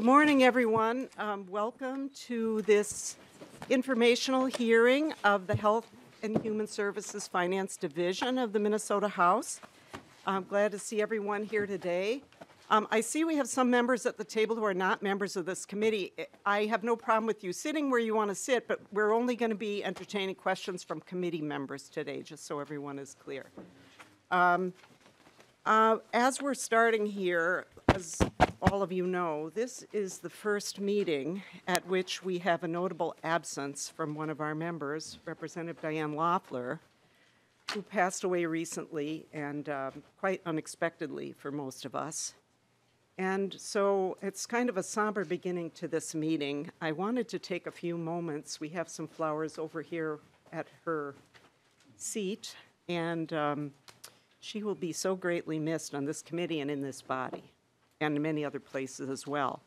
Good morning, everyone. Welcome to this informational hearing of the Health and Human Services Finance Division of the Minnesota House. I'm glad to see everyone here today. I see we have some members at the table who are not members of this committee. I have no problem with you sitting where you want to sit, but we're only going to be entertaining questions from committee members today, just so everyone is clear. As we're starting here, as all of you know, this is the first meeting at which we have a notable absence from one of our members, Representative Diane Loeffler, who passed away recently and quite unexpectedly for most of us. And so it's kind of a somber beginning to this meeting. I wanted to take a few moments. We have some flowers over here at her seat, and she will be so greatly missed on this committee and in this body and in many other places as well.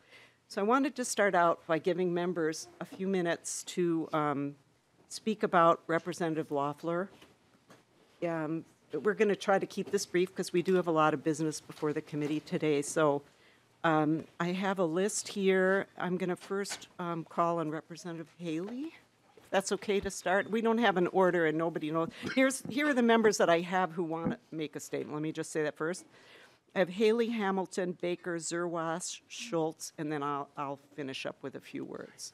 So I wanted to start out by giving members a few minutes to speak about Representative Loeffler. We're going to try to keep this brief because we do have a lot of business before the committee today. So I have a list here. I'm going to first call on Representative Haley. That's okay to start. We don't have an order and nobody knows. Here are the members that I have who want to make a statement. Let me just say that first. I have Haley, Hamilton, Baker, Zerwas, Schultz, and then I'll finish up with a few words.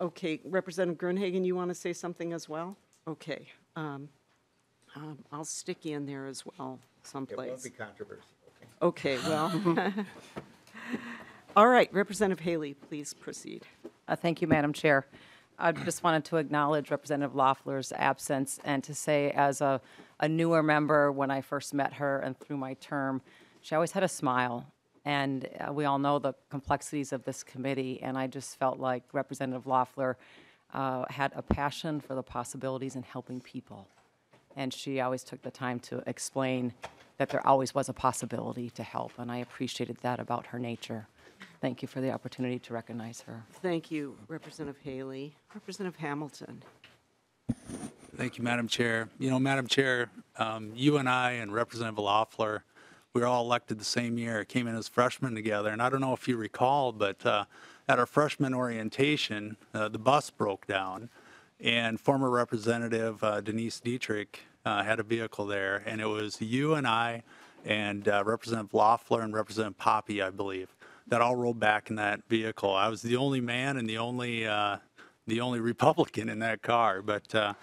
Okay, Representative Grunhagen, you want to say something as well? Okay. I'll stick you in there as well, someplace. It won't be controversial. Okay, well. All right, Representative Haley, please proceed. Thank you, Madam Chair. I just wanted to acknowledge Representative Loeffler's absence and to say, as a newer member, when I first met her and through my term, she always had a smile. And we all know the complexities of this committee, and I just felt like Representative Loeffler had a passion for the possibilities in helping people. And she always took the time to explain that there always was a possibility to help, and I appreciated that about her nature. Thank you for the opportunity to recognize her. Thank you, Representative Haley. Representative Hamilton. Thank you, Madam Chair. You know, Madam Chair, you and I and Representative Loeffler, we were all elected the same year, came in as freshmen together, and I don't know if you recall, but at our freshman orientation, the bus broke down. And former Representative Denise Dietrich had a vehicle there, and it was you and I and Representative Loeffler and Representative Poppy, I believe, that all rolled back in that vehicle. I was the only man and the only Republican in that car, but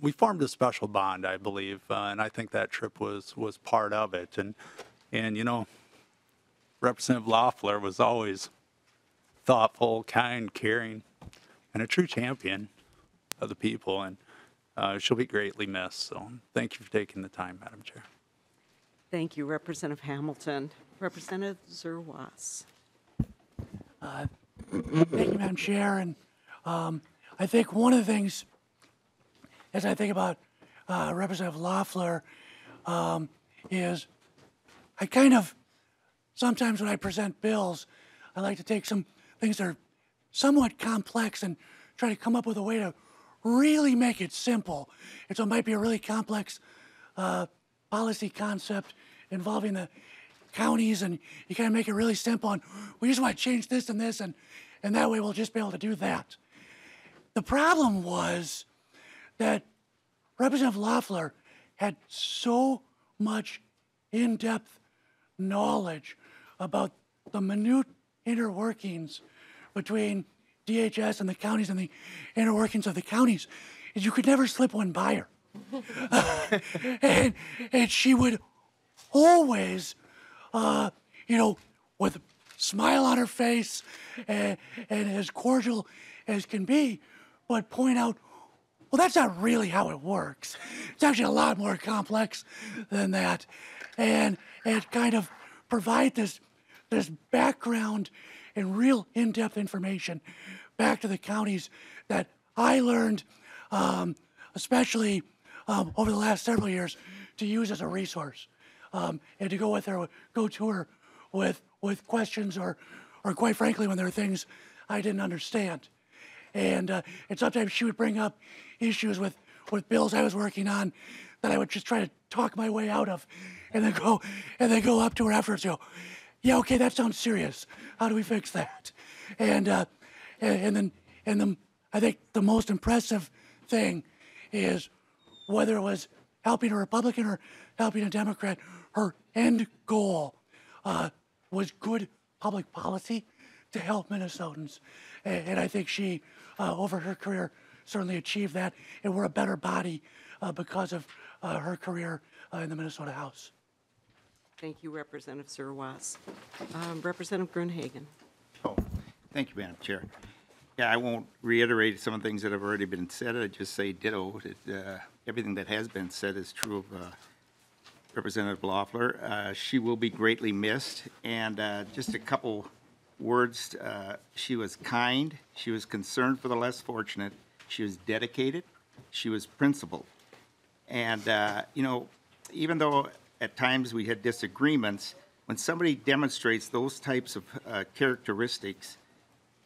we formed a special bond, I believe, and I think that trip was part of it. And you know, Representative Loeffler was always thoughtful, kind, caring, and a true champion of the people, and she'll be greatly missed. So thank you for taking the time, Madam Chair. Thank you, Representative Hamilton. Representative Zerwas. Thank you, Madam Chair. And I think one of the things, as I think about Representative Loeffler, is I kind of, sometimes when I present bills, I like to take some things that are somewhat complex and try to come up with a way to really make it simple. And so it might be a really complex policy concept involving the counties, and you kind of make it really simple, and we just want to change this and this, and that way we'll just be able to do that. The problem was that Representative Loeffler had so much in-depth knowledge about the minute inner workings between DHS and the counties and the inner workings of the counties, is you could never slip one by her. And she would always, you know, with a smile on her face and as cordial as can be, but point out, well, that's not really how it works. It's actually a lot more complex than that. And kind of provide this background and real in-depth information back to the counties that I learned, especially over the last several years, to use as a resource and to go to her with questions or quite frankly, when there were things I didn't understand. And sometimes she would bring up issues with bills I was working on that I would just try to talk my way out of, and then go up to her afterwards and go, yeah, okay, that sounds serious. How do we fix that? And then I think the most impressive thing is whether it was helping a Republican or helping a Democrat, her end goal was good public policy to help Minnesotans. And I think she, over her career, certainly achieved that. And we're a better body because of her career in the Minnesota House. Thank you, Representative Zerwas. Representative Grunhagen. Oh, thank you, Madam Chair. Yeah, I won't reiterate some of the things that have already been said. I just say ditto. Everything that has been said is true of Representative Loeffler. She will be greatly missed. And just a couple words. She was kind. She was concerned for the less fortunate. She was dedicated. She was principled. And, you know, even though at times we had disagreements, when somebody demonstrates those types of characteristics,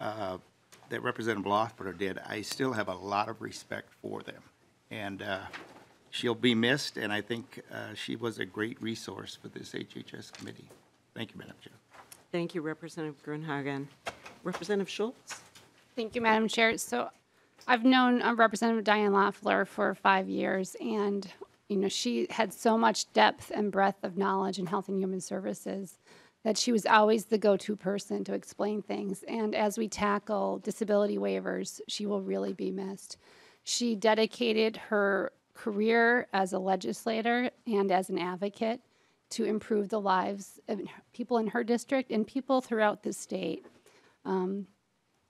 that Representative Loeffler did, I still have a lot of respect for them. And she'll be missed, and I think she was a great resource for this HHS committee. Thank you, Madam Chair. Thank you, Representative Grunhagen. Representative Schultz. Thank you, Madam Chair. So I've known Representative Diane Loeffler for 5 years, and you know she had so much depth and breadth of knowledge in health and human services that she was always the go-to person to explain things. And as we tackle disability waivers, she will really be missed. She dedicated her career as a legislator and as an advocate to improve the lives of people in her district and people throughout the state.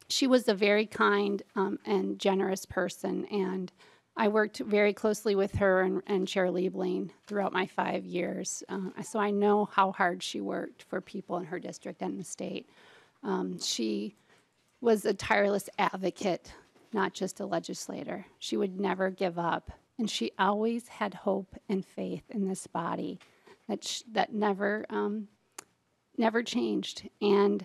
She was a very kind and generous person, and I worked very closely with her and Chair Liebling throughout my 5 years, so I know how hard she worked for people in her district and the state. She was a tireless advocate, not just a legislator. She would never give up, and she always had hope and faith in this body that never changed, and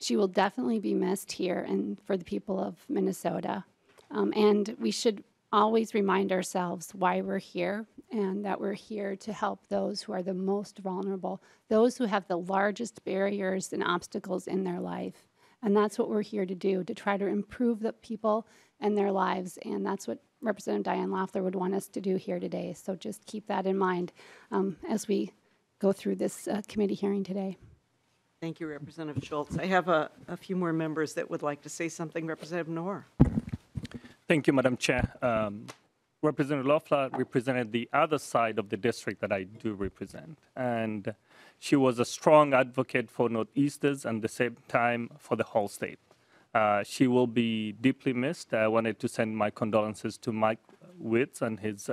she will definitely be missed here and for the people of Minnesota, and we should always remind ourselves why we're here, and that we're here to help those who are the most vulnerable, those who have the largest barriers and obstacles in their life. And that's what we're here to do, to try to improve the people and their lives. And that's what Representative Diane Loeffler would want us to do here today. So just keep that in mind as we go through this committee hearing today. Thank you, Representative Schultz. I have a few more members that would like to say something. Representative Knorr. Thank you, Madam Chair. Representative Loeffler represented the other side of the district that I do represent. And she was a strong advocate for Northeasters and at the same time for the whole state. She will be deeply missed. I wanted to send my condolences to Mike Witz and his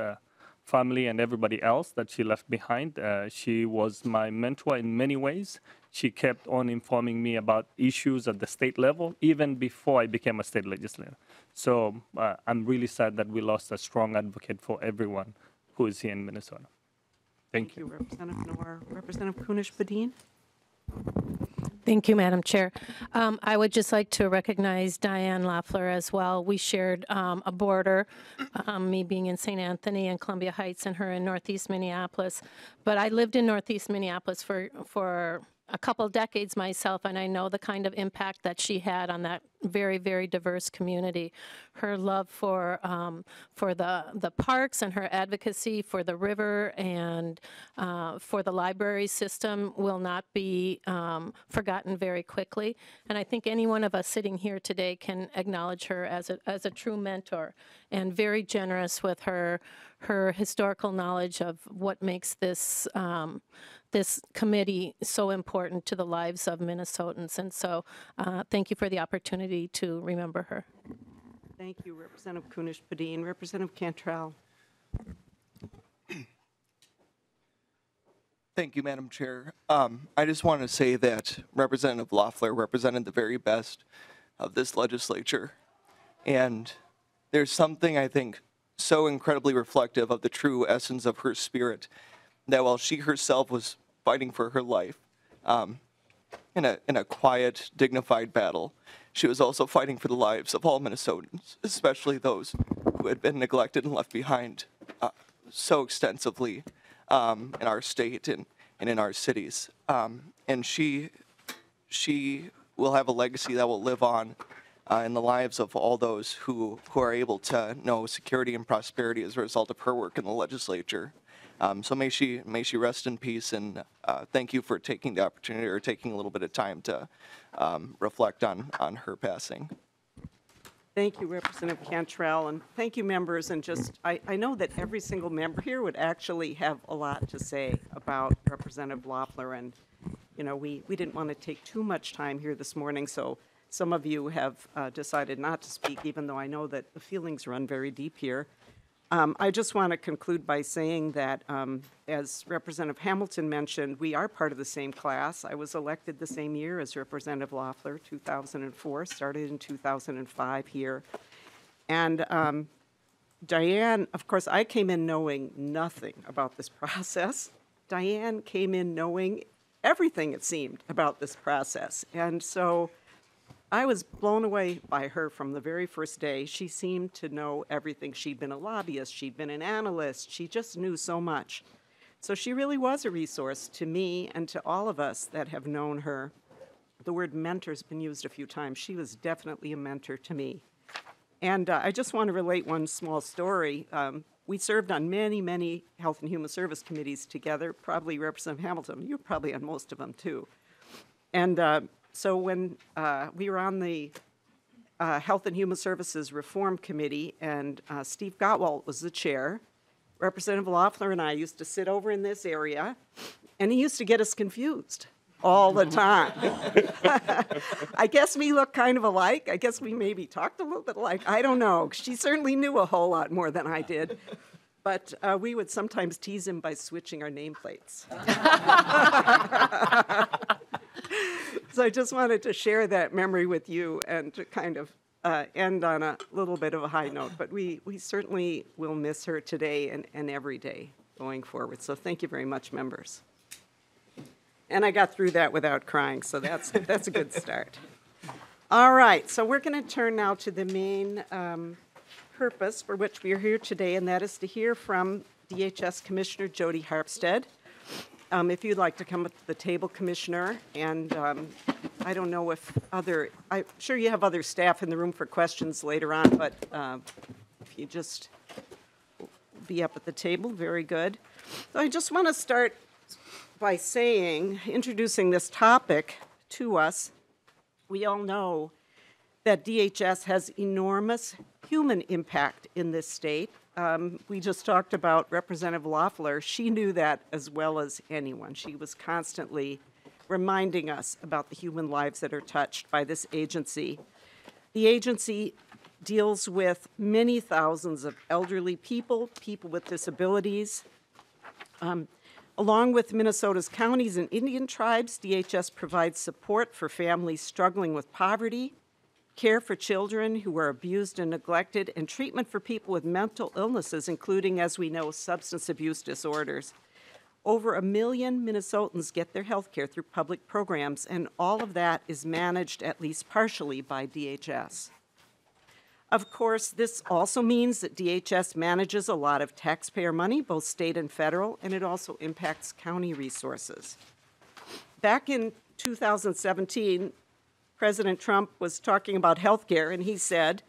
family and everybody else that she left behind. She was my mentor in many ways. She kept on informing me about issues at the state level, even before I became a state legislator. So I'm really sad that we lost a strong advocate for everyone who is here in Minnesota. Thank you. Representative Knorr. Representative Kunish-Bedin. Thank you, Madam Chair. I would just like to recognize Diane Loeffler as well. We shared a border, me being in St. Anthony and Columbia Heights and her in Northeast Minneapolis. But I lived in Northeast Minneapolis for a couple decades myself, and I know the kind of impact that she had on that very, very diverse community. Her love for the parks and her advocacy for the river and for the library system will not be forgotten very quickly. And I think any one of us sitting here today can acknowledge her as a true mentor and very generous with her historical knowledge of what makes this this committee so important to the lives of Minnesotans. And so thank you for the opportunity to remember her. Thank you, Representative Kunish-Bedin. Representative Cantrell. Thank you, Madam Chair. I just want to say that Representative Loeffler represented the very best of this legislature. And there's something I think so incredibly reflective of the true essence of her spirit that while she herself was fighting for her life in a quiet, dignified battle, she was also fighting for the lives of all Minnesotans, especially those who had been neglected and left behind so extensively in our state. And and in our cities. And she will have a legacy that will live on in the lives of all those who are able to know security and prosperity as a result of her work in the legislature. So may she rest in peace, and thank you for taking the opportunity or taking a little bit of time to reflect on her passing. Thank you, Representative Cantrell, and thank you, members. And just, I know that every single member here would actually have a lot to say about Representative Loeffler, and you know, we didn't want to take too much time here this morning, so some of you have decided not to speak, even though I know that the feelings run very deep here. I just want to conclude by saying that, as Representative Hamilton mentioned, we are part of the same class. I was elected the same year as Representative Loeffler, 2004, started in 2005 here. And Diane, of course, I came in knowing nothing about this process. Diane came in knowing everything, it seemed, about this process. And so I was blown away by her from the very first day. She seemed to know everything. She'd been a lobbyist. She'd been an analyst. She just knew so much. So she really was a resource to me and to all of us that have known her. The word mentor's been used a few times. She was definitely a mentor to me. And I just want to relate one small story. We served on many, many Health and Human Service committees together, probably Representative Hamilton. You're probably on most of them, too. And so when we were on the Health and Human Services Reform Committee, and Steve Gottwalt was the chair, Representative Loeffler and I used to sit over in this area, and he used to get us confused all the time. I guess we look kind of alike. I guess we maybe talked a little bit alike. I don't know. She certainly knew a whole lot more than I did. But we would sometimes tease him by switching our nameplates. So I just wanted to share that memory with you and to kind of end on a little bit of a high note. But we certainly will miss her today and every day going forward. So thank you very much, members. And I got through that without crying, so that's a good start. All right, so we're going to turn now to the main purpose for which we are here today, and that is to hear from DHS Commissioner Jodi Harpstead. If you'd like to come up to the table, Commissioner, and I don't know if I'm sure you have other staff in the room for questions later on, but if you just be up at the table, very good. So I just want to start by saying, introducing this topic to us. We all know that DHS has enormous human impact in this state. We just talked about Representative Loeffler. She knew that as well as anyone. She was constantly reminding us about the human lives that are touched by this agency. The agency deals with many thousands of elderly people, people with disabilities. Along with Minnesota's counties and Indian tribes, DHS provides support for families struggling with poverty, care for children who were abused and neglected, and treatment for people with mental illnesses, including, as we know, substance abuse disorders. Over 1 million Minnesotans get their health care through public programs, and all of that is managed, at least partially, by DHS. Of course, this also means that DHS manages a lot of taxpayer money, both state and federal, and it also impacts county resources. Back in 2017, President Trump was talking about healthcare, and he said,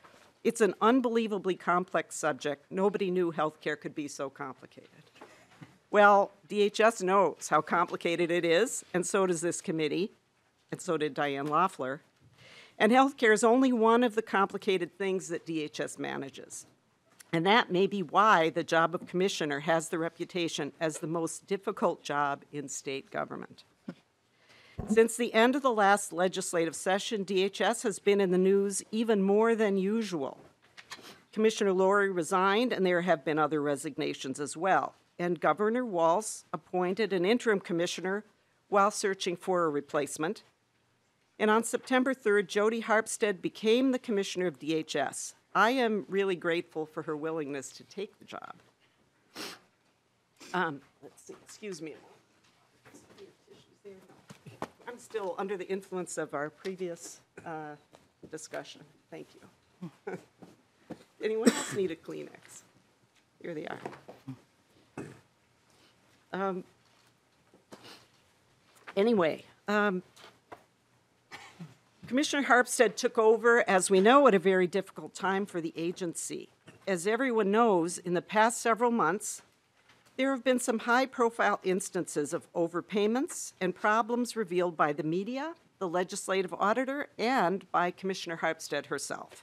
"It's an unbelievably complex subject. Nobody knew healthcare could be so complicated." Well, DHS knows how complicated it is, and so does this committee, and so did Diane Loeffler. And healthcare is only one of the complicated things that DHS manages. And that may be why the job of commissioner has the reputation as the most difficult job in state government. Since the end of the last legislative session, DHS has been in the news even more than usual. Commissioner Lorrie resigned, and there have been other resignations as well. And Governor Walz appointed an interim commissioner while searching for a replacement. And on September 3rd, Jodi Harpstead became the commissioner of DHS. I am really grateful for her willingness to take the job. Let's see, excuse me. I'm still under the influence of our previous discussion. Thank you. Anyone else need a Kleenex? Here they are. Anyway, Commissioner Harpstead took over, as we know, at a very difficult time for the agency. As everyone knows, in the past several months, there have been some high-profile instances of overpayments and problems revealed by the media, the legislative auditor, and by Commissioner Harpstead herself.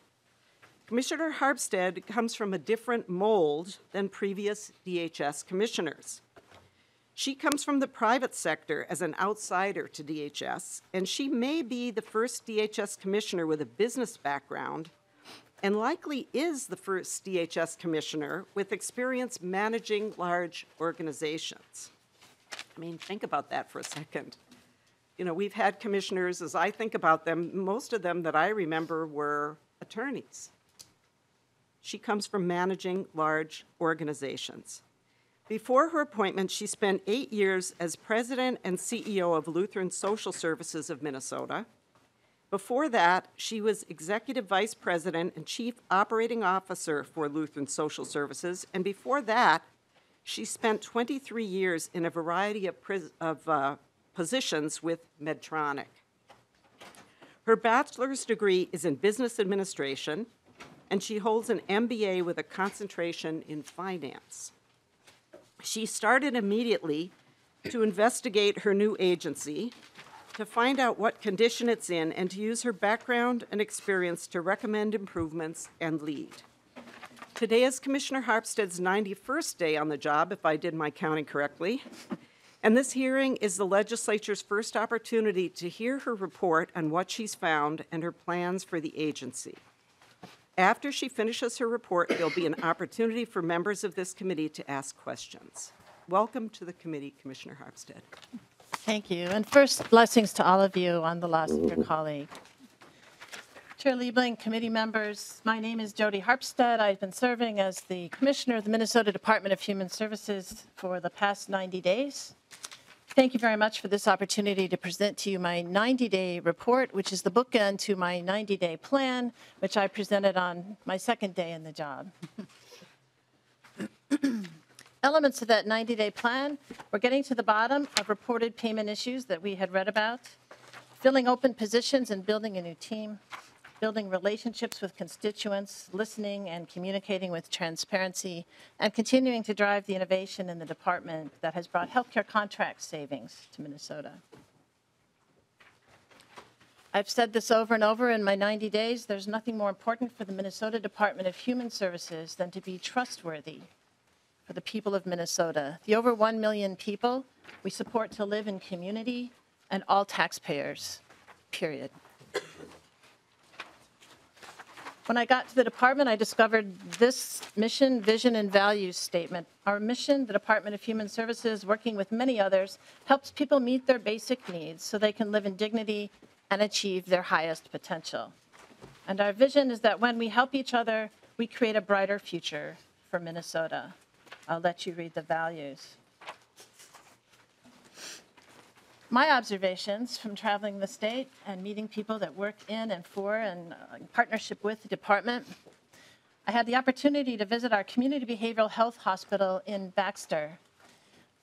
Commissioner Harpstead comes from a different mold than previous DHS commissioners. She comes from the private sector as an outsider to DHS, and she may be the first DHS commissioner with a business background, and likely is the first DHS commissioner with experience managing large organizations. I mean, think about that for a second. You know, we've had commissioners, as I think about them, most of them that I remember were attorneys. She comes from managing large organizations. Before her appointment, she spent 8 years as president and CEO of Lutheran Social Services of Minnesota. Before that, she was Executive Vice President and Chief Operating Officer for Lutheran Social Services. And before that, she spent 23 years in a variety of positions with Medtronic. Her bachelor's degree is in business administration, and she holds an MBA with a concentration in finance. She started immediately to investigate her new agency, to find out what condition it's in, and to use her background and experience to recommend improvements and lead. Today is Commissioner Harpstead's 91st day on the job, if I did my counting correctly, and this hearing is the legislature's first opportunity to hear her report on what she's found and her plans for the agency. After she finishes her report, there'll be an opportunity for members of this committee to ask questions. Welcome to the committee, Commissioner Harpstead. Thank you. And first, blessings to all of you on the loss of your colleague. Chair Liebling, committee members, my name is Jodi Harpstead. I've been serving as the Commissioner of the Minnesota Department of Human Services for the past 90 days. Thank you very much for this opportunity to present to you my 90-day report, which is the bookend to my 90-day plan, which I presented on my second day in the job. Elements of that 90-day plan were getting to the bottom of reported payment issues that we had read about, filling open positions and building a new team, building relationships with constituents, listening and communicating with transparency, and continuing to drive the innovation in the department that has brought healthcare contract savings to Minnesota. I've said this over and over in my 90 days, there's nothing more important for the Minnesota Department of Human Services than to be trustworthy for the people of Minnesota, the over 1 million people we support to live in community, and all taxpayers, period. When I got to the department, I discovered this mission, vision, and values statement. Our mission, the Department of Human Services, working with many others, helps people meet their basic needs so they can live in dignity and achieve their highest potential. And our vision is that when we help each other, we create a brighter future for Minnesota. I'll let you read the values. My observations from traveling the state and meeting people that work in and for and in partnership with the department, I had the opportunity to visit our Community Behavioral Health Hospital in Baxter,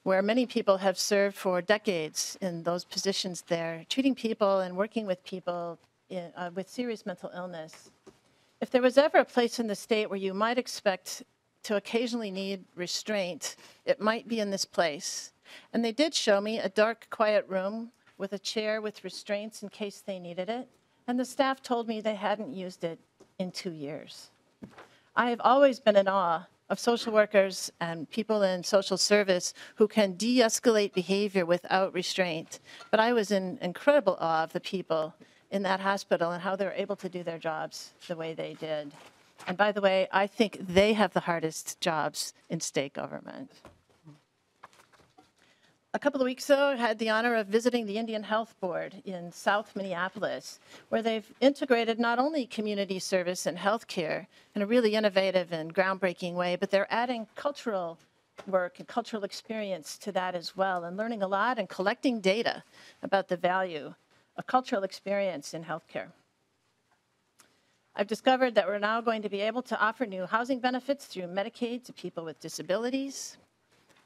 where many people have served for decades in those positions there, treating people and working with people with serious mental illness. If there was ever a place in the state where you might expect to occasionally need restraint, it might be in this place. And they did show me a dark, quiet room with a chair with restraints in case they needed it. And the staff told me they hadn't used it in 2 years. I have always been in awe of social workers and people in social service who can de-escalate behavior without restraint. But I was in incredible awe of the people in that hospital and how they were able to do their jobs the way they did. And by the way, I think they have the hardest jobs in state government. A couple of weeks ago, I had the honor of visiting the Indian Health Board in South Minneapolis, where they've integrated not only community service and healthcare in a really innovative and groundbreaking way, but they're adding cultural work and cultural experience to that as well, and learning a lot and collecting data about the value of cultural experience in healthcare. I've discovered that we're now going to be able to offer new housing benefits through Medicaid to people with disabilities.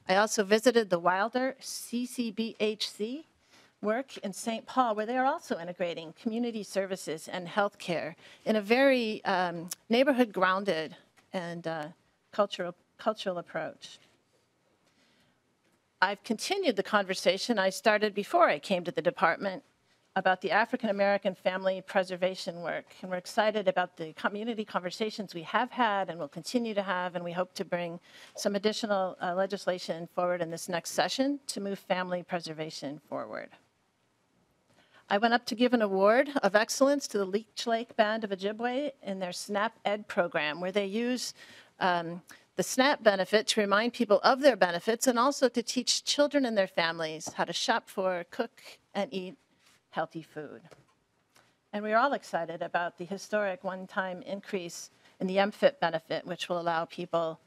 I also visited the Wilder CCBHC, work in St. Paul, where they are also integrating community services and healthcare in a very neighborhood-grounded and cultural approach. I've continued the conversation I started before I came to the department about the African-American family preservation work, and we're excited about the community conversations we have had and will continue to have, and we hope to bring some additional legislation forward in this next session to move family preservation forward. I went up to give an award of excellence to the Leech Lake Band of Ojibwe in their SNAP Ed program, where they use the SNAP benefit to remind people of their benefits and also to teach children and their families how to shop for, cook, and eat healthy food. And we are all excited about the historic one-time increase in the MFIT benefit, which will allow people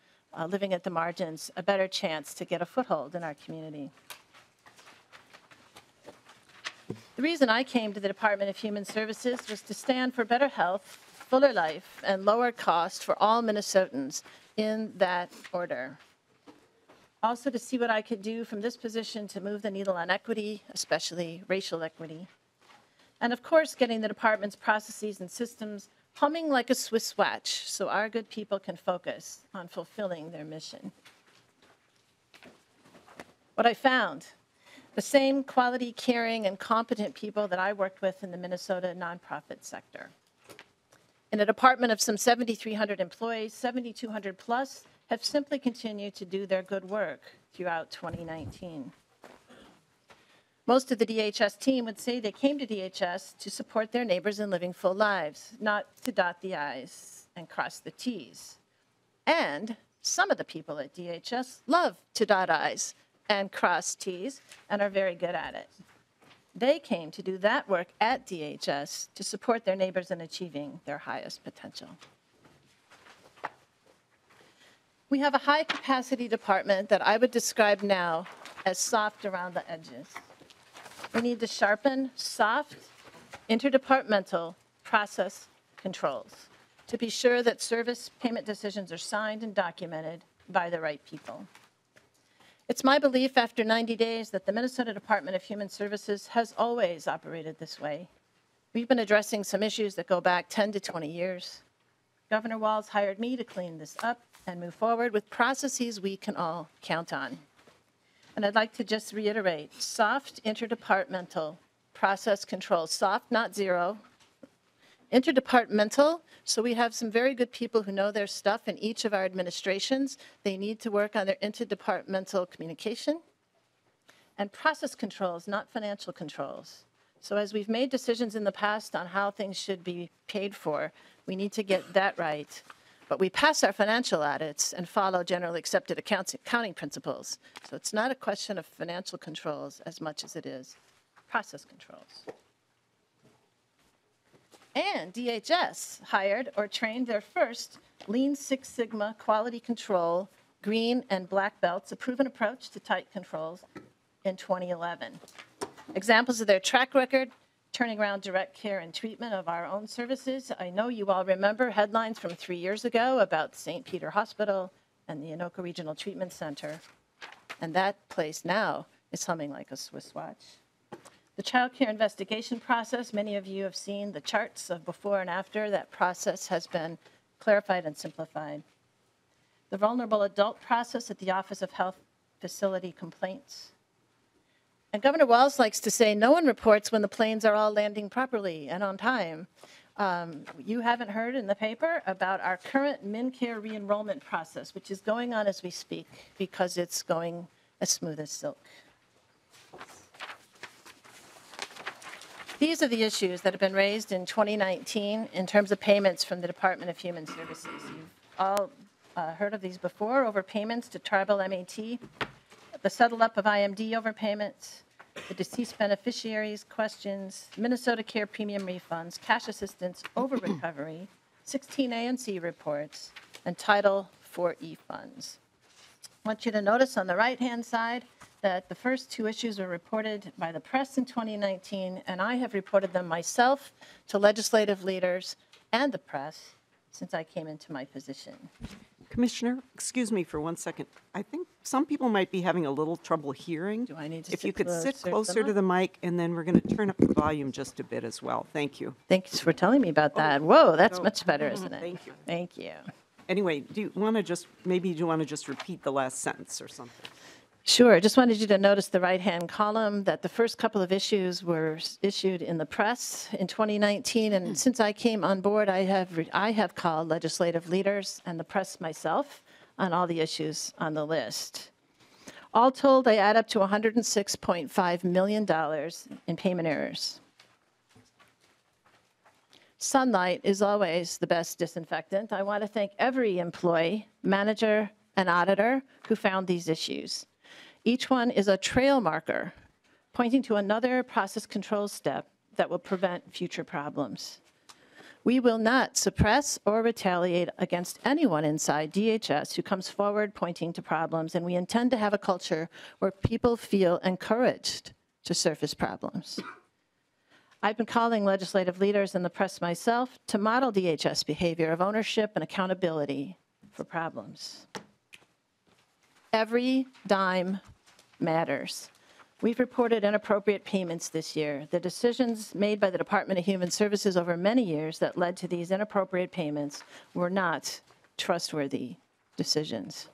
living at the margins a better chance to get a foothold in our community. The reason I came to the Department of Human Services was to stand for better health, fuller life, and lower cost for all Minnesotans, in that order. Also to see what I could do from this position to move the needle on equity, especially racial equity. And of course, getting the department's processes and systems humming like a Swiss watch so our good people can focus on fulfilling their mission. What I found, the same quality, caring, and competent people that I worked with in the Minnesota nonprofit sector. In a department of some 7,300 employees, 7,200 plus have simply continued to do their good work throughout 2019. Most of the DHS team would say they came to DHS to support their neighbors in living full lives, not to dot the I's and cross the T's. And some of the people at DHS love to dot I's and cross T's and are very good at it. They came to do that work at DHS to support their neighbors in achieving their highest potential. We have a high-capacity department that I would describe now as soft around the edges. We need to sharpen soft, interdepartmental process controls to be sure that service payment decisions are signed and documented by the right people. It's my belief after 90 days that the Minnesota Department of Human Services has always operated this way. We've been addressing some issues that go back 10 to 20 years. Governor Walz hired me to clean this up and move forward with processes we can all count on. And I'd like to just reiterate, soft interdepartmental process control, soft, not zero, interdepartmental, so we have some very good people who know their stuff in each of our administrations. They need to work on their interdepartmental communication. And process controls, not financial controls. So as we've made decisions in the past on how things should be paid for, we need to get that right. But we pass our financial audits and follow generally accepted accounting principles. So it's not a question of financial controls as much as it is process controls. And DHS hired or trained their first Lean Six Sigma quality control, green and black belts, a proven approach to tight controls in 2011. Examples of their track record, turning around direct care and treatment of our own services. I know you all remember headlines from 3 years ago about St. Peter Hospital and the Anoka Regional Treatment Center. And that place now is humming like a Swiss watch. The child care investigation process, many of you have seen the charts of before and after. That process has been clarified and simplified. The vulnerable adult process at the Office of Health Facility Complaints. And Governor Walz likes to say, no one reports when the planes are all landing properly and on time. You haven't heard in the paper about our current MinCare re-enrollment process, which is going on as we speak because it's going as smooth as silk. These are the issues that have been raised in 2019 in terms of payments from the Department of Human Services. You've all heard of these before, overpayments to tribal MAT, the settle-up of IMD overpayments, the deceased beneficiaries questions, Minnesota Care premium refunds, cash assistance over-recovery, 16A and C reports, and Title IV funds. I want you to notice on the right-hand side that the first two issues were reported by the press in 2019, and I have reported them myself to legislative leaders and the press since I came into my position. Commissioner, excuse me for 1 second. I think some people might be having a little trouble hearing. Do I need to? If you could sit closer to the mic, and then we're going to turn up the volume just a bit as well. Thank you. Thanks for telling me about that. Whoa, that's much better, isn't it? Thank you. Thank you. Anyway, do you want to just, maybe do you want to just repeat the last sentence or something? Sure. I just wanted you to notice the right-hand column that the first couple of issues were issued in the press in 2019, and since I came on board, I have called legislative leaders and the press myself on all the issues on the list. All told, they add up to $106.5 million in payment errors. Sunlight is always the best disinfectant. I want to thank every employee, manager, and auditor who found these issues. Each one is a trail marker pointing to another process control step that will prevent future problems. We will not suppress or retaliate against anyone inside DHS who comes forward pointing to problems, and we intend to have a culture where people feel encouraged to surface problems. I've been calling legislative leaders and the press myself to model DHS behavior of ownership and accountability for problems. Every dime matters. We've reported inappropriate payments this year. The decisions made by the Department of Human Services over many years that led to these inappropriate payments were not trustworthy decisions.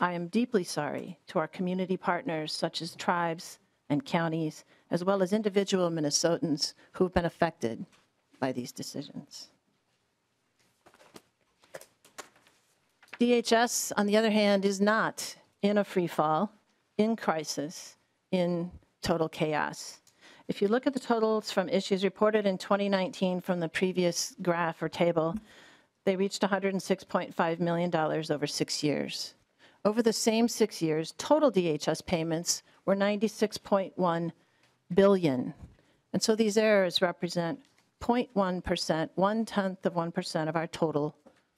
I am deeply sorry to our community partners, such as tribes and counties, as well as individual Minnesotans who've been affected by these decisions. DHS, on the other hand, is not in a free fall, in crisis, in total chaos. If you look at the totals from issues reported in 2019 from the previous graph or table, they reached $106.5 million over 6 years. Over the same 6 years, total DHS payments were $96.1 billion. And so these errors represent 0.1%, 0.1% of our total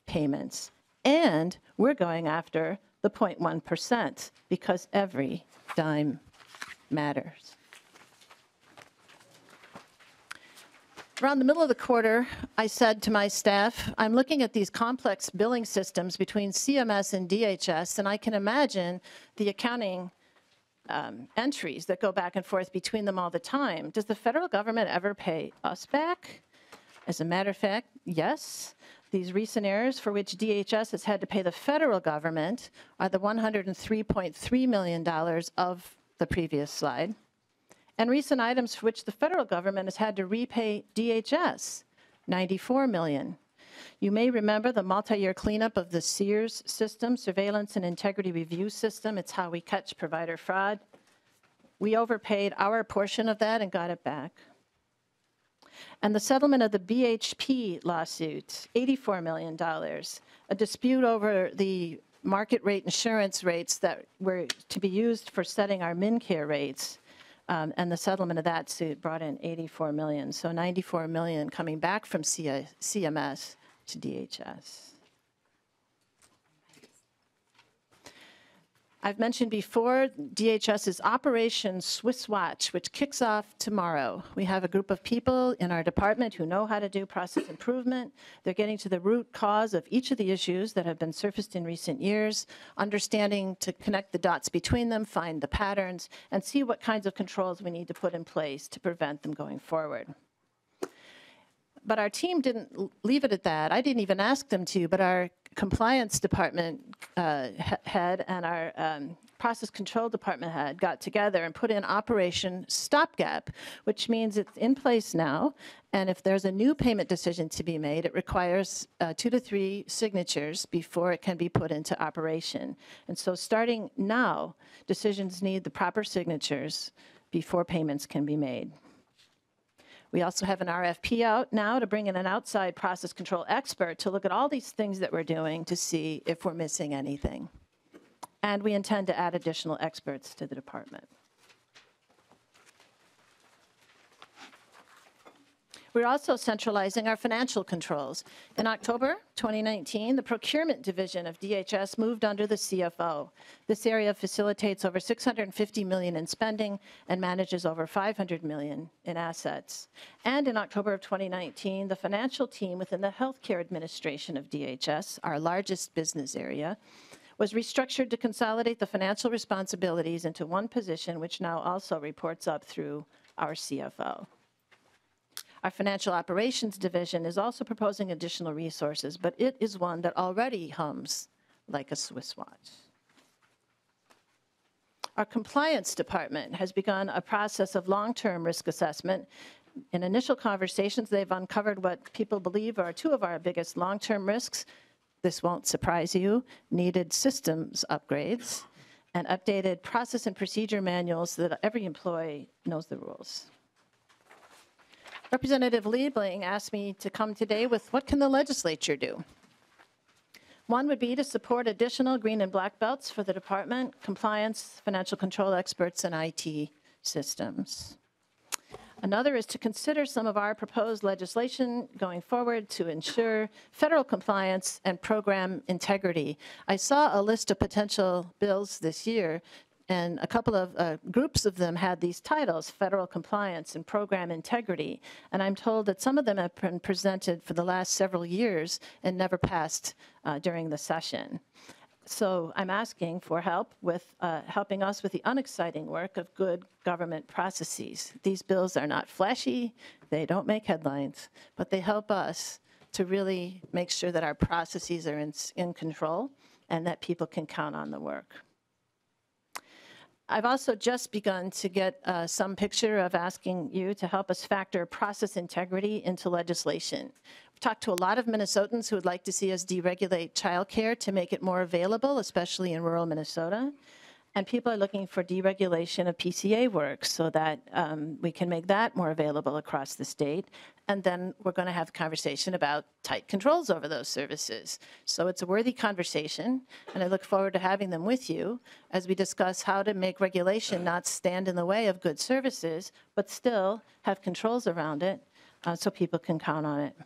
payments. And we're going after the 0.1% because every dime matters. Around the middle of the quarter, I said to my staff, I'm looking at these complex billing systems between CMS and DHS, and I can imagine the accounting entries that go back and forth between them all the time. Does the federal government ever pay us back? As a matter of fact, yes. These recent errors for which DHS has had to pay the federal government are the $103.3 million of the previous slide, and recent items for which the federal government has had to repay DHS, $94 million. You may remember the multi-year cleanup of the SEERS system, Surveillance and Integrity Review System. It's how we catch provider fraud. We overpaid our portion of that and got it back. And the settlement of the BHP lawsuit, $84 million, a dispute over the market rate insurance rates that were to be used for setting our MinCare rates, and the settlement of that suit brought in $84 million. So $94 million coming back from CMS to DHS. I've mentioned before DHS's Operation SwissWatch, which kicks off tomorrow. We have a group of people in our department who know how to do process improvement. They're getting to the root cause of each of the issues that have been surfaced in recent years, understanding to connect the dots between them, find the patterns, and see what kinds of controls we need to put in place to prevent them going forward. But our team didn't leave it at that. I didn't even ask them to, but our compliance department head and our process control department head got together and put in Operation Stopgap, which means it's in place now, and if there's a new payment decision to be made, it requires 2 to 3 signatures before it can be put into operation. And so starting now, decisions need the proper signatures before payments can be made. We also have an RFP out now to bring in an outside process control expert to look at all these things that we're doing to see if we're missing anything. And we intend to add additional experts to the department. We're also centralizing our financial controls. In October 2019, the procurement division of DHS moved under the CFO. This area facilitates over $650 million in spending and manages over $500 million in assets. And in October of 2019, the financial team within the healthcare administration of DHS, our largest business area, was restructured to consolidate the financial responsibilities into one position, which now also reports up through our CFO. Our financial operations division is also proposing additional resources, but it is one that already hums like a Swiss watch. Our compliance department has begun a process of long-term risk assessment. In initial conversations, they've uncovered what people believe are two of our biggest long-term risks. This won't surprise you, needed systems upgrades and updated process and procedure manuals so that every employee knows the rules. Representative Liebling asked me to come today with what can the legislature do? One would be to support additional green and black belts for the department, compliance, financial control experts, and IT systems. Another is to consider some of our proposed legislation going forward to ensure federal compliance and program integrity. I saw a list of potential bills this year, and a couple of groups of them had these titles, Federal Compliance and Program Integrity. And I'm told that some of them have been presented for the last several years and never passed during the session. So I'm asking for help with helping us with the unexciting work of good government processes. These bills are not flashy, they don't make headlines, but they help us to really make sure that our processes are in control and that people can count on the work. I've also just begun to get some picture of asking you to help us factor process integrity into legislation. We've talked to a lot of Minnesotans who would like to see us deregulate childcare to make it more available, especially in rural Minnesota. And people are looking for deregulation of PCA work so that we can make that more available across the state. And then we're going to have a conversation about tight controls over those services. So it's a worthy conversation, and I look forward to having them with you as we discuss how to make regulation not stand in the way of good services, but still have controls around it so people can count on it.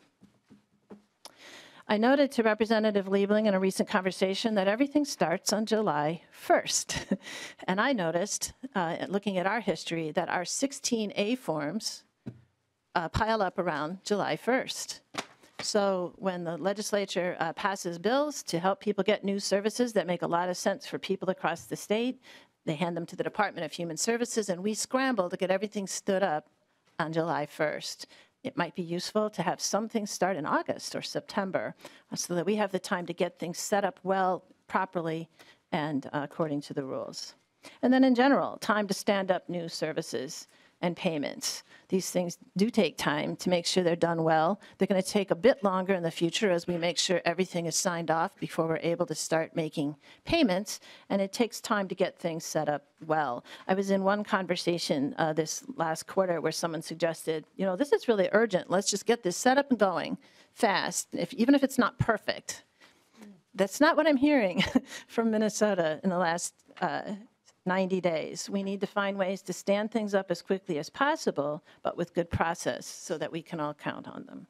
I noted to Representative Liebling in a recent conversation that everything starts on July 1st. And I noticed, looking at our history, that our 16A forms pile up around July 1st. So when the legislature passes bills to help people get new services that make a lot of sense for people across the state, they hand them to the Department of Human Services, and we scramble to get everything stood up on July 1st. It might be useful to have something start in August or September so that we have the time to get things set up well, properly, and according to the rules. And then in general, time to stand up new services and payments. These things do take time to make sure they're done well. They're going to take a bit longer in the future as we make sure everything is signed off before we're able to start making payments, and it takes time to get things set up well. I was in one conversation this last quarter where someone suggested, you know, this is really urgent. Let's just get this set up and going fast, even if it's not perfect. That's not what I'm hearing from Minnesota in the last 90 days. We need to find ways to stand things up as quickly as possible, but with good process so that we can all count on them.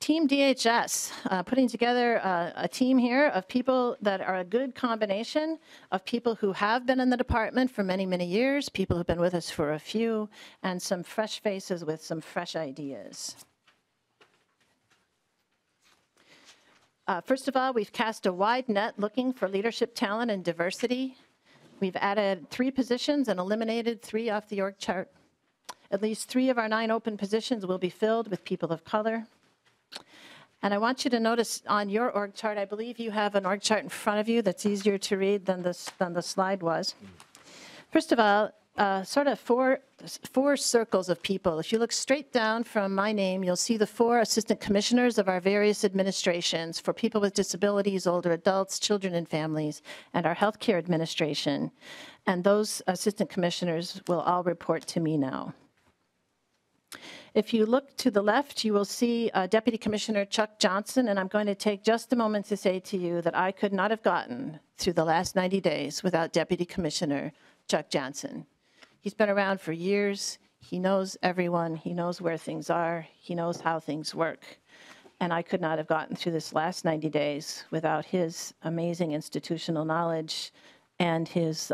Team DHS, putting together a team here of people that are a good combination of people who have been in the department for many, many years, people who've been with us for a few, and some fresh faces with some fresh ideas. First of all, we've cast a wide net looking for leadership talent and diversity. We've added 3 positions and eliminated 3 off the org chart. At least 3 of our 9 open positions will be filled with people of color. And I want you to notice on your org chart, I believe you have an org chart in front of you that's easier to read than the slide was. First of all, sort of four circles of people. If you look straight down from my name, you'll see the 4 assistant commissioners of our various administrations for people with disabilities, older adults, children and families, and our healthcare administration. And those assistant commissioners will all report to me now. If you look to the left, you will see Deputy Commissioner Chuck Johnson, and I'm going to take just a moment to say to you that I could not have gotten through the last 90 days without Deputy Commissioner Chuck Johnson. He's been around for years. He knows everyone. He knows where things are. He knows how things work. And I could not have gotten through this last 90 days without his amazing institutional knowledge and his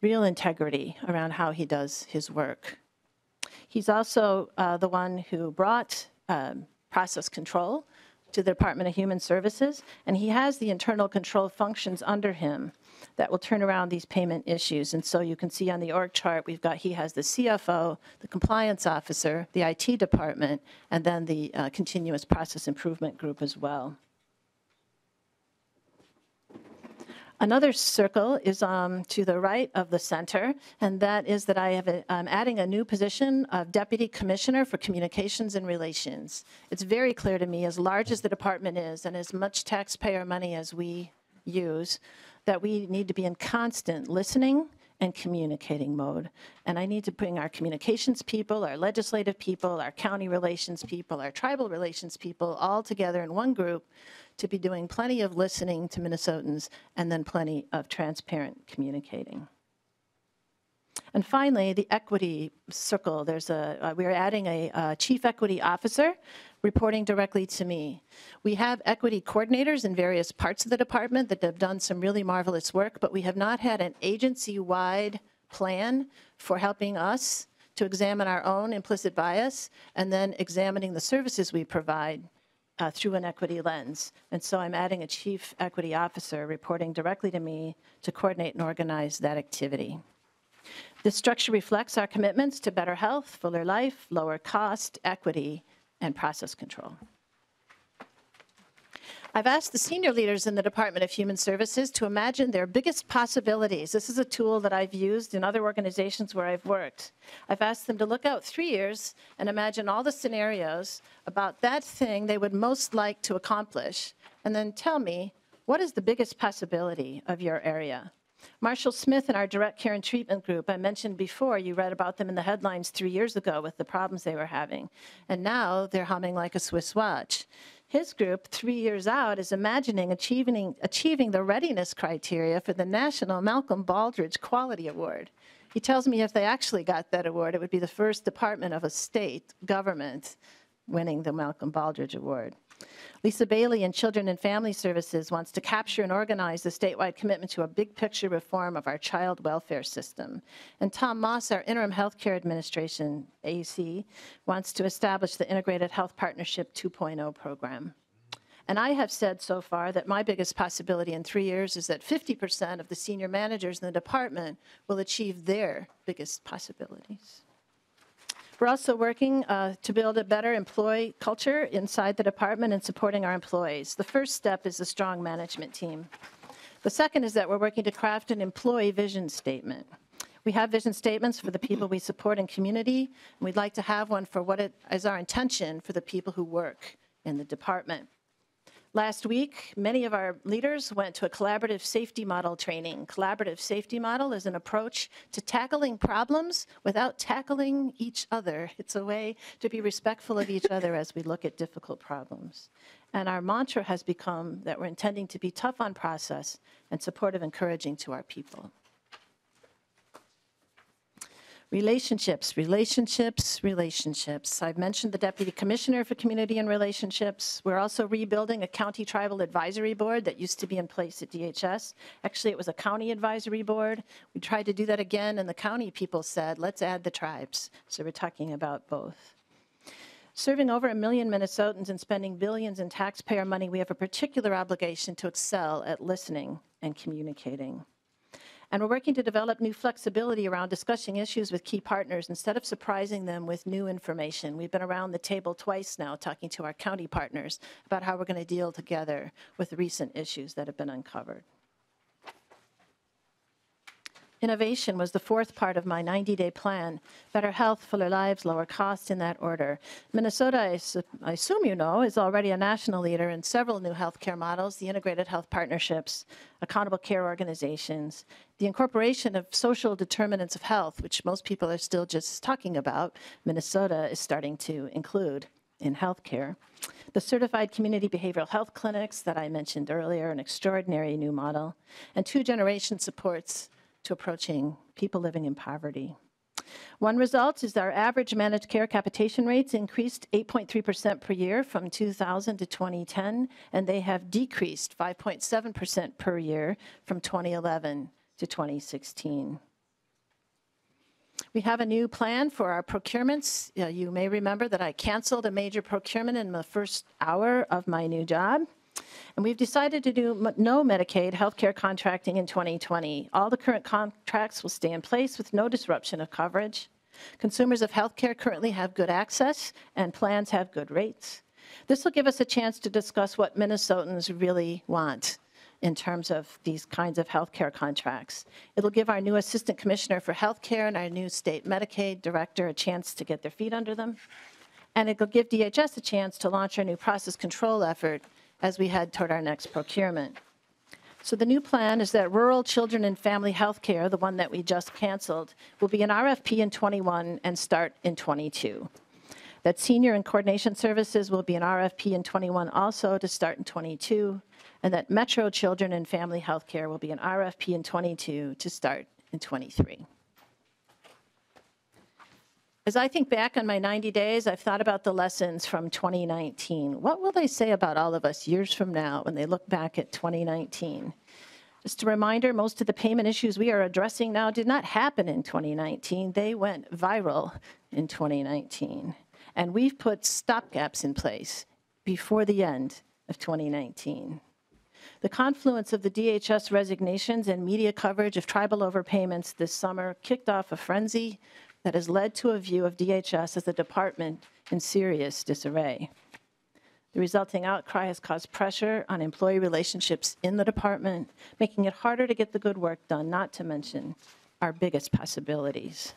real integrity around how he does his work. He's also the one who brought process control to the Department of Human Services, and he has the internal control functions under him that will turn around these payment issues. And so you can see on the org chart, we've got, he has the CFO, the compliance officer, the IT department, and then the continuous process improvement group as well. Another circle is to the right of the center, and that is that I have I'm adding a new position of Deputy Commissioner for Communications and Relations. It's very clear to me, as large as the department is and as much taxpayer money as we use, that we need to be in constant listening and communicating mode. And I need to bring our communications people, our legislative people, our county relations people, our tribal relations people all together in one group to be doing plenty of listening to Minnesotans and then plenty of transparent communicating. And finally, the equity circle. There's we're adding a chief equity officer reporting directly to me. We have equity coordinators in various parts of the department that have done some really marvelous work, but we have not had an agency-wide plan for helping us to examine our own implicit bias and then examining the services we provide through an equity lens. And so I'm adding a chief equity officer reporting directly to me to coordinate and organize that activity. This structure reflects our commitments to better health, fuller life, lower cost, equity, and process control. I've asked the senior leaders in the Department of Human Services to imagine their biggest possibilities. This is a tool that I've used in other organizations where I've worked. I've asked them to look out 3 years and imagine all the scenarios about that thing they would most like to accomplish, and then tell me, what is the biggest possibility of your area? Marshall Smith and our direct care and treatment group, I mentioned before, you read about them in the headlines 3 years ago with the problems they were having. And now they're humming like a Swiss watch. His group, 3 years out, is imagining achieving the readiness criteria for the National Malcolm Baldrige Quality Award. He tells me if they actually got that award, it would be the first department of a state government winning the Malcolm Baldrige Award. Lisa Bailey in Children and Family Services wants to capture and organize the statewide commitment to a big picture reform of our child welfare system. And Tom Moss, our interim healthcare administration AC, wants to establish the Integrated Health Partnership 2.0 program. And I have said so far that my biggest possibility in 3 years is that 50% of the senior managers in the department will achieve their biggest possibilities. We're also working to build a better employee culture inside the department and supporting our employees. The first step is a strong management team. The second is that we're working to craft an employee vision statement. We have vision statements for the people we support in community, and we'd like to have one for what is our intention for the people who work in the department. Last week, many of our leaders went to a collaborative safety model training. Collaborative safety model is an approach to tackling problems without tackling each other. It's a way to be respectful of each other as we look at difficult problems. And our mantra has become that we're intending to be tough on process and supportive, encouraging to our people. Relationships, relationships, relationships. I've mentioned the Deputy Commissioner for Community and Relationships. We're also rebuilding a county tribal advisory board that used to be in place at DHS. Actually, it was a county advisory board. We tried to do that again, and the county people said, let's add the tribes. So we're talking about both. Serving over 1 million Minnesotans and spending billions in taxpayer money, we have a particular obligation to excel at listening and communicating. And we're working to develop new flexibility around discussing issues with key partners instead of surprising them with new information. We've been around the table twice now talking to our county partners about how we're going to deal together with recent issues that have been uncovered. Innovation was the fourth part of my 90-day plan. Better health, fuller lives, lower cost, in that order. Minnesota, I assume you know, is already a national leader in several new healthcare models, the integrated health partnerships, accountable care organizations, the incorporation of social determinants of health, which most people are still just talking about. Minnesota is starting to include in healthcare. The certified community behavioral health clinics that I mentioned earlier, an extraordinary new model, and 2 generation supports to approaching people living in poverty. One result is our average managed care capitation rates increased 8.3% per year from 2000 to 2010, and they have decreased 5.7% per year from 2011 to 2016. We have a new plan for our procurements. You may remember that I canceled a major procurement in the first hour of my new job. And we've decided to do no Medicaid healthcare contracting in 2020. All the current contracts will stay in place with no disruption of coverage. Consumers of healthcare currently have good access, and plans have good rates. This will give us a chance to discuss what Minnesotans really want in terms of these kinds of healthcare contracts. It'll give our new Assistant Commissioner for Healthcare and our new State Medicaid Director a chance to get their feet under them. And it'll give DHS a chance to launch our new process control effort as we head toward our next procurement. So the new plan is that rural children and family health care, the one that we just canceled, will be an RFP in 21 and start in 22. That senior and coordination services will be an RFP in 21 also to start in 22, and that metro children and family health care will be an RFP in 22 to start in 23. As I think back on my 90 days, I've thought about the lessons from 2019. What will they say about all of us years from now when they look back at 2019? Just a reminder, most of the payment issues we are addressing now did not happen in 2019. They went viral in 2019. And we've put stopgaps in place before the end of 2019. The confluence of the DHS resignations and media coverage of tribal overpayments this summer kicked off a frenzy that has led to a view of DHS as a department in serious disarray. The resulting outcry has caused pressure on employee relationships in the department, making it harder to get the good work done, not to mention our biggest possibilities.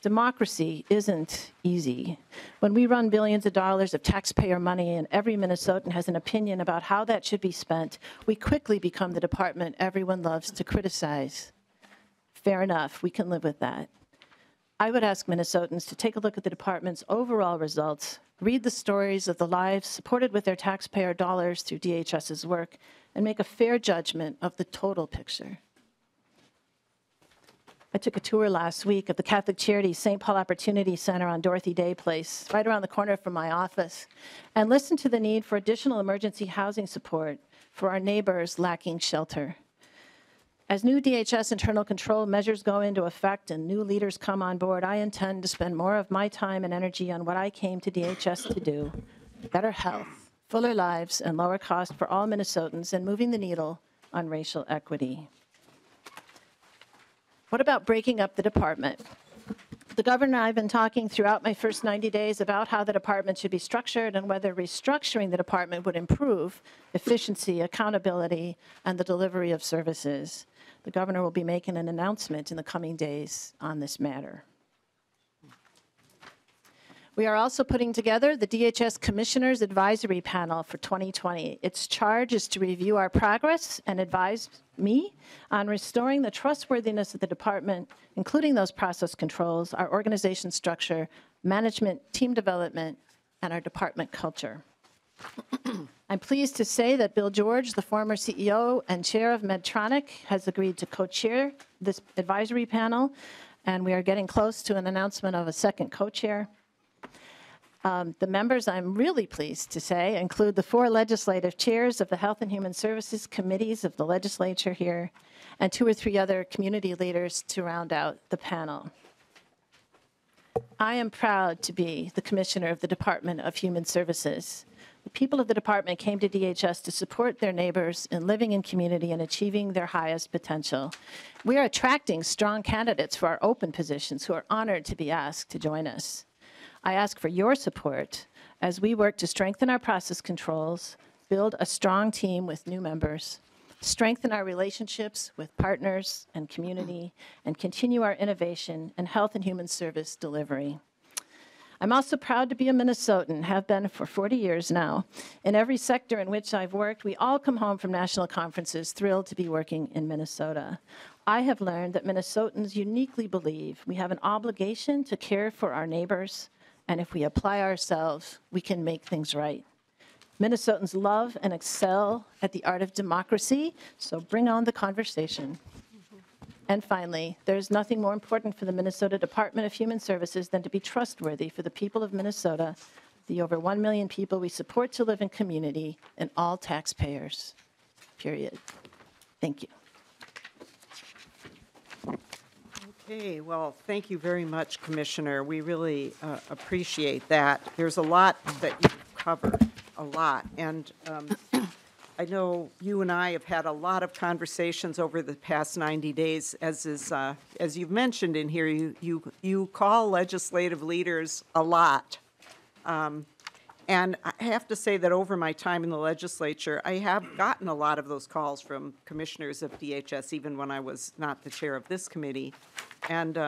Democracy isn't easy. When we run billions of dollars of taxpayer money and every Minnesotan has an opinion about how that should be spent, we quickly become the department everyone loves to criticize. Fair enough, we can live with that. I would ask Minnesotans to take a look at the department's overall results, read the stories of the lives supported with their taxpayer dollars through DHS's work, and make a fair judgment of the total picture. I took a tour last week of the Catholic Charities St. Paul Opportunity Center on Dorothy Day Place, right around the corner from my office, and listened to the need for additional emergency housing support for our neighbors lacking shelter. As new DHS internal control measures go into effect and new leaders come on board, I intend to spend more of my time and energy on what I came to DHS to do: better health, fuller lives, and lower cost for all Minnesotans, and moving the needle on racial equity. What about breaking up the department? The governor and I have been talking throughout my first 90 days about how the department should be structured and whether restructuring the department would improve efficiency, accountability, and the delivery of services. The governor will be making an announcement in the coming days on this matter. We are also putting together the DHS Commissioners Advisory Panel for 2020. Its charge is to review our progress and advise me on restoring the trustworthiness of the department, including those process controls, our organization structure, management, team development, and our department culture. I'm pleased to say that Bill George, the former CEO and chair of Medtronic, has agreed to co-chair this advisory panel, and we are getting close to an announcement of a second co-chair. The members, I'm really pleased to say, include the four legislative chairs of the Health and Human Services Committees of the legislature here, and two or three other community leaders to round out the panel. I am proud to be the Commissioner of the Department of Human Services. The people of the department came to DHS to support their neighbors in living in community and achieving their highest potential. We are attracting strong candidates for our open positions who are honored to be asked to join us. I ask for your support as we work to strengthen our process controls, build a strong team with new members, strengthen our relationships with partners and community, and continue our innovation in health and human service delivery. I'm also proud to be a Minnesotan, have been for 40 years now. In every sector in which I've worked, we all come home from national conferences thrilled to be working in Minnesota. I have learned that Minnesotans uniquely believe we have an obligation to care for our neighbors, and if we apply ourselves, we can make things right. Minnesotans love and excel at the art of democracy, so bring on the conversation. And finally, there is nothing more important for the Minnesota Department of Human Services than to be trustworthy for the people of Minnesota, the over 1 million people we support to live in community, and all taxpayers, period. Thank you. Okay, well, thank you very much, Commissioner. We really appreciate that. There's a lot that you've covered, a lot. And I know you and I have had a lot of conversations over the past 90 days. As you've mentioned in here, you call legislative leaders a lot. And I have to say that over my time in the legislature, I have gotten a lot of those calls from commissioners of DHS, even when I was not the chair of this committee. And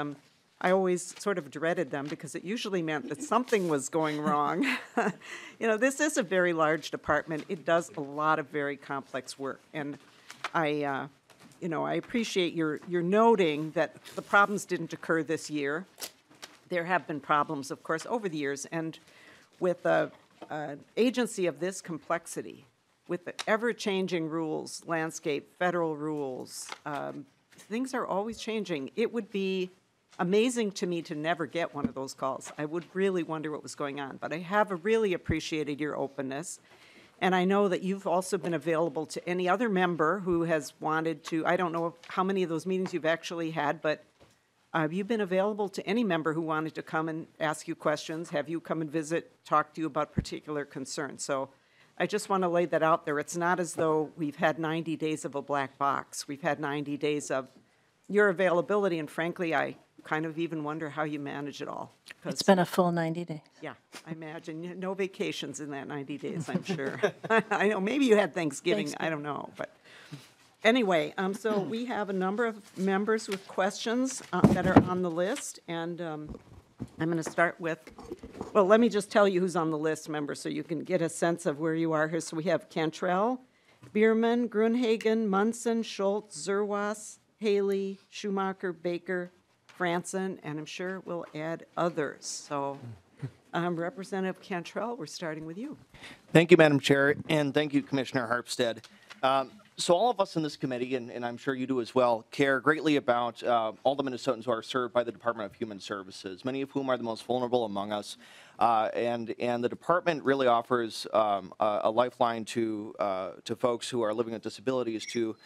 I always sort of dreaded them because it usually meant that something was going wrong. You know, this is a very large department. It does a lot of very complex work. And you know, I appreciate your noting that the problems didn't occur this year. There have been problems, of course, over the years. And with an agency of this complexity, with the ever-changing rules, landscape, federal rules, things are always changing. It would be amazing to me to never get one of those calls. I would really wonder what was going on. But I have really appreciated your openness. And I know that you've also been available to any other member who has wanted to. I don't know how many of those meetings you've actually had, but have you been available to any member who wanted to come and ask you questions, have you come and visit, talk to you about particular concerns? So I just want to lay that out there. It's not as though we've had 90 days of a black box. We've had 90 days of your availability, and frankly, I kind of even wonder how you manage it all. It's been a full 90 days. Yeah, I imagine. No vacations in that 90 days, I'm sure. I know, maybe you had Thanksgiving. I don't know. But anyway, so we have a number of members with questions that are on the list, and I'm going to start with, well, let me just tell you who's on the list, members, so you can get a sense of where you are here. So we have Cantrell, Bierman, Grunhagen, Munson, Schultz, Zerwas, Haley, Schumacher, Baker, Franson, and I'm sure we'll add others. So Representative Cantrell, we're starting with you. Thank you, Madam Chair, and thank you, Commissioner Harpstead. So all of us in this committee, and I'm sure you do as well, care greatly about all the Minnesotans who are served by the Department of Human Services, many of whom are the most vulnerable among us. And the department really offers a lifeline to folks who are living with disabilities, to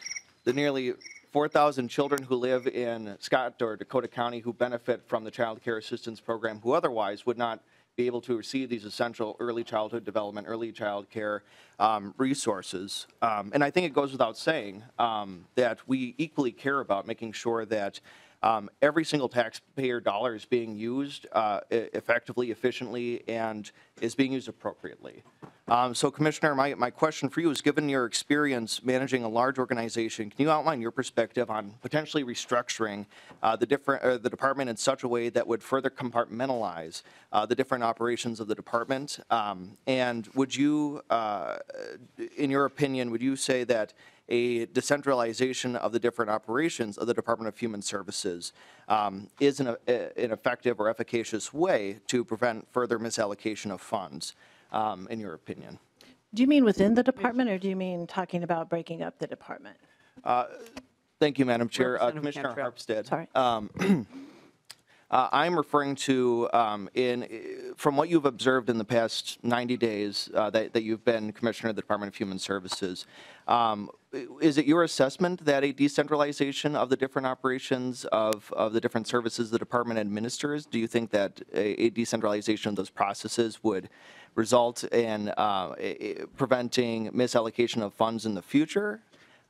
the nearly 4,000 children who live in Scott or Dakota County who benefit from the Child Care Assistance Program, who otherwise would not be able to receive these essential early childhood development, early child care resources. And I think it goes without saying that we equally care about making sure that every single taxpayer dollar is being used effectively, efficiently, and is being used appropriately. So, Commissioner, my question for you is, given your experience managing a large organization, can you outline your perspective on potentially restructuring the department in such a way that would further compartmentalize the different operations of the department? And would you, in your opinion, would you say that a decentralization of the different operations of the Department of Human Services is an effective or efficacious way to prevent further misallocation of funds, in your opinion? Do you mean within the department, or do you mean talking about breaking up the department? Thank you, Madam Chair. Commissioner Harpstead. Sorry. I'm referring to, from what you've observed in the past 90 days that you've been Commissioner of the Department of Human Services, is it your assessment that a decentralization of the different operations of the different services the department administers, do you think that a decentralization of those processes would result in preventing misallocation of funds in the future?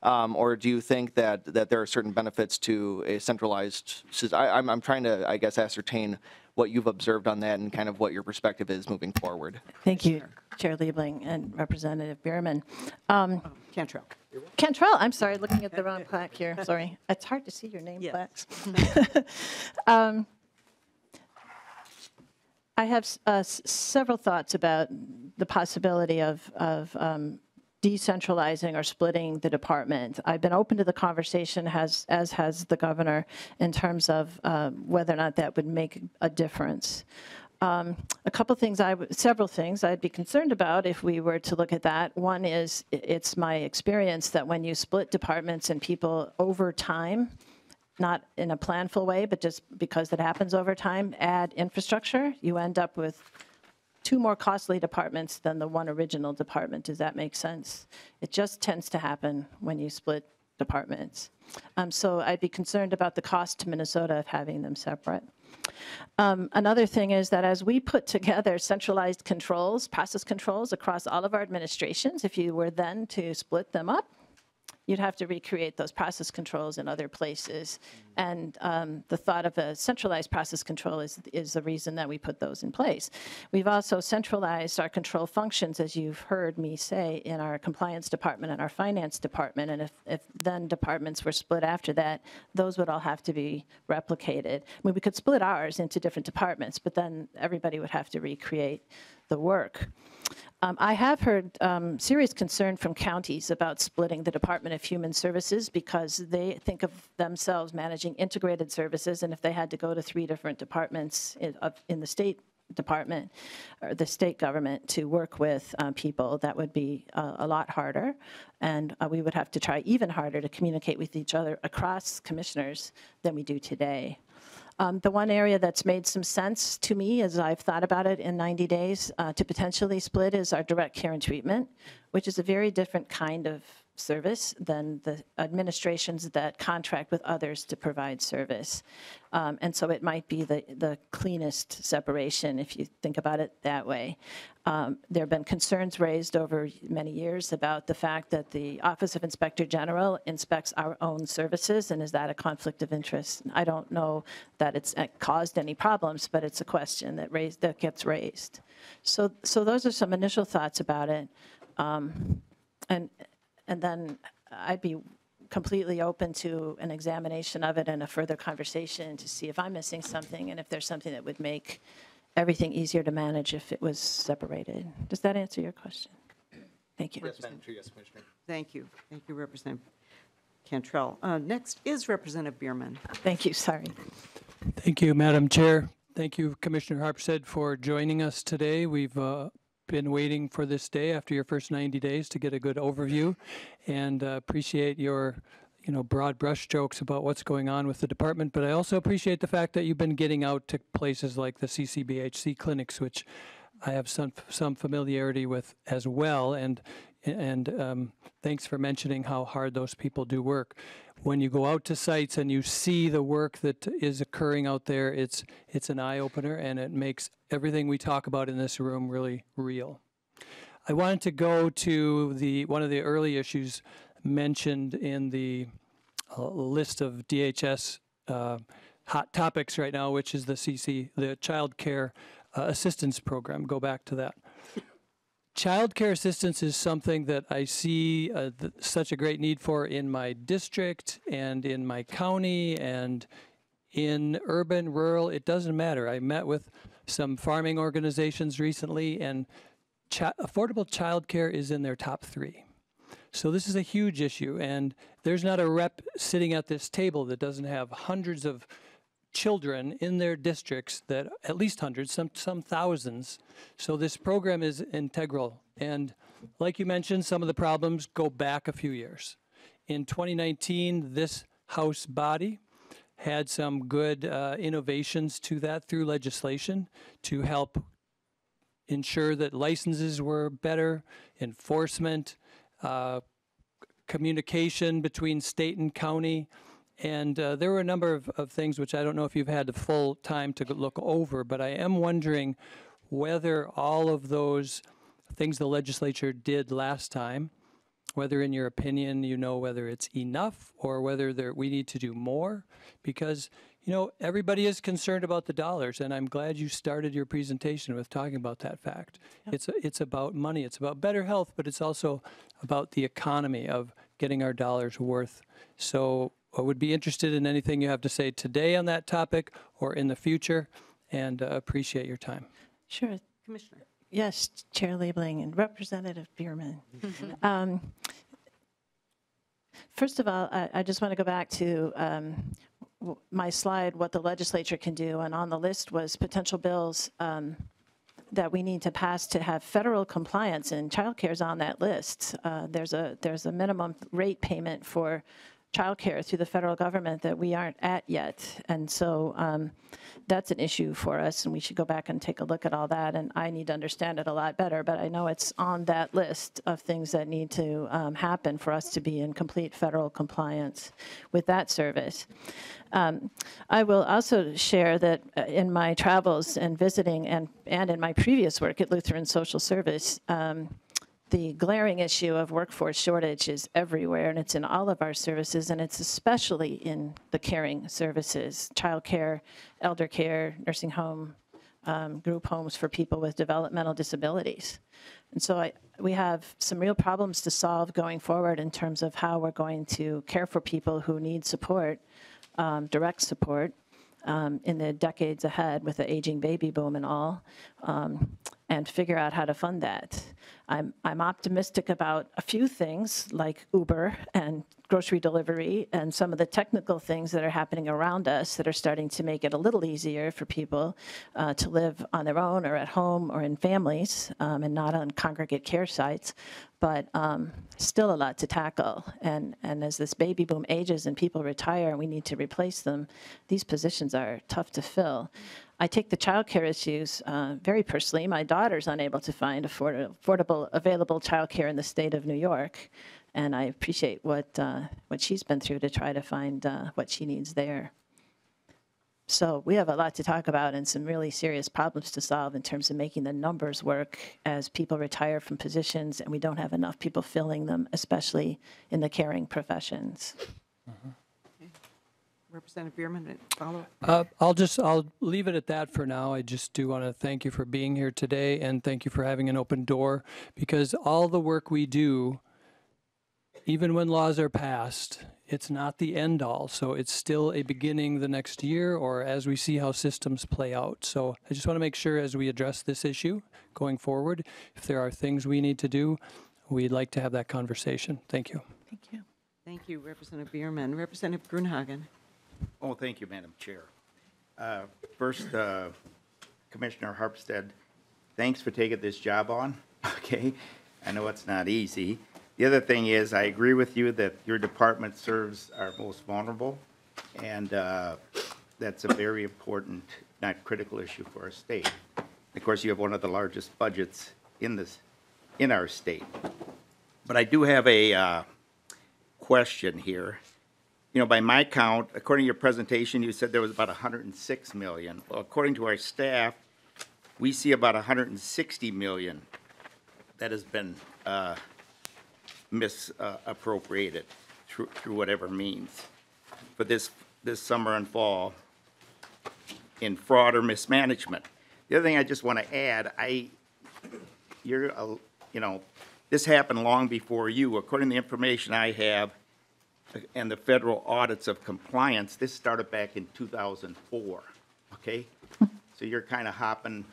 Or do you think that there are certain benefits to a centralized system? I'm trying to, I guess, ascertain what you've observed on that and kind of what your perspective is moving forward. Thank you, Chair Liebling and Representative Bierman. Cantrell. Cantrell, I'm sorry, looking at the wrong plaque here. Sorry. It's hard to see your name, yes. Plaques. I have several thoughts about the possibility of decentralizing or splitting the department. I've been open to the conversation, as has the governor, in terms of whether or not that would make a difference. Several things I'd be concerned about if we were to look at that. One is, it's my experience that when you split departments and people over time, not in a planful way, but just because it happens over time, add infrastructure, you end up with two more costly departments than the one original department. Does that make sense? It just tends to happen when you split departments. So I'd be concerned about the cost to Minnesota of having them separate. Another thing is that as we put together centralized controls, process controls across all of our administrations, if you were then to split them up, you'd have to recreate those process controls in other places. And the thought of a centralized process control is the reason that we put those in place. We've also centralized our control functions, as you've heard me say, in our compliance department and our finance department. And if then departments were split after that, those would all have to be replicated. I mean, we could split ours into different departments, but then everybody would have to recreate the work. I have heard serious concern from counties about splitting the Department of Human Services because they think of themselves managing integrated services, and if they had to go to three different departments in the state department or the state government to work with people, that would be a lot harder, and we would have to try even harder to communicate with each other across commissioners than we do today. The one area that's made some sense to me as I've thought about it in 90 days to potentially split is our direct care and treatment, which is a very different kind of service than the administrations that contract with others to provide service. And so it might be the cleanest separation if you think about it that way. There have been concerns raised over many years about the fact that the Office of Inspector General inspects our own services, and is that a conflict of interest? I don't know that it's caused any problems, but it's a question that gets raised. So those are some initial thoughts about it. And then I'd be completely open to an examination of it and a further conversation to see if I'm missing something and if there's something that would make everything easier to manage if it was separated. Does that answer your question? Thank you. Yes, Commissioner. Thank you. Thank you, Representative Cantrell. Next is Representative Bierman. Thank you. Sorry. Thank you, Madam Chair. Thank you, Commissioner Harpstead, for joining us today. We've been waiting for this day after your first 90 days to get a good overview, and appreciate your broad brush strokes about what's going on with the department, but I also appreciate the fact that you've been getting out to places like the CCBHC clinics, which I have some familiarity with as well, and thanks for mentioning how hard those people do work. When you go out to sites and you see the work that is occurring out there, it's an eye-opener, and it makes everything we talk about in this room really real. I wanted to go to one of the early issues mentioned in the list of DHS hot topics right now, which is the Child Care Assistance Program. Go back to that. Child care assistance is something that I see such a great need for in my district and in my county and in urban, rural, it doesn't matter. I met with some farming organizations recently, and affordable child care is in their top 3. So this is a huge issue, and there's not a rep sitting at this table that doesn't have hundreds of children in their districts, that at least hundreds, some thousands. So this program is integral. And like you mentioned, some of the problems go back a few years. In 2019, this House body had some good innovations to that through legislation to help ensure that licenses were better, enforcement, communication between state and county. And there were a number of things which I don't know if you've had the full time to look over, but I am wondering whether all of those things the legislature did last time, whether in your opinion, whether it's enough or whether we need to do more, because, everybody is concerned about the dollars, and I'm glad you started your presentation with talking about that fact. Yep. It's about money, it's about better health, but it's also about the economy of getting our dollars worth. So I would be interested in anything you have to say today on that topic or in the future, and appreciate your time. Sure. Commissioner. Yes, Chair Liebling and Representative Bierman. First of all, I just want to go back to my slide, what the legislature can do, and on the list was potential bills that we need to pass to have federal compliance, and child care is on that list. There's a minimum rate payment for childcare through the federal government that we aren't at yet. And so that's an issue for us, and we should go back and take a look at all that. And I need to understand it a lot better, but I know it's on that list of things that need to happen for us to be in complete federal compliance with that service. I will also share that in my travels and visiting and in my previous work at Lutheran Social Service, the glaring issue of workforce shortage is everywhere, and it's in all of our services, and it's especially in the caring services, child care, elder care, nursing home, group homes for people with developmental disabilities. And so we have some real problems to solve going forward in terms of how we're going to care for people who need support, direct support, in the decades ahead with the aging baby boom and all, and figure out how to fund that. I'm optimistic about a few things like Uber and grocery delivery and some of the technical things that are happening around us that are starting to make it a little easier for people to live on their own or at home or in families and not on congregate care sites, but still a lot to tackle. And as this baby boom ages and people retire and we need to replace them, these positions are tough to fill. I take the childcare issues very personally. My daughter's unable to find affordable, available childcare in the state of New York, and I appreciate what she's been through to try to find what she needs there. So we have a lot to talk about and some really serious problems to solve in terms of making the numbers work as people retire from positions, and we don't have enough people filling them, especially in the caring professions. Mm-hmm. Representative Bierman, follow-up. I'll leave it at that for now. I just do want to thank you for being here today, and thank you for having an open door, because all the work we do, even when laws are passed, it's not the end all. So it's still a beginning the next year, or as we see how systems play out. So I just want to make sure as we address this issue going forward, if there are things we need to do, we'd like to have that conversation. Thank you. Thank you. Thank you, Representative Bierman. Representative Grunhagen. Oh, thank you, Madam Chair. First, Commissioner Harpstead, thanks for taking this job on. Okay, I know it's not easy. The other thing is, I agree with you that your department serves our most vulnerable, and that's a very important, not critical issue for our state. Of course, you have one of the largest budgets in our state. But I do have a question here. You know, by my count, according to your presentation, you said there was about 106 million. Well, according to our staff, we see about 160 million that has been misappropriated through whatever means for this summer and fall in fraud or mismanagement. The other thing I just want to add, you know, this happened long before you. According to the information I have, and the federal audits of compliance, this started back in 2004, okay? So you're kind of hopping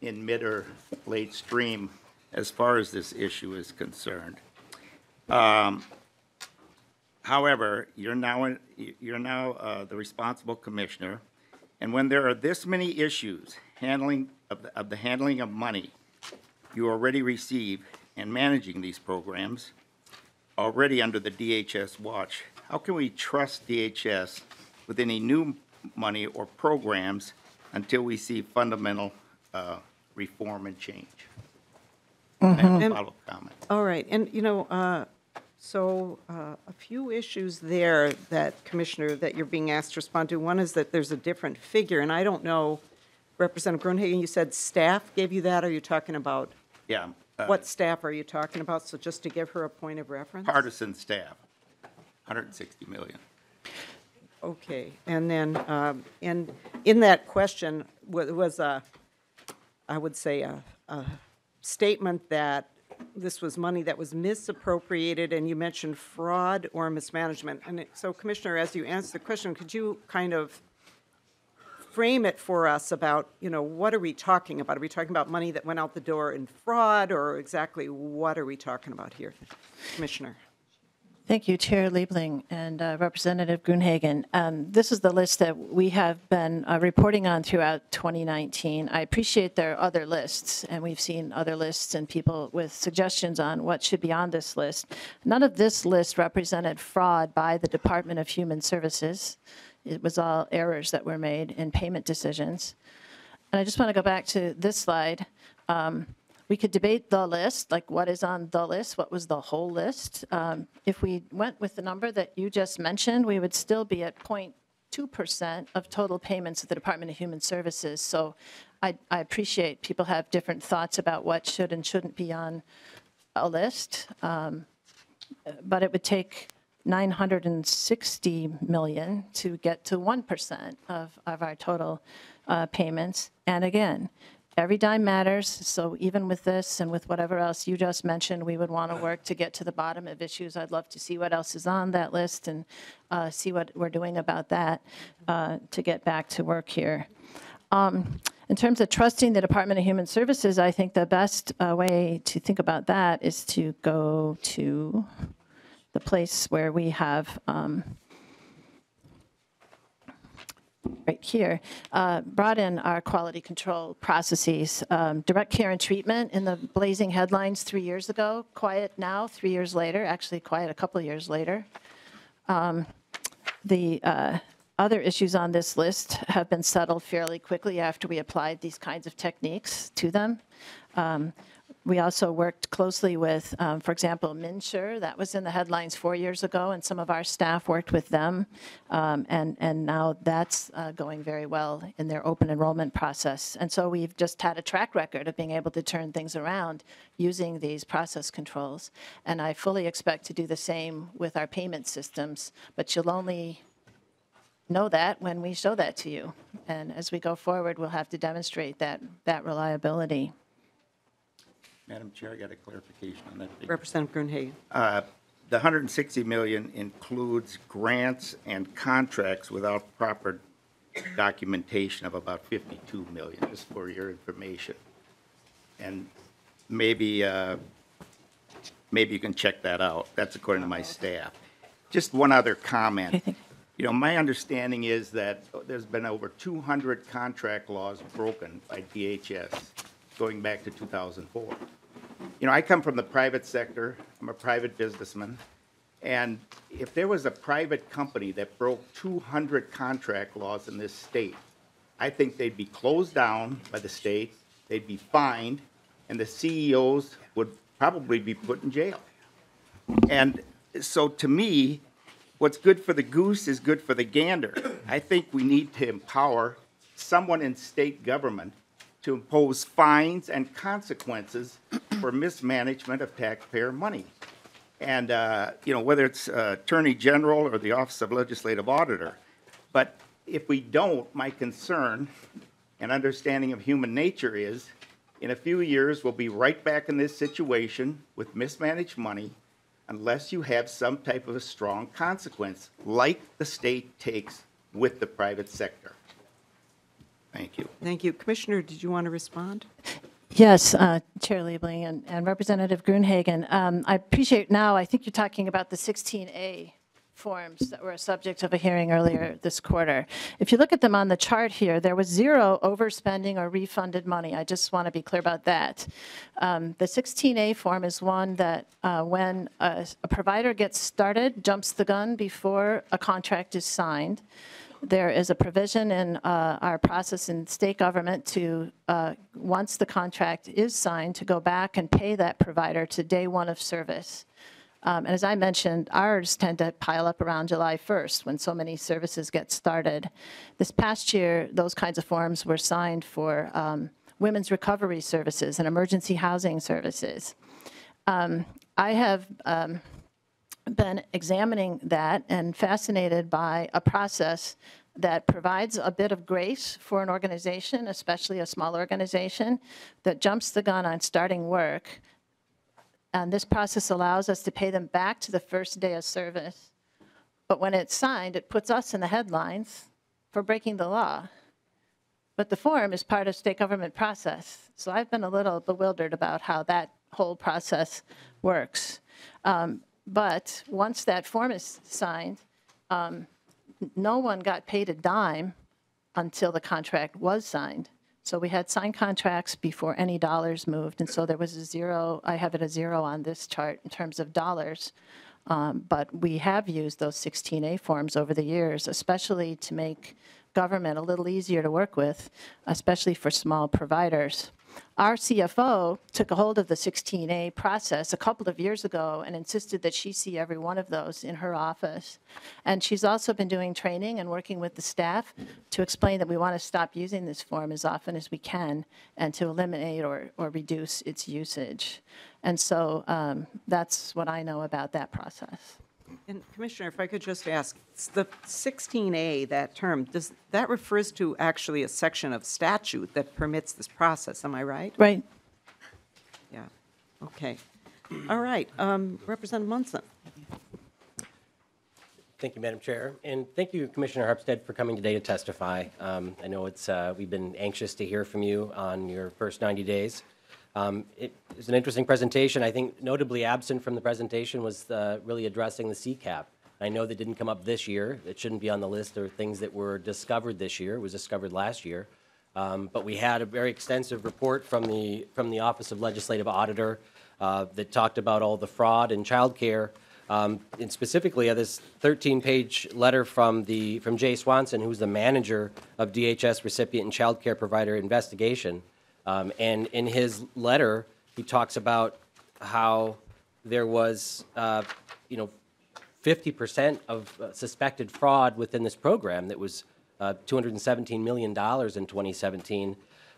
in mid or late stream as far as this issue is concerned. However, you're now the responsible commissioner, and when there are this many issues of the handling of money you already receive and managing these programs, already under the DHS watch, how can we trust DHS with any new money or programs until we see fundamental reform and change? Mm-hmm. I have a follow-up comment. All right, and you know, a few issues there that, Commissioner, that you're being asked to respond to. One is that there's a different figure, and I don't know, Representative Grunhagen, you said staff gave you that, or are you talking about? Yeah. What staff are you talking about? So just to give her a point of reference. Partisan staff, 160 million. Okay, and then and in that question was a, I would say a statement that this was money that was misappropriated, and you mentioned fraud or mismanagement. And so, Commissioner, as you answer the question, could you kind of frame it for us about, you know, what are we talking about? Are we talking about money that went out the door in fraud, or exactly what are we talking about here, Commissioner? Thank you, Chair Liebling and Representative Groenhagen. This is the list that we have been reporting on throughout 2019. I appreciate there are other lists, and we've seen other lists and people with suggestions on what should be on this list. None of this list represented fraud by the Department of Human Services. It was all errors that were made in payment decisions. And I just want to go back to this slide. We could debate the list, like what is on the list, what was the whole list. If we went with the number that you just mentioned, we would still be at 0.2% of total payments at the Department of Human Services. So I appreciate people have different thoughts about what should and shouldn't be on a list, but it would take $960 million to get to 1% of our total payments. And again, every dime matters, so even with this and with whatever else you just mentioned, we would want to work to get to the bottom of issues. I'd love to see what else is on that list and see what we're doing about that to get back to work here. In terms of trusting the Department of Human Services, I think the best way to think about that is to go to the place where we have right here, brought in our quality control processes. Direct care and treatment in the blazing headlines 3 years ago, quiet now 3 years later, actually quiet a couple of years later. The other issues on this list have been settled fairly quickly after we applied these kinds of techniques to them. We also worked closely with, for example, MinSure. That was in the headlines 4 years ago, and some of our staff worked with them. And now that's going very well in their open enrollment process. And so we've just had a track record of being able to turn things around using these process controls. And I fully expect to do the same with our payment systems, but you'll only know that when we show that to you. And as we go forward, we'll have to demonstrate that reliability. Madam Chair, I got a clarification on that. Representative Groenhagen. The $160 million includes grants and contracts without proper documentation of about $52 million, just for your information. And maybe you can check that out. That's according to my staff. Just one other comment. You know, my understanding is that there's been over 200 contract laws broken by DHS going back to 2004. You know, I come from the private sector. I'm a private businessman. And if there was a private company that broke 200 contract laws in this state, I think they'd be closed down by the state, they'd be fined, and the CEOs would probably be put in jail. And so to me, what's good for the goose is good for the gander. I think we need to empower someone in state government to impose fines and consequences for mismanagement of taxpayer money. And, you know, whether it's Attorney General or the Office of Legislative Auditor. But if we don't, my concern and understanding of human nature is in a few years we'll be right back in this situation with mismanaged money unless you have some type of a strong consequence like the state takes with the private sector. Thank you. Thank you. Commissioner, did you want to respond? Yes, Chair Liebling and Representative Groenhagen. I appreciate now, I think you're talking about the 16A forms that were a subject of a hearing earlier this quarter. If you look at them on the chart here, there was zero overspending or refunded money. I just want to be clear about that. The 16A form is one that when a provider gets started, jumps the gun before a contract is signed. There is a provision in our process in state government to, once the contract is signed, to go back and pay that provider to day one of service. And as I mentioned, ours tend to pile up around July 1st when so many services get started. This past year, those kinds of forms were signed for women's recovery services and emergency housing services. I have been examining that and fascinated by a process that provides a bit of grace for an organization, especially a small organization, that jumps the gun on starting work. And this process allows us to pay them back to the first day of service. But when it's signed, it puts us in the headlines for breaking the law. But the form is part of state government process. So I've been a little bewildered about how that whole process works. But once that form is signed, no one got paid a dime until the contract was signed. So we had signed contracts before any dollars moved, and so there was a zero. I have it a zero on this chart in terms of dollars. But we have used those 16A forms over the years, especially to make government a little easier to work with, especially for small providers. Our CFO took a hold of the 16A process a couple of years ago and insisted that she see every one of those in her office. And she's also been doing training and working with the staff to explain that we want to stop using this form as often as we can and to eliminate or reduce its usage. And so that's what I know about that process. And Commissioner, if I could just ask, the 16A, that term, does that refers to actually a section of statute that permits this process, am I right? Right. Yeah, okay. All right, Representative Munson. Thank you, Madam Chair, and thank you, Commissioner Harpstead, for coming today to testify. I know it's we've been anxious to hear from you on your first 90 days. It was an interesting presentation. I think notably absent from the presentation was really addressing the CCAP. I know that didn't come up this year. It shouldn't be on the list. There are things that were discovered this year. It was discovered last year. But we had a very extensive report from the Office of Legislative Auditor that talked about all the fraud in child care. And specifically, this 13-page letter from Jay Swanson, who's the manager of DHS recipient and child care provider investigation. And in his letter, he talks about how there was, 50% of suspected fraud within this program that was $217 million in 2017.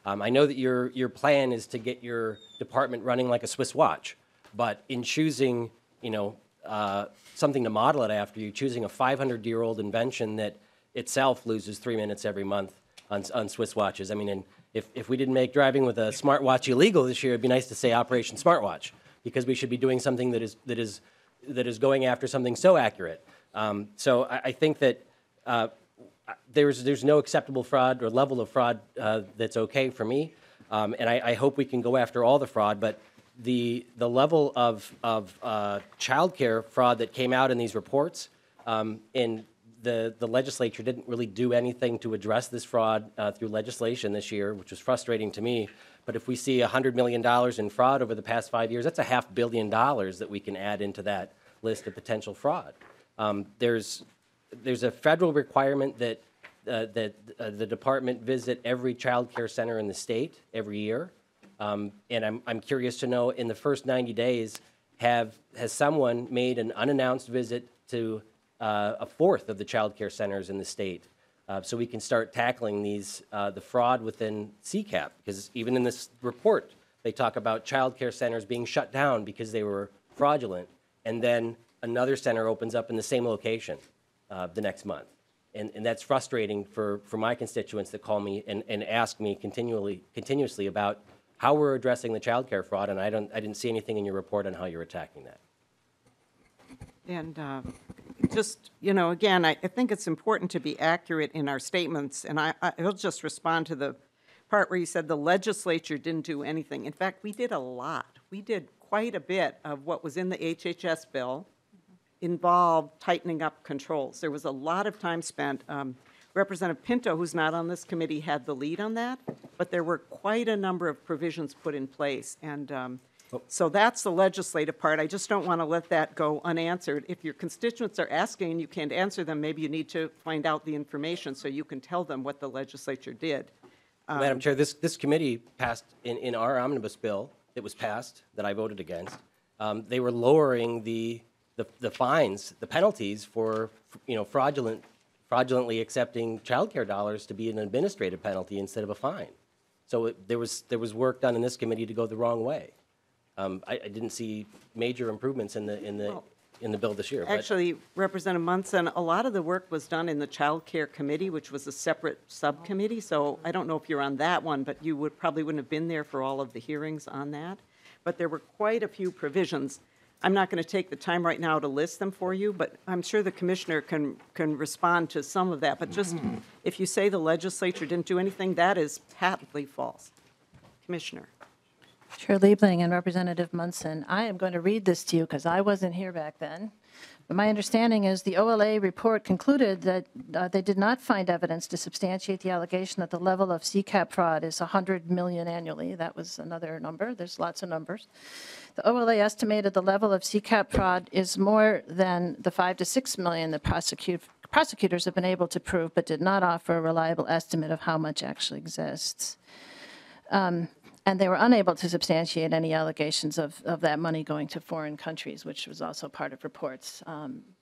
I know that your plan is to get your department running like a Swiss watch, but in choosing, something to model it after, you're choosing a 500-year-old invention that itself loses 3 minutes every month on Swiss watches. I mean, If we didn't make driving with a smartwatch illegal this year, it'd be nice to say Operation Smartwatch, because we should be doing something that is going after something so accurate. So I think that there's no acceptable fraud or level of fraud that's okay for me, and I hope we can go after all the fraud. But the level of childcare fraud that came out in these reports in The legislature didn't really do anything to address this fraud through legislation this year, which was frustrating to me. But if we see $100 million in fraud over the past 5 years, that's $500 million that we can add into that list of potential fraud. There's a federal requirement that the department visit every child care center in the state every year. And I'm curious to know, in the first 90 days, has someone made an unannounced visit to a fourth of the child care centers in the state, so we can start tackling the fraud within CCAP? Because even in this report, they talk about child care centers being shut down because they were fraudulent, and then another center opens up in the same location the next month. And that's frustrating for my constituents that call me and ask me continuously about how we're addressing the child care fraud, and I didn't see anything in your report on how you're attacking that. And just, again, I think it's important to be accurate in our statements, and I'll just respond to the part where you said the legislature didn't do anything. In fact, we did a lot. We did quite a bit of what was in the HHS bill involved tightening up controls. There was a lot of time spent. Representative Pinto, who's not on this committee, had the lead on that, but there were quite a number of provisions put in place, and so that's the legislative part. I just don't want to let that go unanswered. If your constituents are asking and you can't answer them, maybe you need to find out the information so you can tell them what the legislature did. Madam Chair, this committee passed in our omnibus bill that was passed, that I voted against, they were lowering the fines, the penalties for fraudulently accepting child care dollars to be an administrative penalty instead of a fine. So there was work done in this committee to go the wrong way. I didn't see major improvements in the bill this year. Actually, Representative Munson, a lot of the work was done in the Child Care Committee, which was a separate subcommittee. So I don't know if you're on that one, but you probably wouldn't have been there for all of the hearings on that. But there were quite a few provisions. I'm not going to take the time right now to list them for you, but I'm sure the commissioner can respond to some of that. But just if you say the legislature didn't do anything, that is patently false. Commissioner. Chair Liebling and Representative Munson, I am going to read this to you because I wasn't here back then. But my understanding is the OLA report concluded that they did not find evidence to substantiate the allegation that the level of CCAP fraud is $100 million annually. That was another number. There's lots of numbers. The OLA estimated the level of CCAP fraud is more than the $5 to $6 million that prosecutors have been able to prove, but did not offer a reliable estimate of how much actually exists. And they were unable to substantiate any allegations of that money going to foreign countries, which was also part of reports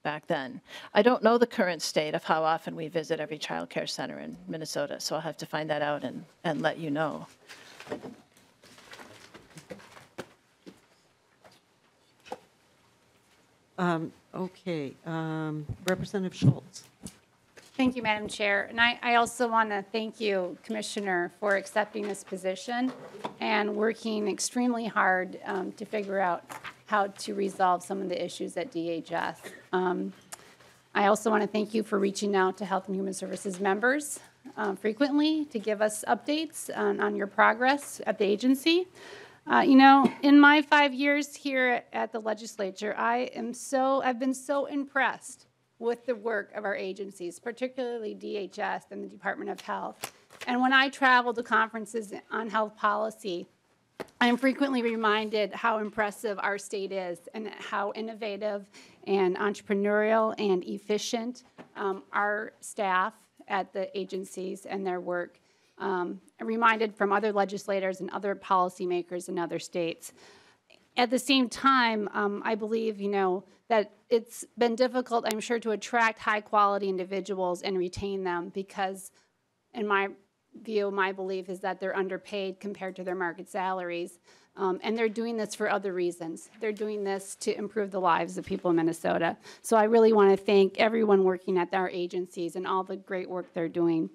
back then. I don't know the current state of how often we visit every child care center in Minnesota, so I'll have to find that out and let you know. Okay, Representative Schultz. Thank you, Madam Chair. And I also want to thank you, Commissioner, for accepting this position and working extremely hard to figure out how to resolve some of the issues at DHS. I also want to thank you for reaching out to Health and Human Services members frequently to give us updates on your progress at the agency. You know, in my 5 years here at the legislature, I've been so impressed with the work of our agencies, particularly DHS and the Department of Health. And when I travel to conferences on health policy, I'm frequently reminded how impressive our state is and how innovative and entrepreneurial and efficient our staff at the agencies and their work. I'm reminded from other legislators and other policymakers in other states. At the same time, I believe, you know, that it's been difficult, I'm sure, to attract high-quality individuals and retain them because, in my view, my belief is that they're underpaid compared to their market salaries. And they're doing this for other reasons. They're doing this to improve the lives of people in Minnesota. So I really want to thank everyone working at our agencies and all the great work they're doing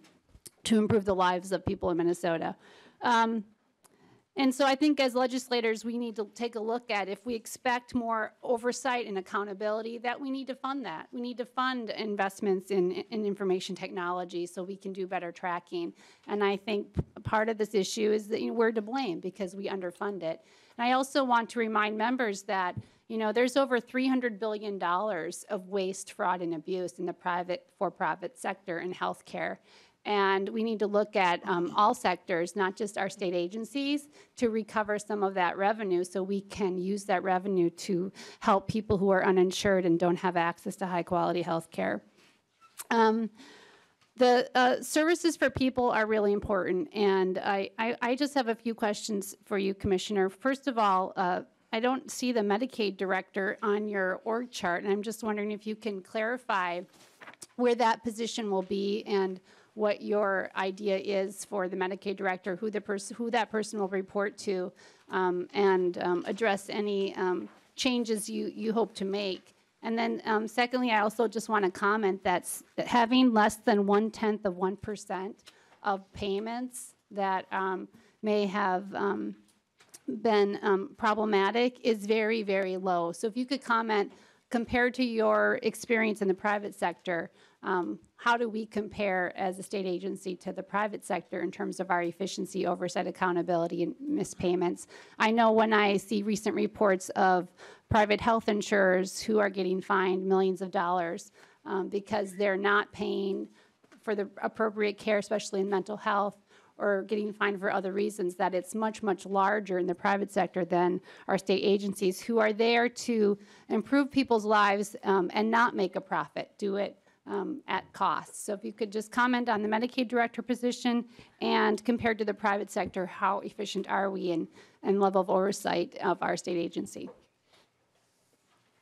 to improve the lives of people in Minnesota. And so I think as legislators, we need to take a look at if we expect more oversight and accountability, that we need to fund that. We need to fund investments in information technology so we can do better tracking. And I think part of this issue is that, you know, we're to blame because we underfund it. And I also want to remind members that, you know, there's over $300 billion of waste, fraud, and abuse in the private, for-profit sector in healthcare. And we need to look at all sectors, not just our state agencies, to recover some of that revenue so we can use that revenue to help people who are uninsured and don't have access to high-quality health care. The services for people are really important, and I just have a few questions for you, Commissioner. First of all, I don't see the Medicaid director on your org chart, and I'm just wondering if you can clarify where that position will be and what your idea is for the Medicaid director, who that person will report to, and address any changes you hope to make. And then secondly, I also just want to comment that having less than 0.1% of payments that may have been problematic is very, very low. So if you could comment, compared to your experience in the private sector, how do we compare as a state agency to the private sector in terms of our efficiency, oversight, accountability, and missed payments? I know when I see recent reports of private health insurers who are getting fined millions of dollars because they're not paying for the appropriate care, especially in mental health, or getting fined for other reasons, that it's much, much larger in the private sector than our state agencies, who are there to improve people's lives and not make a profit, do it at cost. So if you could just comment on the Medicaid director position and compared to the private sector, how efficient are we in level of oversight of our state agency?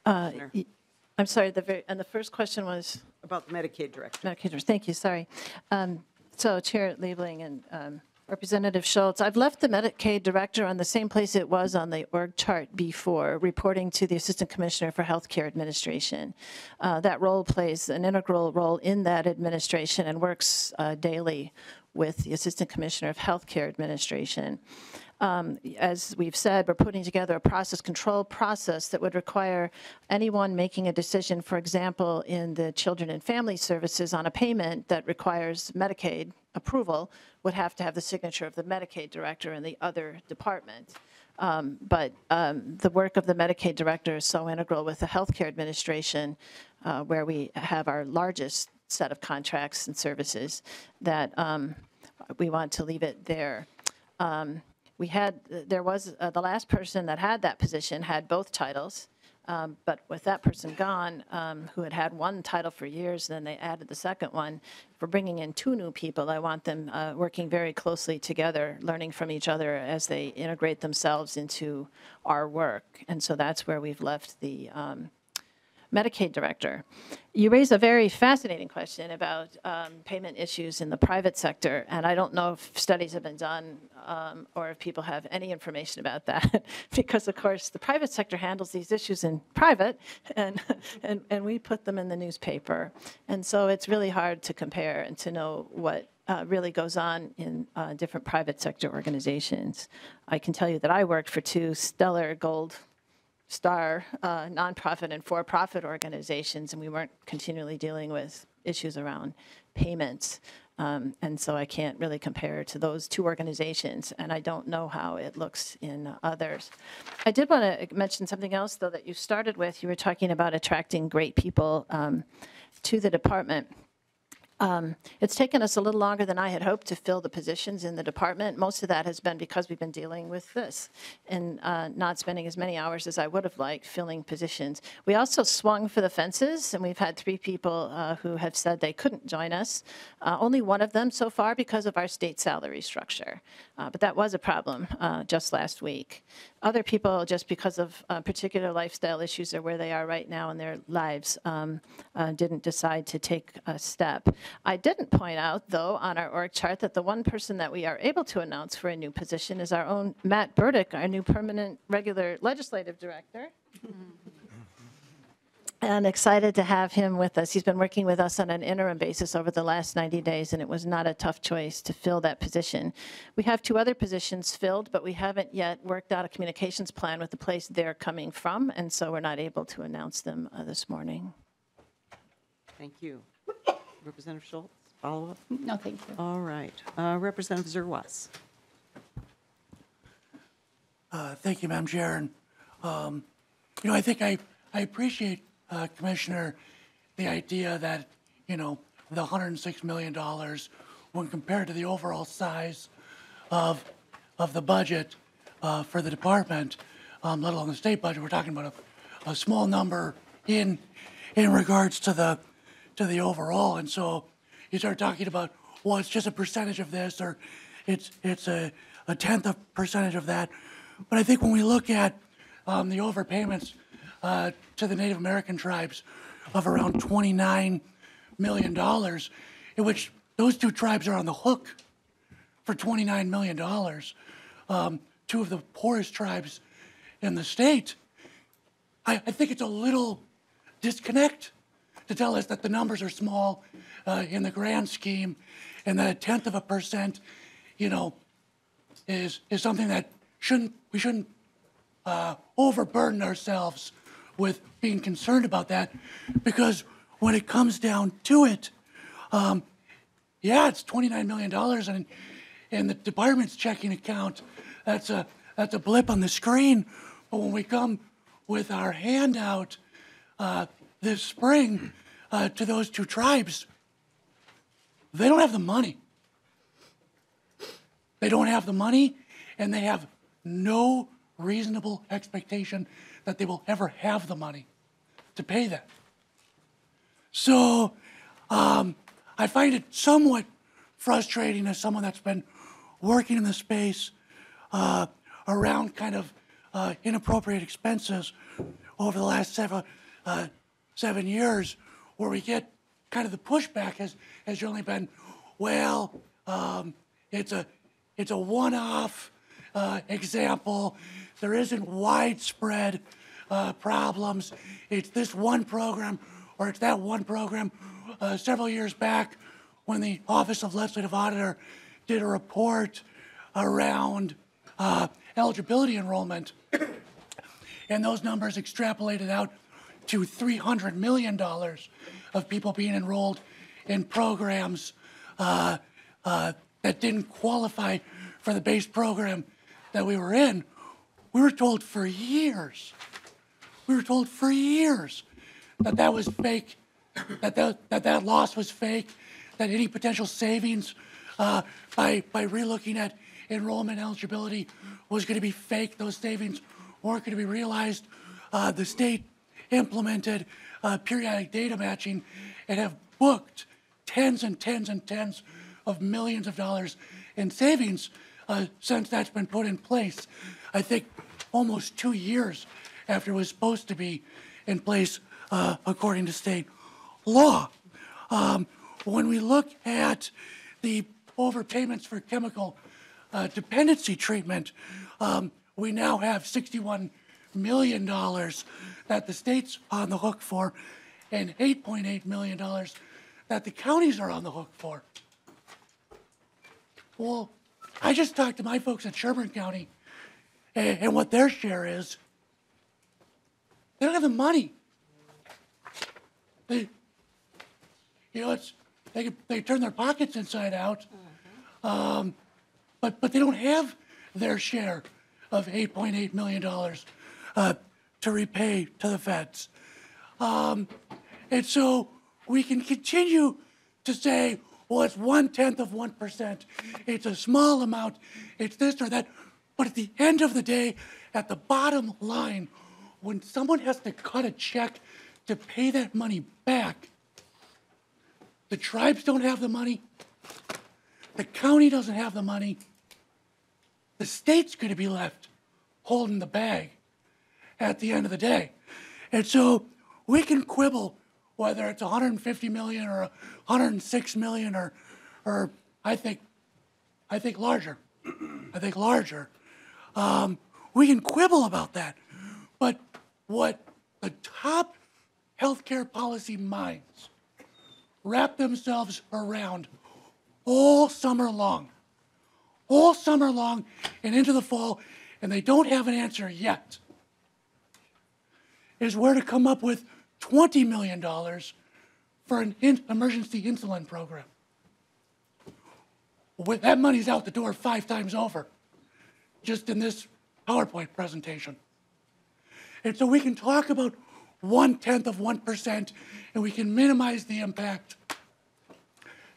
I'm sorry, the first question was? About the Medicaid director. Medicaid director, thank you, sorry. So, Chair Liebling and Representative Schultz, I've left the Medicaid director on the same place it was on the org chart before, reporting to the Assistant Commissioner for Healthcare Administration. That role plays an integral role in that administration and works daily with the Assistant Commissioner of Healthcare Administration. As we've said, we're putting together a process control process that would require anyone making a decision, for example, in the Children and Family Services on a payment that requires Medicaid approval, would have to have the signature of the Medicaid director in the other department. But the work of the Medicaid director is so integral with the healthcare administration, where we have our largest set of contracts and services, that we want to leave it there. The last person that had that position had both titles, but with that person gone, who had had one title for years, then they added the second one. For bringing in two new people, I want them working very closely together, learning from each other as they integrate themselves into our work. And so that's where we've left the Medicaid director. You raise a very fascinating question about payment issues in the private sector, and I don't know if studies have been done or if people have any information about that, because of course the private sector handles these issues in private, and we put them in the newspaper, and so it's really hard to compare and to know what really goes on in different private sector organizations. I can tell you that I worked for two stellar gold star nonprofit and for-profit organizations, and we weren't continually dealing with issues around payments. And so I can't really compare to those two organizations, and I don't know how it looks in others. I did want to mention something else, though, that you started with. You were talking about attracting great people to the department. It's taken us a little longer than I had hoped to fill the positions in the department. Most of that has been because we've been dealing with this and not spending as many hours as I would have liked filling positions. We also swung for the fences, and we've had three people who have said they couldn't join us. Only one of them so far because of our state salary structure. But that was a problem just last week. Other people, just because of particular lifestyle issues or where they are right now in their lives, didn't decide to take a step. I didn't point out, though, on our org chart that the one person that we are able to announce for a new position is our own Matt Burdick, our new permanent regular legislative director. And excited to have him with us. He's been working with us on an interim basis over the last 90 days, and it was not a tough choice to fill that position. We have two other positions filled, but we haven't yet worked out a communications plan with the place they're coming from, and so we're not able to announce them this morning. Thank you. Representative Schultz, follow up? No, thank you. All right. Representative Zerwas. Thank you, Madam Chair. You know, I think I appreciate, Commissioner, the idea that, you know, the $106 million, when compared to the overall size of the budget for the department, let alone the state budget, we're talking about a small number in regards to the overall. And so you start talking about, well, it's just a percentage of this, or it's a tenth of percentage of that. But I think when we look at the overpayments to the Native American tribes of around $29 million, in which those two tribes are on the hook for $29 million, two of the poorest tribes in the state, I think it's a little disconnect to tell us that the numbers are small in the grand scheme, and that a tenth of a percent, you know, is something that we shouldn't overburden ourselves with being concerned about that, because when it comes down to it, yeah, it's $29 million, and the department's checking account, that's a blip on the screen, but when we come with our handout this spring to those two tribes, they don't have the money. They don't have the money, and they have no reasonable expectation that they will ever have the money to pay that. So I find it somewhat frustrating as someone that's been working in the space around kind of inappropriate expenses over the last seven years, where we get kind of the pushback has generally been, well, it's a one-off example. There isn't widespread problems. It's this one program, or it's that one program. Several years back, when the Office of Legislative Auditor did a report around eligibility enrollment, and those numbers extrapolated out to $300 million of people being enrolled in programs that didn't qualify for the base program that we were in. We were told for years, that that was fake, that loss was fake, that any potential savings by relooking at enrollment eligibility was going to be fake. Those savings weren't going to be realized. The state implemented periodic data matching and have booked tens of millions of dollars in savings since that's been put in place. I think almost 2 years after it was supposed to be in place according to state law. When we look at the overpayments for chemical dependency treatment, we now have $61 million that the state's on the hook for and $8.8 million that the counties are on the hook for. Well, I just talked to my folks at Sherburne County, and what their share is, they don't have the money. They turn their pockets inside out, but they don't have their share of $8.8 million to repay to the feds. And so we can continue to say, well, it's 0.1%, it's a small amount, it's this or that. But at the end of the day, at the bottom line, when someone has to cut a check to pay that money back, the tribes don't have the money, the county doesn't have the money, the state's going to be left holding the bag at the end of the day. And so we can quibble whether it's 150 million or 106 million or I think larger. We can quibble about that. But what the top healthcare policy minds wrap themselves around all summer long, and into the fall, and they don't have an answer yet, is where to come up with $20 million for an emergency insulin program. Well, that money's out the door 5 times over, just in this PowerPoint presentation. And so we can talk about 0.1%, and we can minimize the impact.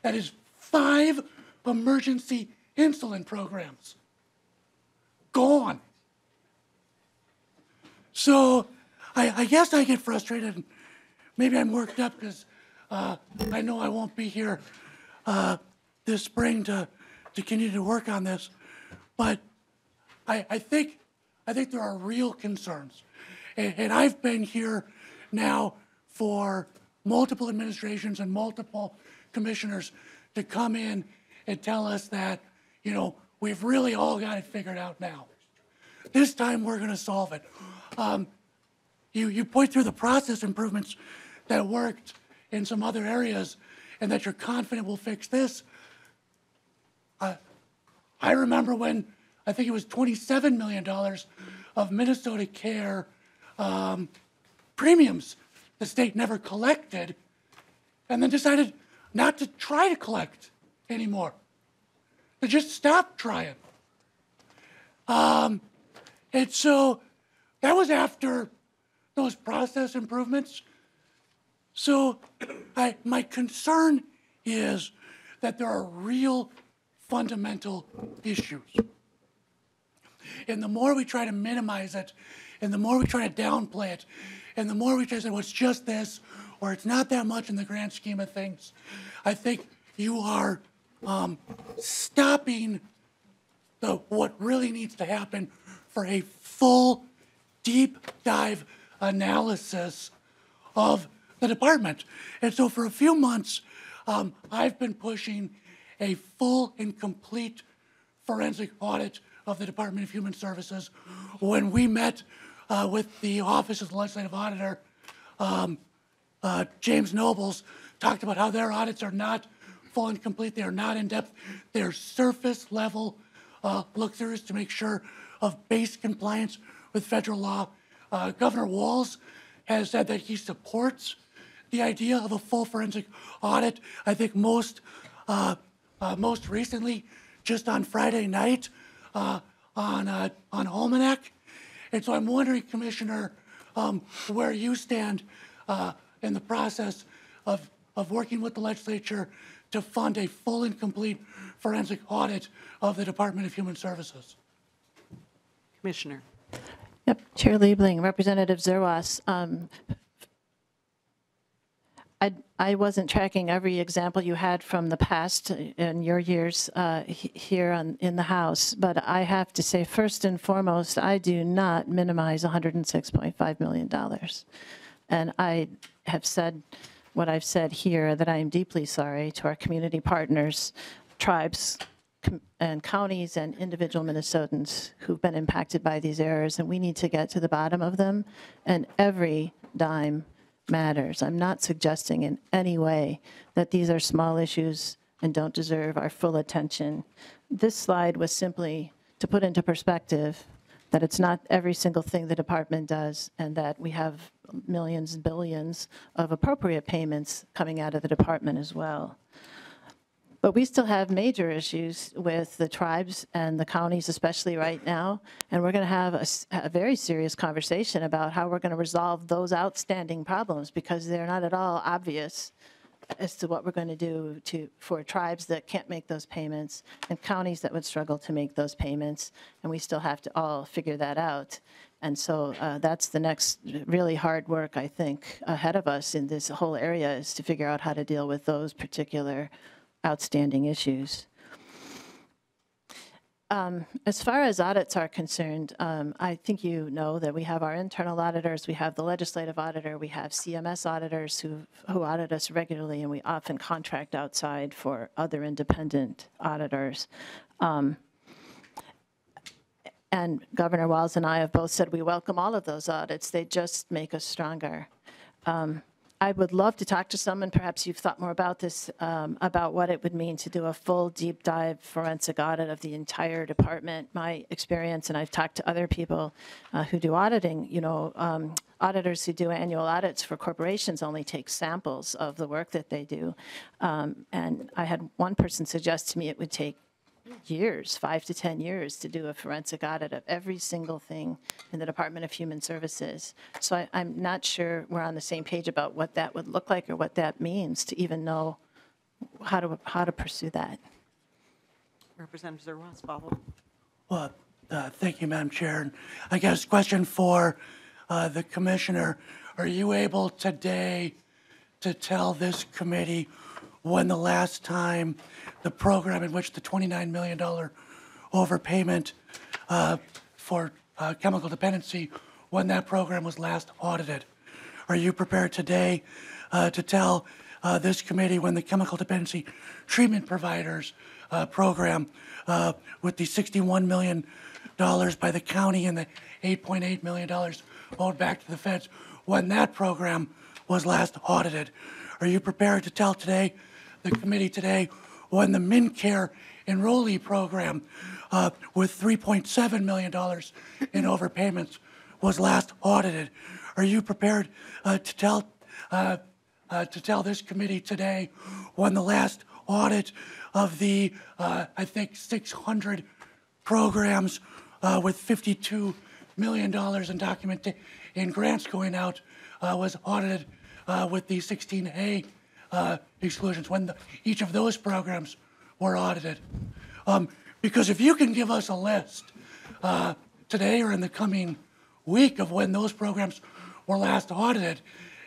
That is 5 emergency insulin programs gone. So I guess I get frustrated, and maybe I'm worked up because I know I won't be here this spring to continue to work on this, but I think there are real concerns, and I've been here now for multiple administrations and multiple commissioners to come in and tell us that, you know, we've really all got it figured out now. This time we're going to solve it. You point through the process improvements that worked in some other areas and that you're confident will fix this. I remember when, I think it was $27 million of MinnesotaCare premiums the state never collected and then decided not to try to collect anymore. They just stopped trying. And so that was after those process improvements. So my concern is that there are real fundamental issues. And the more we try to minimize it, and the more we try to downplay it, and the more we try to say, well, it's just this, or it's not that much in the grand scheme of things, I think you are stopping what really needs to happen for a full, deep dive analysis of the department. And so for a few months, I've been pushing a full and complete forensic audit of the Department of Human Services. When we met with the Office of the Legislative Auditor, James Nobles talked about how their audits are not full and complete. They are not in depth. They are surface level look-throughs to make sure of base compliance with federal law. Governor Walz has said that he supports the idea of a full forensic audit. I think most recently, just on Friday night, on Almanac. And so I'm wondering, Commissioner, where you stand in the process of working with the legislature to fund a full and complete forensic audit of the Department of Human Services. Commissioner. Yep, Chair Liebling, Representative Zerwas. I wasn't tracking every example you had from the past in your years here in the House, but I have to say, first and foremost, I do not minimize $106.5 million. And I have said what I've said here, that I am deeply sorry to our community partners, tribes, and counties, and individual Minnesotans who've been impacted by these errors, and we need to get to the bottom of them, and every dime matters. I'm not suggesting in any way that these are small issues and don't deserve our full attention. This slide was simply to put into perspective that it's not every single thing the department does, and that we have millions and billions of appropriate payments coming out of the department as well. But we still have major issues with the tribes and the counties, especially right now, and we're going to have a very serious conversation about how we're going to resolve those outstanding problems, because they're not at all obvious as to what we're going to do for tribes that can't make those payments and counties that would struggle to make those payments, and we still have to all figure that out. And so that's the next really hard work, I think, ahead of us in this whole area, is to figure out how to deal with those particular outstanding issues. As far as audits are concerned, I think you know that we have our internal auditors, we have the legislative auditor, we have CMS auditors who audit us regularly, and we often contract outside for other independent auditors. And Governor Walz and I have both said we welcome all of those audits. They just make us stronger. I would love to talk to someone, perhaps you've thought more about this, about what it would mean to do a full deep dive forensic audit of the entire department. My experience, and I've talked to other people who do auditing, you know, auditors who do annual audits for corporations only take samples of the work that they do. And I had one person suggest to me it would take years, 5 to 10 years, to do a forensic audit of every single thing in the Department of Human Services. So I'm not sure we're on the same page about what that would look like or what that means to even know how to pursue that. Representative Zerwas, follow. Well, thank you, Madam Chair. And I guess question for the Commissioner: are you able today to tell this committee when the last time the program in which the $29 million overpayment for chemical dependency, when that program was last audited? Are you prepared today to tell this committee when the chemical dependency treatment providers program with the $61 million by the county and the $8.8 million owed back to the feds, when that program was last audited? Are you prepared to tell today, the committee today, when the MinCare enrollee program with $3.7 million in overpayments was last audited? Are you prepared to tell this committee today when the last audit of the, I think, 600 programs with $52 million in grants going out was audited with the 16A exclusions, when each of those programs were audited? Because if you can give us a list today or in the coming week of when those programs were last audited,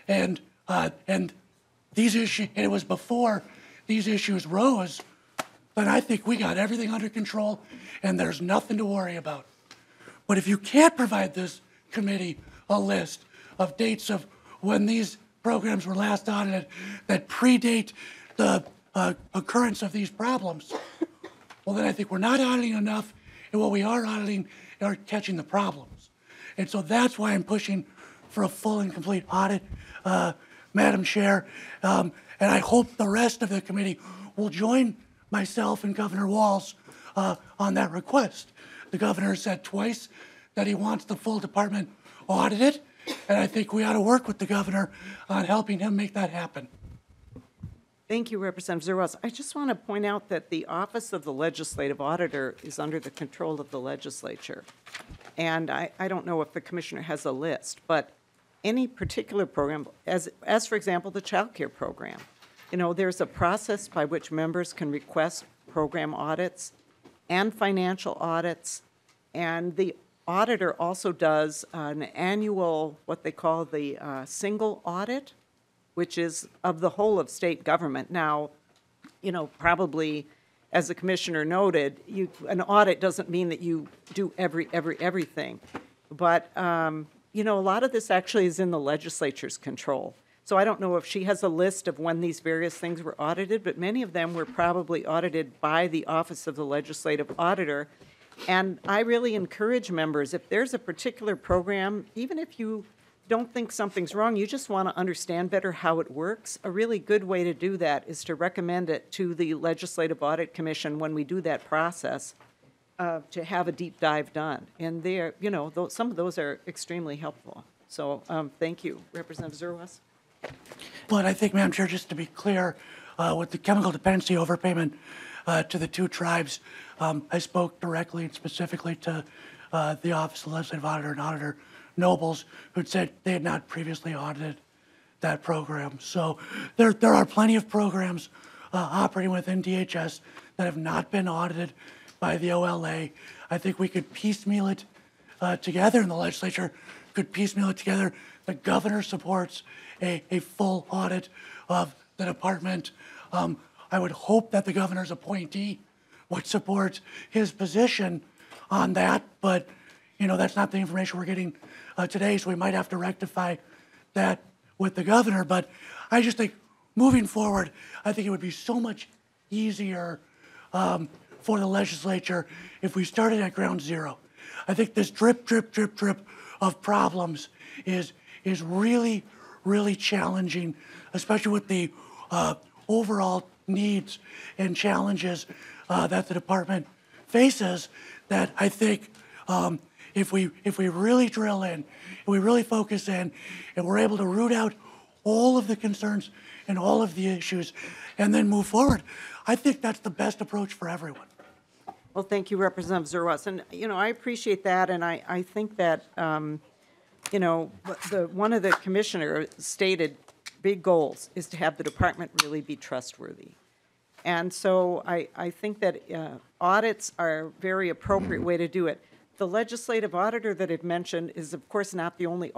and these issues, and it was before these issues rose, then I think we got everything under control and there's nothing to worry about. But if you can't provide this committee a list of dates of when these programs were last audited that predate the occurrence of these problems, well, then I think we're not auditing enough, and what we are auditing are catching the problems. And so that's why I'm pushing for a full and complete audit, Madam Chair, and I hope the rest of the committee will join myself and Governor Walz on that request. The governor said twice that he wants the full department audited, and I think we ought to work with the governor on helping him make that happen. Thank you, Representative Zerwas. I just want to point out that the Office of the Legislative Auditor is under the control of the legislature. And I don't know if the commissioner has a list, but any particular program, as for example, the child care program, you know, there's a process by which members can request program audits and financial audits, and the auditor also does an annual, what they call the single audit, which is of the whole of state government. Now, you know, probably, as the commissioner noted, an audit doesn't mean that you do everything, but you know, a lot of this actually is in the legislature's control. So I don't know if she has a list of when these various things were audited, but many of them were probably audited by the Office of the Legislative Auditor. And I really encourage members, if there's a particular program, even if you don't think something's wrong, you just want to understand better how it works, a really good way to do that is to recommend it to the Legislative Audit Commission when we do that process. To have a deep dive done. And there, you know, some of those are extremely helpful. So thank you, Representative Zerwas. Well, and I think, Madam Chair, just to be clear, with the chemical dependency overpayment to the two tribes, I spoke directly and specifically to the Office of Legislative Auditor and Auditor Nobles, who said they had not previously audited that program. So there are plenty of programs operating within DHS that have not been audited by the OLA. I think we could piecemeal it together, and the legislature could piecemeal it together. The governor supports a full audit of the department. I would hope that the governor's appointee would support his position on that, but you know, that's not the information we're getting today, so we might have to rectify that with the governor. But I just think moving forward, I think it would be so much easier for the legislature if we started at ground zero. I think this drip of problems is really, really challenging, especially with the overall needs and challenges that the department faces, that I think if we really drill in, and we really focus in, and we're able to root out all of the concerns and all of the issues, and then move forward, I think that's the best approach for everyone. Well, thank you, Representative Zerwas. And, you know, I appreciate that, and I think that, you know, one of the commissioners stated big goals is to have the department really be trustworthy. And so I think that audits are a very appropriate way to do it. The legislative auditor that I've mentioned is, of course, not the only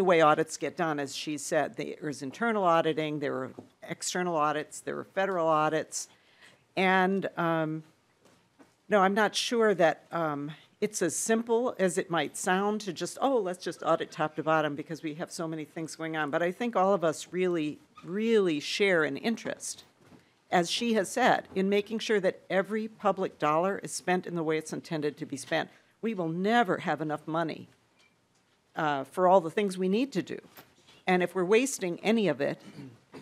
way audits get done, as she said. There's internal auditing, there are external audits, there are federal audits. And no, I'm not sure that it's as simple as it might sound to just, oh, let's just audit top to bottom because we have so many things going on. But I think all of us really, really share an interest, as she has said, in making sure that every public dollar is spent in the way it's intended to be spent. We will never have enough money for all the things we need to do. And if we're wasting any of it,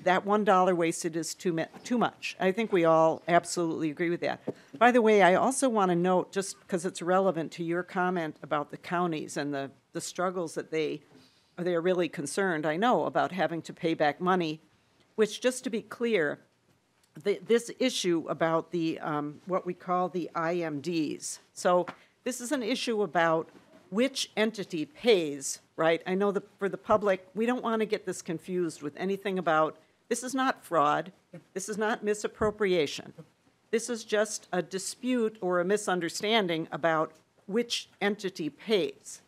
that $1 wasted is too much. I think we all absolutely agree with that. By the way, I also want to note, just because it's relevant to your comment about the counties and the struggles that they are really concerned, I know, about having to pay back money, which, just to be clear, this issue about the what we call the IMDs. So this is an issue about which entity pays, right? I know that for the public, we don't want to get this confused with anything about, this is not fraud, this is not misappropriation. This is just a dispute or a misunderstanding about which entity pays.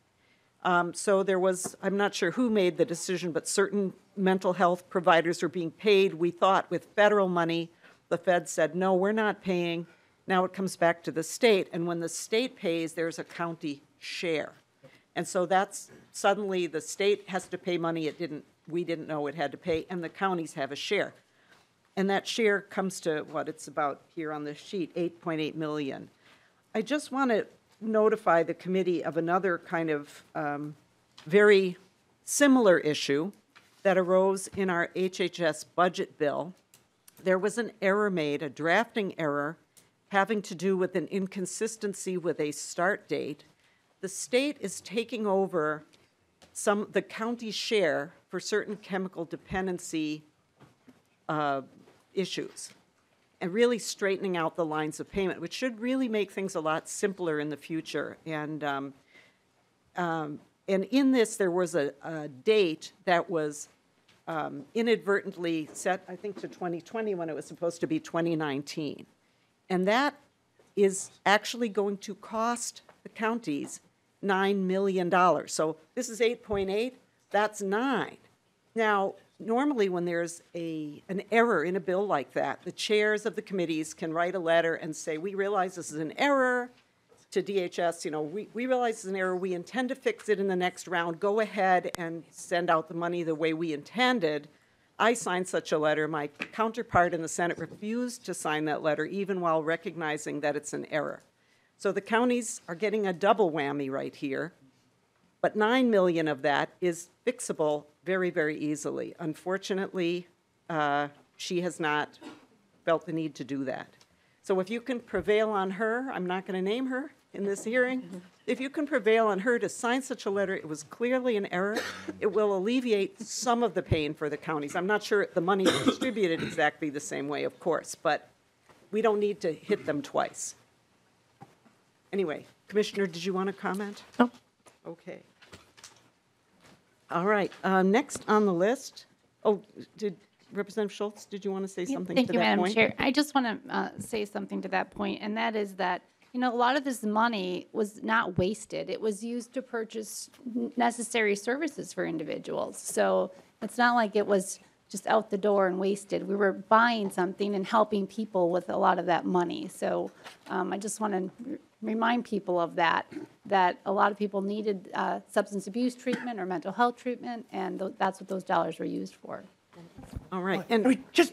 So there was, I'm not sure who made the decision, but certain mental health providers were being paid, we thought, with federal money. The Fed said, no, we're not paying. Now it comes back to the state, and when the state pays, there's a county share. And so that's suddenly the state has to pay money we didn't know it had to pay, and the counties have a share. And that share comes to what it's about here on the sheet, 8.8 million. I just want to notify the committee of another kind of very similar issue that arose in our HHS budget bill there was an error made, a drafting error, having to do with an inconsistency with a start date. The state is taking over the county share for certain chemical dependency issues and really straightening out the lines of payment, which should really make things a lot simpler in the future. And in this, there was a date that was inadvertently set, I think, to 2020 when it was supposed to be 2019. And that is actually going to cost the counties $9 million. So this is 8.8, that's 9. Now, normally when there's an error in a bill like that, the chairs of the committees can write a letter and say, we realize this is an error to DHS. You know, we realize it's an error. We intend to fix it in the next round. Go ahead and send out the money the way we intended. I signed such a letter. My counterpart in the Senate refused to sign that letter, even while recognizing that it's an error. So the counties are getting a double whammy right here, but $9 million of that is fixable very, very easily. Unfortunately, she has not felt the need to do that. So if you can prevail on her, I'm not going to name her in this hearing, if you can prevail on her to sign such a letter, it was clearly an error. It will alleviate some of the pain for the counties. I'm not sure the money is distributed exactly the same way, of course, but we don't need to hit them twice. Anyway, Commissioner, did you want to comment? No. Okay. All right. Next on the list. Oh, Representative Schultz, did you want to say something to that point? Thank you, Madam Chair. I just want to say something to that point, and that is that, you know, a lot of this money was not wasted. It was used to purchase necessary services for individuals. So it's not like it was just out the door and wasted. We were buying something and helping people with a lot of that money. So I just want to remind people of that, that a lot of people needed substance abuse treatment or mental health treatment, and that's what those dollars were used for. All right. And I mean, just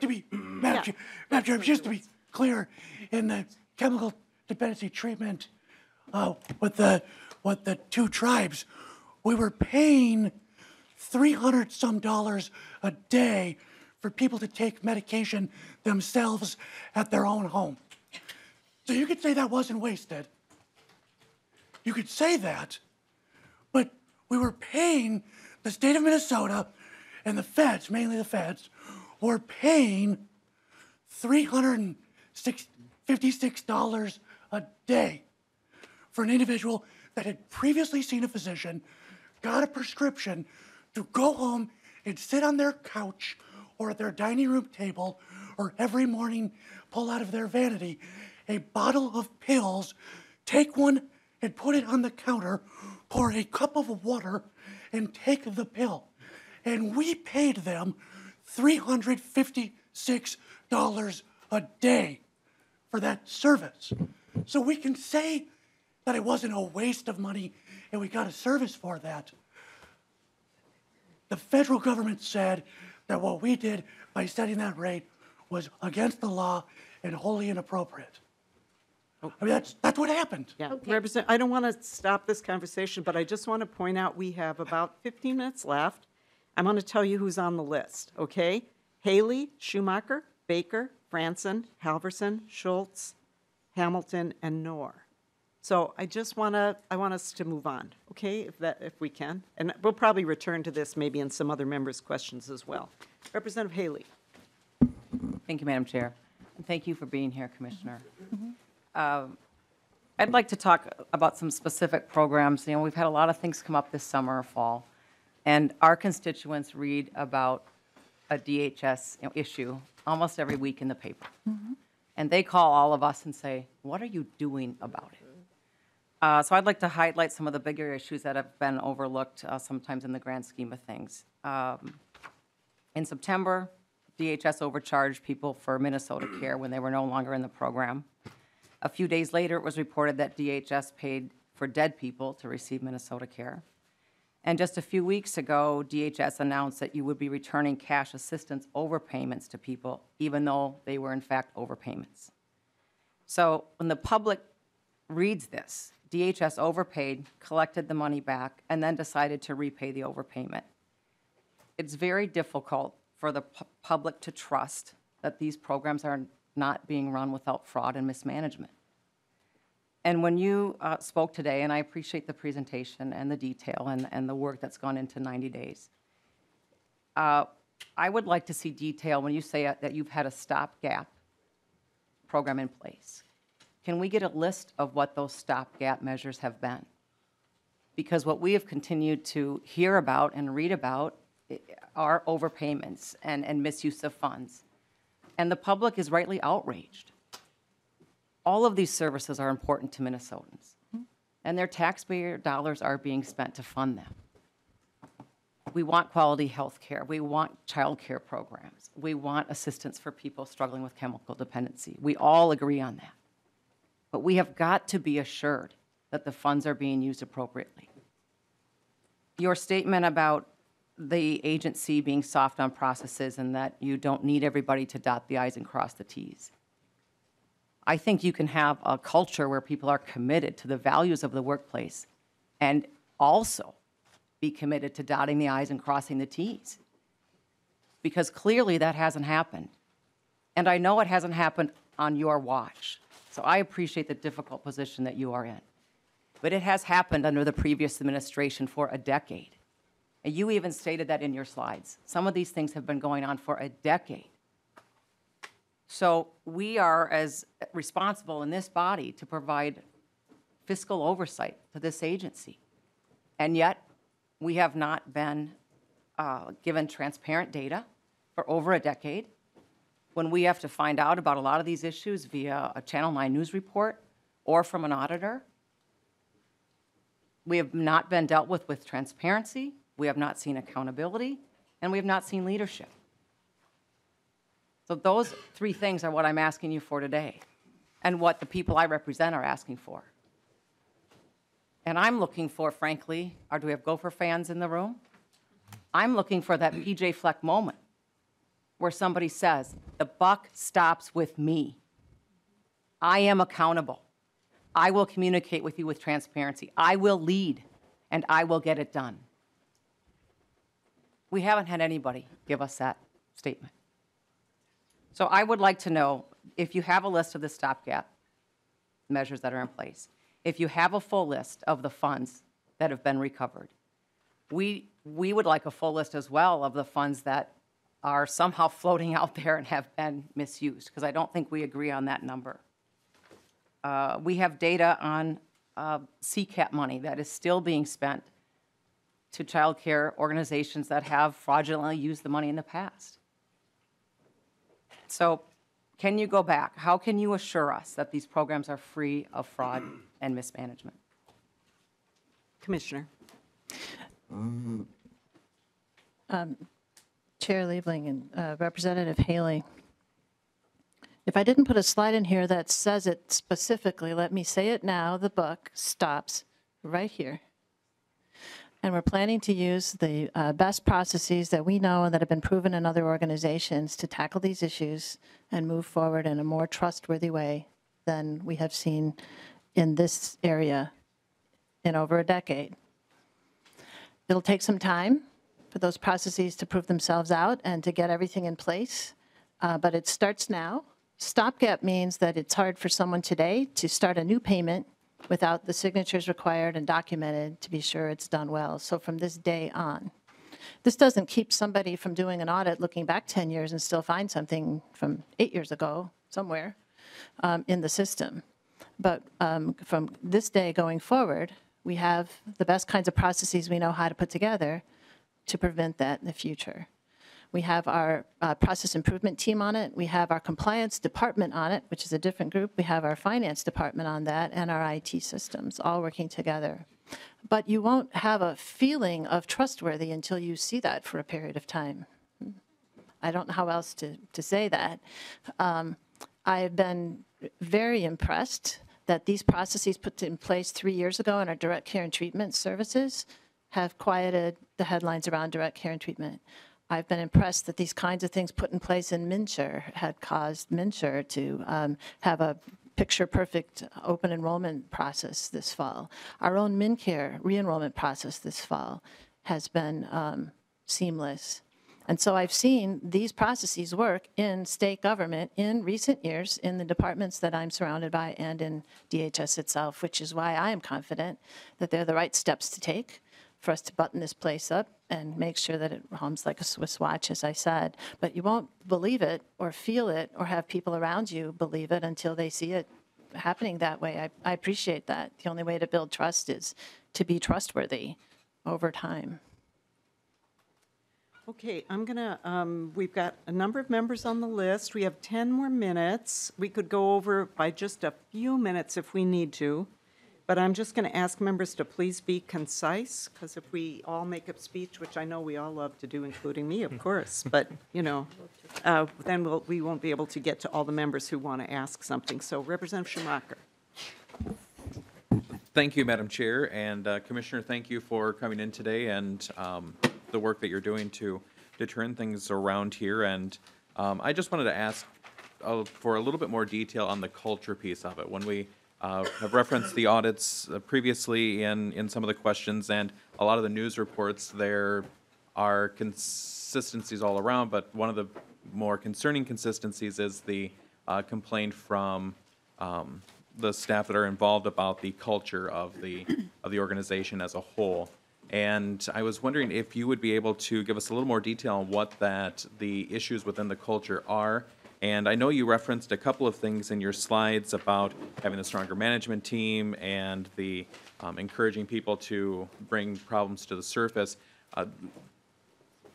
to be, Madam Chair, just to be clear, in the chemical dependency treatment with the two tribes, we were paying $300-some a day for people to take medication themselves at their own home. So you could say that wasn't wasted. You could say that, but we were paying the state of Minnesota. And the feds, mainly the feds, were paying $356 a day for an individual that had previously seen a physician, got a prescription to go home and sit on their couch or at their dining room table or every morning pull out of their vanity a bottle of pills, take one and put it on the counter, pour a cup of water, and take the pill. And we paid them $356 a day for that service. So we can say that it wasn't a waste of money and we got a service for that. The federal government said that what we did by setting that rate was against the law and wholly inappropriate. Okay. I mean, that's what happened. Yeah. Okay. Representative, I don't want to stop this conversation, but I just want to point out we have about 15 minutes left. I'm going to tell you who's on the list, okay? Haley, Schumacher, Baker, Franson, Halverson, Schultz, Hamilton, and Knorr. So I want us to move on, okay, if we can. And we'll probably return to this maybe in some other members' questions as well. Representative Haley. Thank you, Madam Chair. And thank you for being here, Commissioner. I'd like to talk about some specific programs. You know, we've had a lot of things come up this summer or fall. And our constituents read about a DHS issue almost every week in the paper. Mm-hmm. And they call all of us and say, what are you doing about it? So I'd like to highlight some of the bigger issues that have been overlooked sometimes in the grand scheme of things. In September, DHS overcharged people for MinnesotaCare when they were no longer in the program. A few days later, it was reported that DHS paid for dead people to receive MinnesotaCare. And just a few weeks ago, DHS announced that you would be returning cash assistance overpayments to people, even though they were in fact overpayments. So when the public reads this, DHS overpaid, collected the money back, and then decided to repay the overpayment. It's very difficult for the public to trust that these programs are not being run without fraud and mismanagement. And when you spoke today, and I appreciate the presentation and the detail and the work that's gone into 90 days, I would like to see detail when you say that you've had a stopgap program in place. Can we get a list of what those stopgap measures have been? Because what we have continued to hear about and read about are overpayments and misuse of funds. And the public is rightly outraged. All of these services are important to Minnesotans, and their taxpayer dollars are being spent to fund them. We want quality health care. We want child care programs. We want assistance for people struggling with chemical dependency. We all agree on that. But we have got to be assured that the funds are being used appropriately. Your statement about the agency being soft on processes and that you don't need everybody to dot the I's and cross the T's. I think you can have a culture where people are committed to the values of the workplace and also be committed to dotting the I's and crossing the T's, because clearly that hasn't happened. And I know it hasn't happened on your watch, so I appreciate the difficult position that you are in. But it has happened under the previous administration for a decade. And you even stated that in your slides. Some of these things have been going on for a decade. So we are as responsible in this body to provide fiscal oversight to this agency. And yet we have not been given transparent data for over a decade. When we have to find out about a lot of these issues via a Channel 9 news report or from an auditor, we have not been dealt with transparency. We have not seen accountability, and we have not seen leadership. So those three things are what I'm asking you for today and what the people I represent are asking for. And I'm looking for, frankly, do we have Gopher fans in the room? I'm looking for that PJ Fleck moment where somebody says, the buck stops with me. I am accountable. I will communicate with you with transparency. I will lead, and I will get it done. We haven't had anybody give us that statement. So I would like to know if you have a list of the stopgap measures that are in place, if you have a full list of the funds that have been recovered. We would like a full list as well of the funds that are somehow floating out there and have been misused, because I don't think we agree on that number. We have data on CCAP money that is still being spent to child care organizations that have fraudulently used the money in the past. So can you go back? How can you assure us that these programs are free of fraud and mismanagement? Commissioner. Chair Liebling and Representative Haley. If I didn't put a slide in here that says it specifically, let me say it now. The buck stops right here. And we're planning to use the best processes that we know and that have been proven in other organizations to tackle these issues and move forward in a more trustworthy way than we have seen in this area in over a decade. It'll take some time for those processes to prove themselves out and to get everything in place, but it starts now. Stopgap means that it's hard for someone today to start a new payment without the signatures required and documented to be sure it's done well. So from this day on, this doesn't keep somebody from doing an audit looking back 10 years and still find something from 8 years ago somewhere in the system. But from this day going forward, we have the best kinds of processes we know how to put together to prevent that in the future. We have our process improvement team on it. We have our compliance department on it, which is a different group. We have our finance department on that and our IT systems all working together. But you won't have a feeling of trustworthy until you see that for a period of time. I don't know how else to say that. I've been very impressed that these processes put in place 3 years ago in our direct care and treatment services have quieted the headlines around direct care and treatment. I've been impressed that these kinds of things put in place in MinSure had caused MinSure to have a picture-perfect open enrollment process this fall. Our own MinCare re-enrollment process this fall has been seamless. And so I've seen these processes work in state government in recent years in the departments that I'm surrounded by and in DHS itself, which is why I am confident that they're the right steps to take for us to button this place up and make sure that it hums like a Swiss watch, as I said. But you won't believe it or feel it or have people around you believe it until they see it happening that way. I appreciate that. The only way to build trust is to be trustworthy over time. Okay, I'm gonna, we've got a number of members on the list. We have 10 more minutes. We could go over by just a few minutes if we need to, but I'm just gonna ask members to please be concise, because if we all make up speech, which I know we all love to do, including me, of course, but you know, then we won't be able to get to all the members who wanna ask something. So Representative Schumacher. Thank you, Madam Chair, and Commissioner, thank you for coming in today and the work that you're doing to turn things around here. And I just wanted to ask for a little bit more detail on the culture piece of it. When we have referenced the audits previously in some of the questions, and a lot of the news reports, there are consistencies all around, but one of the more concerning consistencies is the complaint from the staff that are involved about the culture of the organization as a whole. And I was wondering if you would be able to give us a little more detail on what the issues within the culture are. And I know you referenced a couple of things in your slides about having a stronger management team and the encouraging people to bring problems to the surface.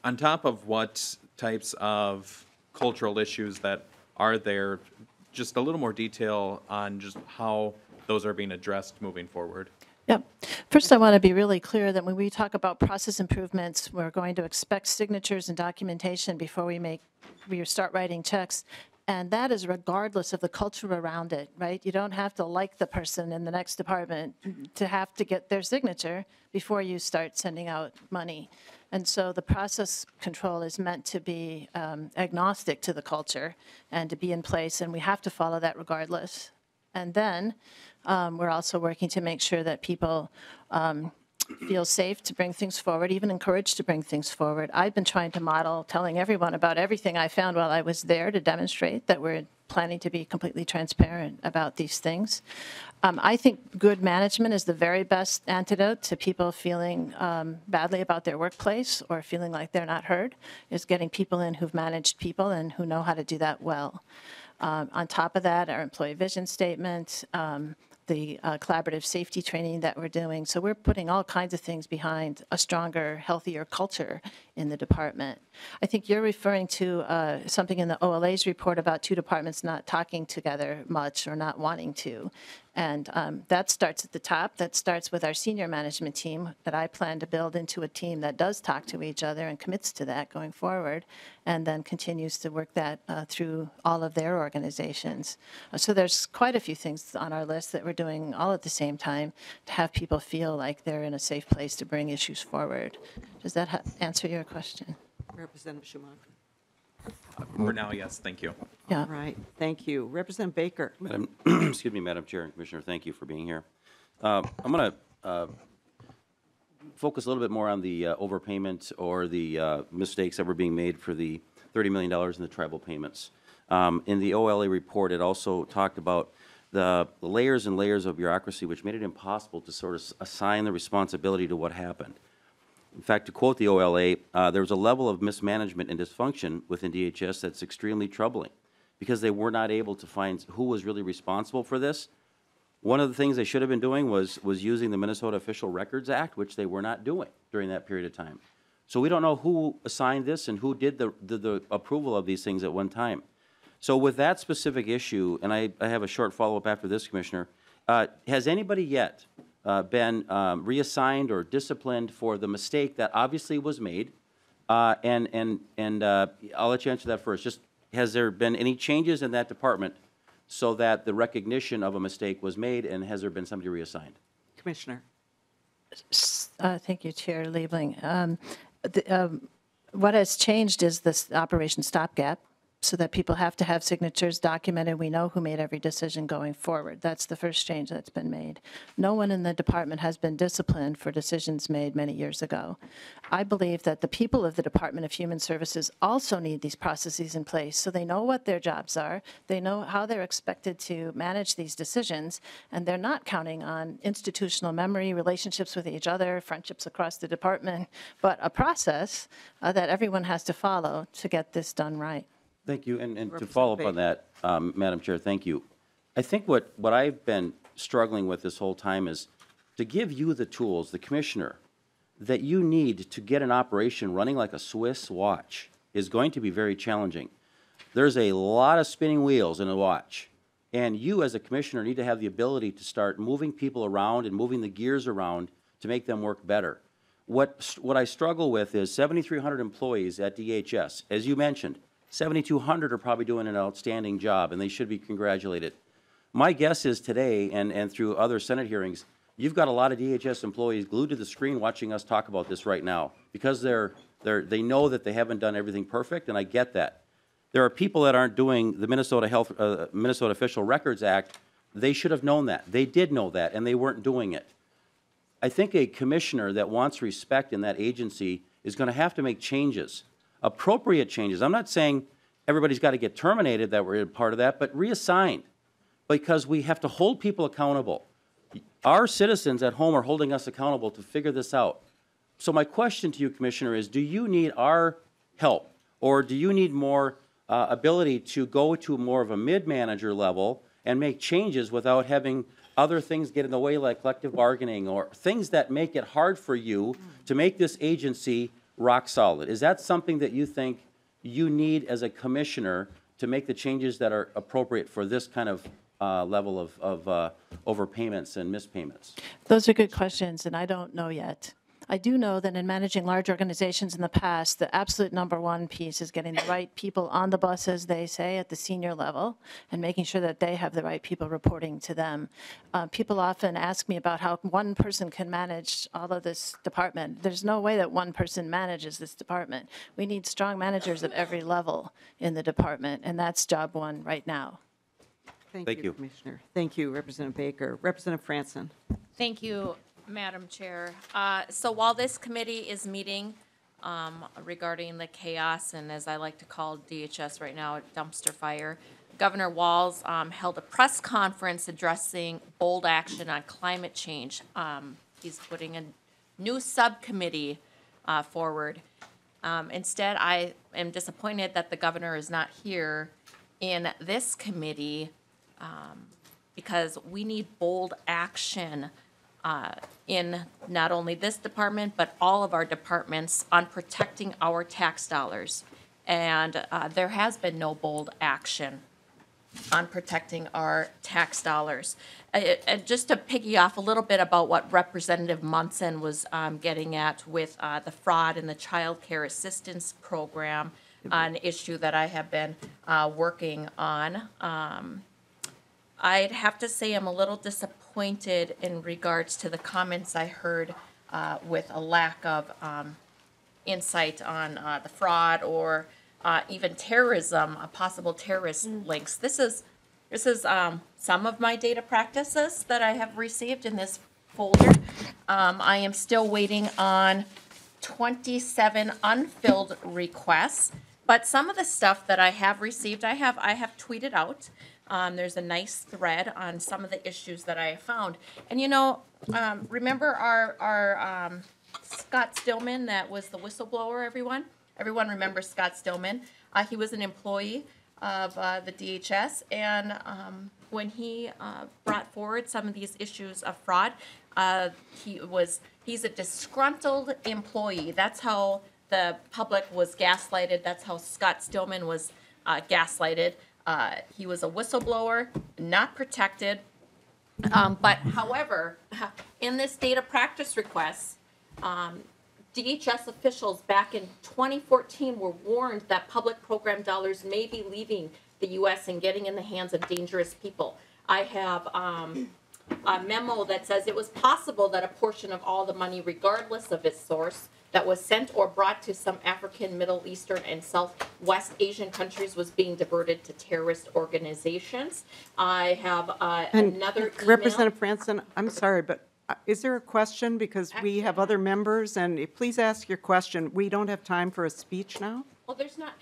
On top of what types of cultural issues that are there, just a little more detail on just how those are being addressed moving forward. Yep. First, I want to be really clear that when we talk about process improvements, we're going to expect signatures and documentation before we start writing checks. And that is regardless of the culture around it, right? You don't have to like the person in the next department to have to get their signature before you start sending out money. And so the process control is meant to be agnostic to the culture and to be in place, and we have to follow that regardless. And then we're also working to make sure that people feel safe to bring things forward, even encouraged to bring things forward. I've been trying to model telling everyone about everything I found while I was there to demonstrate that we're planning to be completely transparent about these things. I think good management is the very best antidote to people feeling badly about their workplace or feeling like they're not heard, is getting people in who've managed people and who know how to do that well. On top of that, our employee vision statement, the collaborative safety training that we're doing. So we're putting all kinds of things behind a stronger, healthier culture in the department. I think you're referring to something in the OLA's report about two departments not talking together much or not wanting to. And that starts at the top. That starts with our senior management team that I plan to build into a team that does talk to each other and commits to that going forward, and then continues to work that through all of their organizations. So there's quite a few things on our list that we're doing all at the same time to have people feel like they're in a safe place to bring issues forward. Does that answer your question? Representative Schumacher. For now, yes. Thank you. Yeah. All right. Thank you. Representative Baker. Excuse me, Madam Chair and Commissioner, thank you for being here. I'm going to focus a little bit more on the overpayment or the mistakes that were being made for the $30 million in the tribal payments. In the OLA report, it also talked about the layers and layers of bureaucracy, which made it impossible to sort of assign the responsibility to what happened. In fact, to quote the OLA, there was a level of mismanagement and dysfunction within DHS that's extremely troubling because they were not able to find who was really responsible for this. One of the things they should have been doing was using the Minnesota Official Records Act, which they were not doing during that period of time. So we don't know who assigned this and who did the approval of these things at one time. So with that specific issue, and I have a short follow-up after this, Commissioner, has anybody yet been reassigned or disciplined for the mistake that obviously was made? And I'll let you answer that first. Just has there been any changes in that department so that the recognition of a mistake was made, and has there been somebody reassigned? Commissioner. Thank you, Chair Liebling. What has changed is this Operation Stopgap, so that people have to have signatures documented. We know who made every decision going forward. That's the first change that's been made. No one in the department has been disciplined for decisions made many years ago. I believe that the people of the Department of Human Services also need these processes in place so they know what their jobs are, they know how they're expected to manage these decisions, and they're not counting on institutional memory, relationships with each other, friendships across the department, but a process that everyone has to follow to get this done right. Thank you. And to follow up on that, Madam Chair, thank you. I think what I've been struggling with this whole time is to give you the tools, the commissioner, that you need to get an operation running like a Swiss watch is going to be very challenging. There's a lot of spinning wheels in a watch. And you as a commissioner need to have the ability to start moving people around and moving the gears around to make them work better. What I struggle with is 7,300 employees at DHS, as you mentioned. 7,200 are probably doing an outstanding job, and they should be congratulated. My guess is today, and through other Senate hearings, you've got a lot of DHS employees glued to the screen watching us talk about this right now because they know that they haven't done everything perfect, and I get that. There are people that aren't doing the Minnesota Official Records Act. They should have known that. They did know that, and they weren't doing it. I think a commissioner that wants respect in that agency is going to have to make changes. Appropriate changes. I'm not saying everybody's got to get terminated that we're part of that, but reassigned, because we have to hold people accountable. Our citizens at home are holding us accountable to figure this out. So my question to you, Commissioner, is do you need our help, or do you need more ability to go to more of a mid-manager level and make changes without having other things get in the way, like collective bargaining or things that make it hard for you to make this agency rock solid? Is that something that you think you need as a commissioner to make the changes that are appropriate for this kind of level of overpayments and mispayments? Those are good questions, and I don't know yet. I do know that in managing large organizations in the past, the absolute number one piece is getting the right people on the bus, as they say, at the senior level, and making sure that they have the right people reporting to them. People often ask me about how one person can manage all of this department. There's no way that one person manages this department. We need strong managers of every level in the department, and that's job one right now. Thank you, Commissioner. Thank you, Representative Baker. Representative Franson. Thank you, Madam Chair. So while this committee is meeting regarding the chaos, and as I like to call DHS right now, a dumpster fire, Governor Walz held a press conference addressing bold action on climate change. He's putting a new subcommittee forward. Instead, I am disappointed that the governor is not here in this committee because we need bold action in not only this department, but all of our departments on protecting our tax dollars. And there has been no bold action on protecting our tax dollars. And just to piggy off a little bit about what Representative Munson was getting at with the fraud in the child care assistance program, an issue that I have been working on. I'd have to say I'm a little disappointed in regards to the comments I heard with a lack of insight on the fraud or even terrorism, possible terrorist links. This is some of my data practices that I have received in this folder. I am still waiting on 27 unfilled requests, but some of the stuff that I have received, I have tweeted out. There's a nice thread on some of the issues that I found. And, you know, remember our Scott Stillman that was the whistleblower, everyone? Everyone remembers Scott Stillman. He was an employee of the DHS, and when he brought forward some of these issues of fraud, he's a disgruntled employee. That's how the public was gaslighted. That's how Scott Stillman was gaslighted. He was a whistleblower, not protected. But however, in this data practice request, DHS officials back in 2014 were warned that public program dollars may be leaving the U.S. and getting in the hands of dangerous people. I have memo that says it was possible that a portion of all the money, regardless of its source, that was sent or brought to some African, Middle Eastern, and Southwest Asian countries was being diverted to terrorist organizations. I have another email. Representative Franson, I'm sorry, but is there a question? Because we have other members, and please ask your question. We don't have time for a speech now. Well, there's not,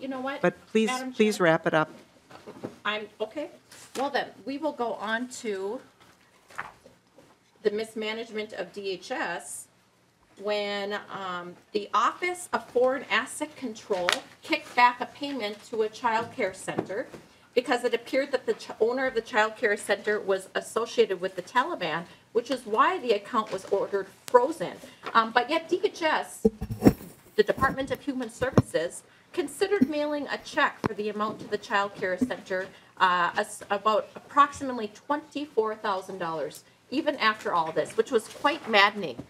you know what? But please, please wrap it up. I'm okay. Well, then, we will go on to the mismanagement of DHS when the Office of Foreign Asset Control kicked back a payment to a child care center because it appeared that the owner of the child care center was associated with the Taliban, which is why the account was ordered frozen. But yet DHS, the Department of Human Services, considered mailing a check for the amount to the child care center, about approximately $24,000, even after all this, which was quite maddening.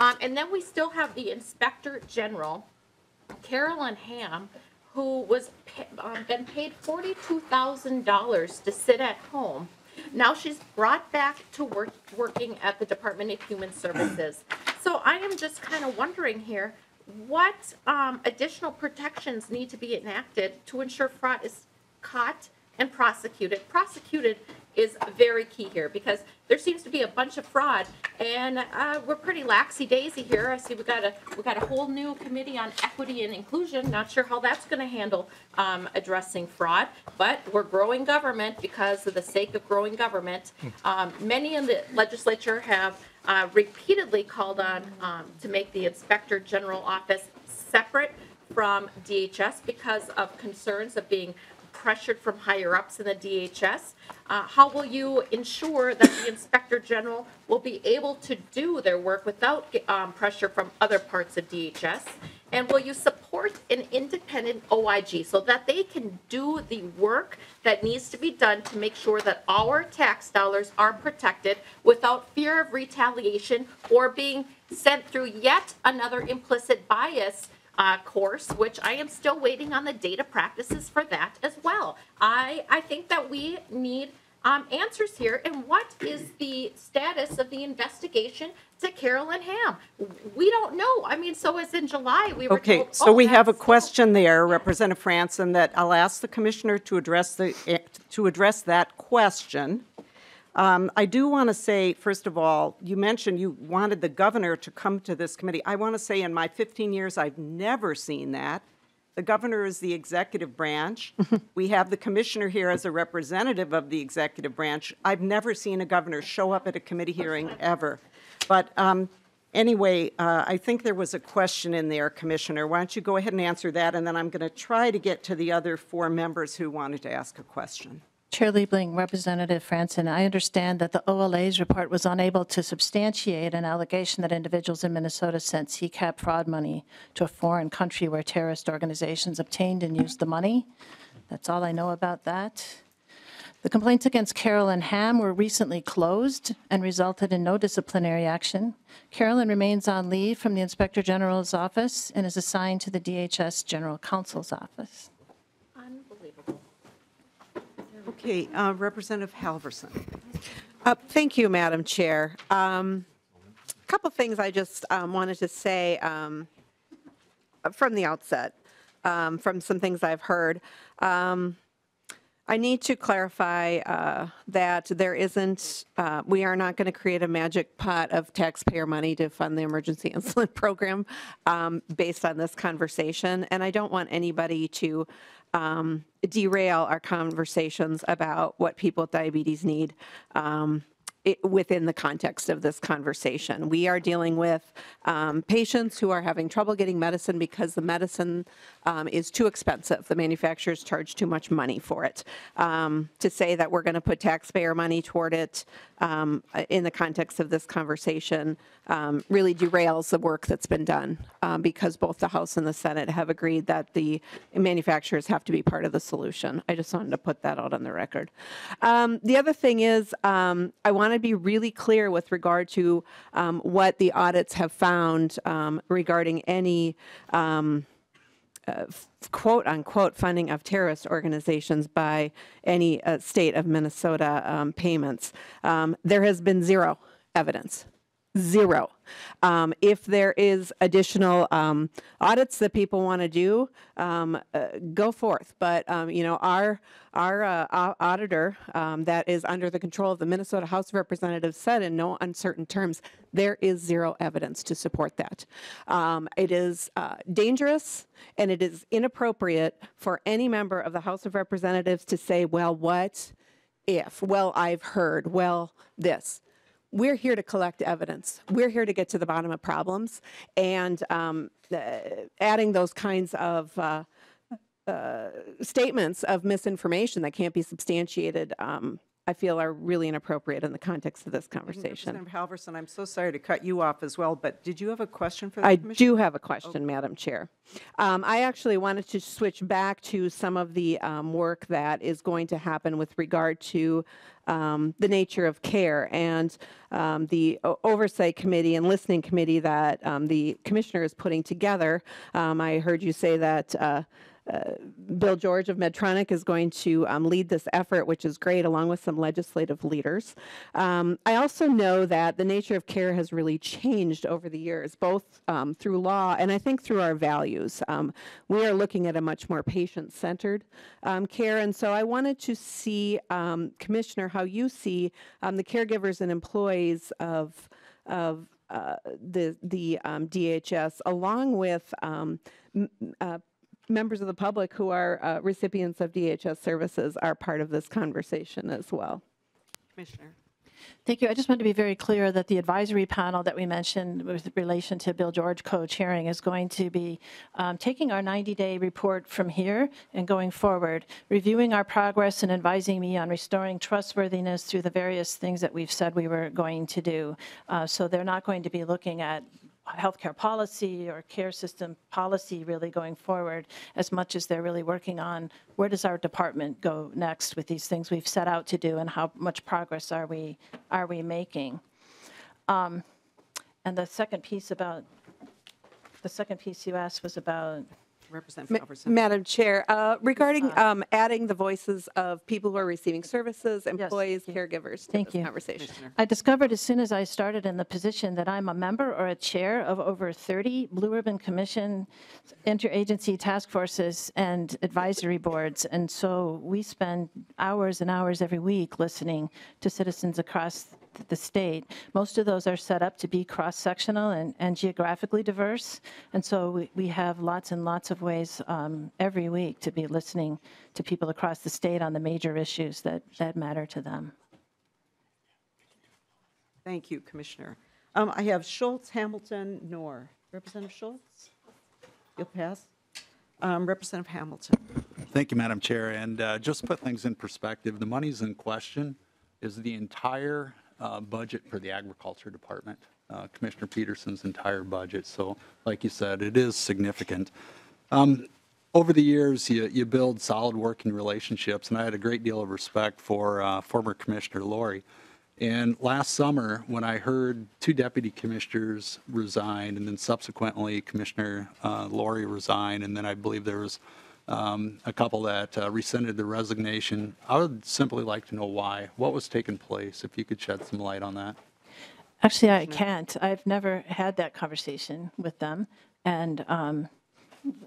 And then we still have the Inspector General, Carolyn Hamm, who was been paid $42,000 to sit at home. Now she's brought back to working at the Department of Human Services. So I am just kind of wondering here, what additional protections need to be enacted to ensure fraud is caught and prosecuted? Prosecuted is very key here because there seems to be a bunch of fraud, and we're pretty laxy-daisy here. I see we got a whole new committee on equity and inclusion. Not sure how that's going to handle addressing fraud, but we're growing government because of the sake of growing government. Many in the legislature have repeatedly called on to make the Inspector General Office separate from DHS because of concerns of being pressured from higher-ups in the DHS. How will you ensure that the Inspector General will be able to do their work without pressure from other parts of DHS? And will you support an independent OIG so that they can do the work that needs to be done to make sure that our tax dollars are protected without fear of retaliation or being sent through yet another implicit bias course, which I am still waiting on the data practices for that as well. I think that we need answers here. And what is the status of the investigation to Carolyn Hamm? We don't know. I mean, so as in July, we were okay, told, so we have a question there, Representative Franson, that I'll ask the commissioner to address that question. I do want to say, first of all, you mentioned you wanted the governor to come to this committee. I want to say in my 15 years, I've never seen that. The governor is the executive branch. We have the commissioner here as a representative of the executive branch. I've never seen a governor show up at a committee hearing ever. But anyway, I think there was a question in there, Commissioner. Why don't you go ahead and answer that, and then I'm going to try to get to the other four members who wanted to ask a question. Chair Liebling, Representative Franson, I understand that the OLA's report was unable to substantiate an allegation that individuals in Minnesota sent CCAP fraud money to a foreign country where terrorist organizations obtained and used the money. That's all I know about that. The complaints against Carolyn Hamm were recently closed and resulted in no disciplinary action. Carolyn remains on leave from the Inspector General's office and is assigned to the DHS General Counsel's office. Okay, Representative Halverson. Thank you, Madam Chair. A couple things I just wanted to say from the outset, from some things I've heard. I need to clarify that there isn't, we are not going to create a magic pot of taxpayer money to fund the emergency insulin program based on this conversation. And I don't want anybody to derail our conversations about what people with diabetes need within the context of this conversation. We are dealing with patients who are having trouble getting medicine because the medicine is too expensive. The manufacturers charge too much money for it. To say that we're going to put taxpayer money toward it in the context of this conversation really derails the work that's been done because both the House and the Senate have agreed that the manufacturers have to be part of the solution. I just wanted to put that out on the record. The other thing is I want to be really clear with regard to what the audits have found regarding any quote unquote funding of terrorist organizations by any state of Minnesota payments. There has been zero evidence. Zero. If there is additional audits that people want to do, go forth. But you know, our auditor that is under the control of the Minnesota House of Representatives said in no uncertain terms, there is zero evidence to support that. It is dangerous and it is inappropriate for any member of the House of Representatives to say, well, what if? Well, I've heard. Well, this. We're here to collect evidence. We're here to get to the bottom of problems, and adding those kinds of statements of misinformation that can't be substantiated, I feel are really inappropriate in the context of this conversation. Representative Halverson, I'm so sorry to cut you off as well, but did you have a question for the Commission? I do have a question, Madam Chair. I actually wanted to switch back to some of the work that is going to happen with regard to the nature of care and the oversight committee and listening committee that the Commissioner is putting together. I heard you say that Bill George of Medtronic is going to lead this effort, which is great, along with some legislative leaders. I also know that the nature of care has really changed over the years, both through law and I think through our values. We are looking at a much more patient-centered care, and so I wanted to see, Commissioner, how you see the caregivers and employees of the DHS, along with members of the public who are recipients of DHS services are part of this conversation as well. Commissioner. Thank you. I just want to be very clear that the advisory panel that we mentioned with relation to Bill George co-chairing is going to be taking our 90-day report from here and going forward, reviewing our progress and advising me on restoring trustworthiness through the various things that we've said we were going to do. So they're not going to be looking at healthcare policy or care system policy really going forward as much as they're really working on where does our department go next with these things we've set out to do and how much progress are we making. And the second piece about you asked was about Representative Madam Chair, regarding adding the voices of people who are receiving services, employees, yes, caregivers to this conversation. I discovered as soon as I started in the position that I'm a member or a chair of over 30 Blue Ribbon Commission interagency task forces and advisory boards. And so we spend hours and hours every week listening to citizens across the state. Most of those are set up to be cross-sectional and geographically diverse, and so we have lots and lots of ways every week to be listening to people across the state on the major issues that matter to them. Thank you, Commissioner. I have Schultz, Hamilton, Knorr. Representative Schultz, you'll pass. Representative Hamilton. Thank you, Madam Chair, and just put things in perspective, the money's in question is the entire budget for the agriculture department, Commissioner Peterson's entire budget. So like you said, it is significant. Over the years, you build solid working relationships, and I had a great deal of respect for former Commissioner Lorrie. And last summer, when I heard two deputy commissioners resign, and then subsequently Commissioner Lorrie resign, and then I believe there was a couple that rescinded the resignation. I would simply like to know why. What was taking place? If you could shed some light on that. Actually, I can't. I've never had that conversation with them. And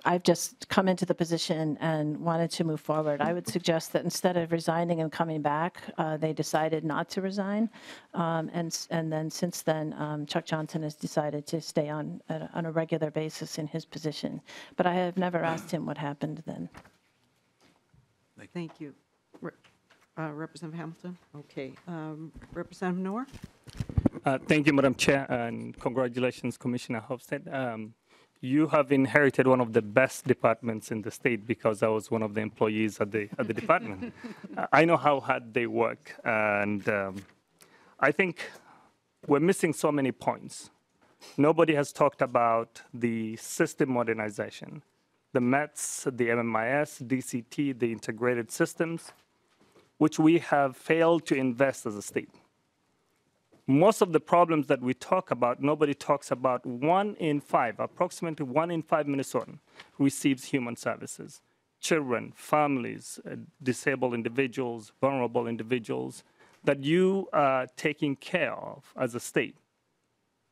I've just come into the position and wanted to move forward. I would suggest that instead of resigning and coming back, they decided not to resign. And then since then, Chuck Johnson has decided to stay on a regular basis in his position. But I have never asked him what happened then. Thank you. Representative Hamilton? Okay. Representative Knorr? Thank you, Madam Chair, and congratulations, Commissioner Hofstad. You have inherited one of the best departments in the state because I was one of the employees at the department. I know how hard they work, and I think we're missing so many points. Nobody has talked about the system modernization, the METs, the MMIS, DCT, the integrated systems, which we have failed to invest as a state. most of the problems that we talk about, nobody talks about. Approximately 1 in 5 Minnesotans receives human services. Children, families, disabled individuals, vulnerable individuals that you are taking care of as a state.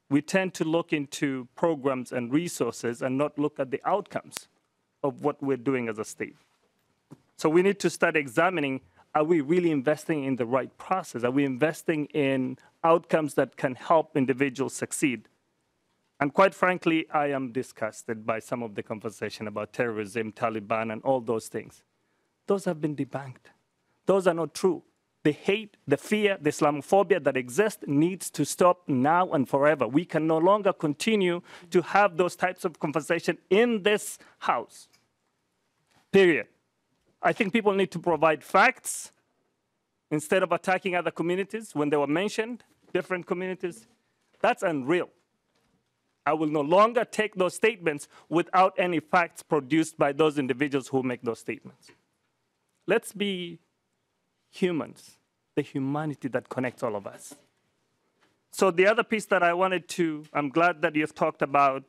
We tend to look into programs and resources and not look at the outcomes of what we're doing as a state. So we need to start examining, are we really investing in the right process? Are we investing in outcomes that can help individuals succeed? And quite frankly, I am disgusted by some of the conversation about terrorism, Taliban, and all those things. Those have been debunked. Those are not true. The hate, the fear, the Islamophobia that exists needs to stop now and forever. We can no longer continue to have those types of conversation in this house, period. I think people need to provide facts instead of attacking other communities when they were mentioned, different communities. That's unreal. I will no longer take those statements without any facts produced by those individuals who make those statements. Let's be humans, the humanity that connects all of us. So the other piece that I wanted to, I'm glad that you've talked about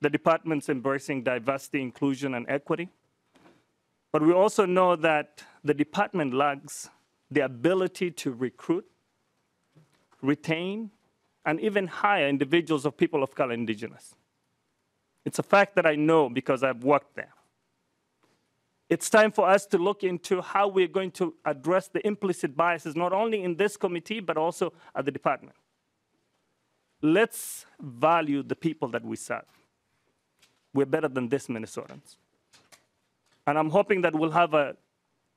the departments embracing diversity, inclusion, and equity. But we also know that the department lacks the ability to recruit, retain, and even hire individuals of people of color, indigenous. It's a fact that I know because I've worked there. It's time for us to look into how we're going to address the implicit biases, not only in this committee, but also at the department. Let's value the people that we serve. We're better than this, Minnesotans. And I'm hoping that we'll have a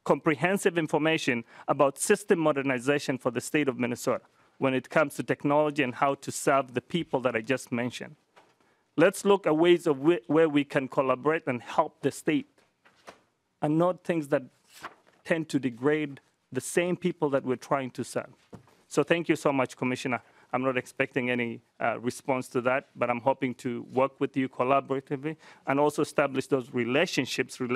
comprehensive information about system modernization for the state of Minnesota when it comes to technology and how to serve the people that I just mentioned. Let's look at ways of where we can collaborate and help the state, and not things that tend to degrade the same people that we're trying to serve. So thank you so much, Commissioner. I'm not expecting any response to that, but I'm hoping to work with you collaboratively and also establish those relationships with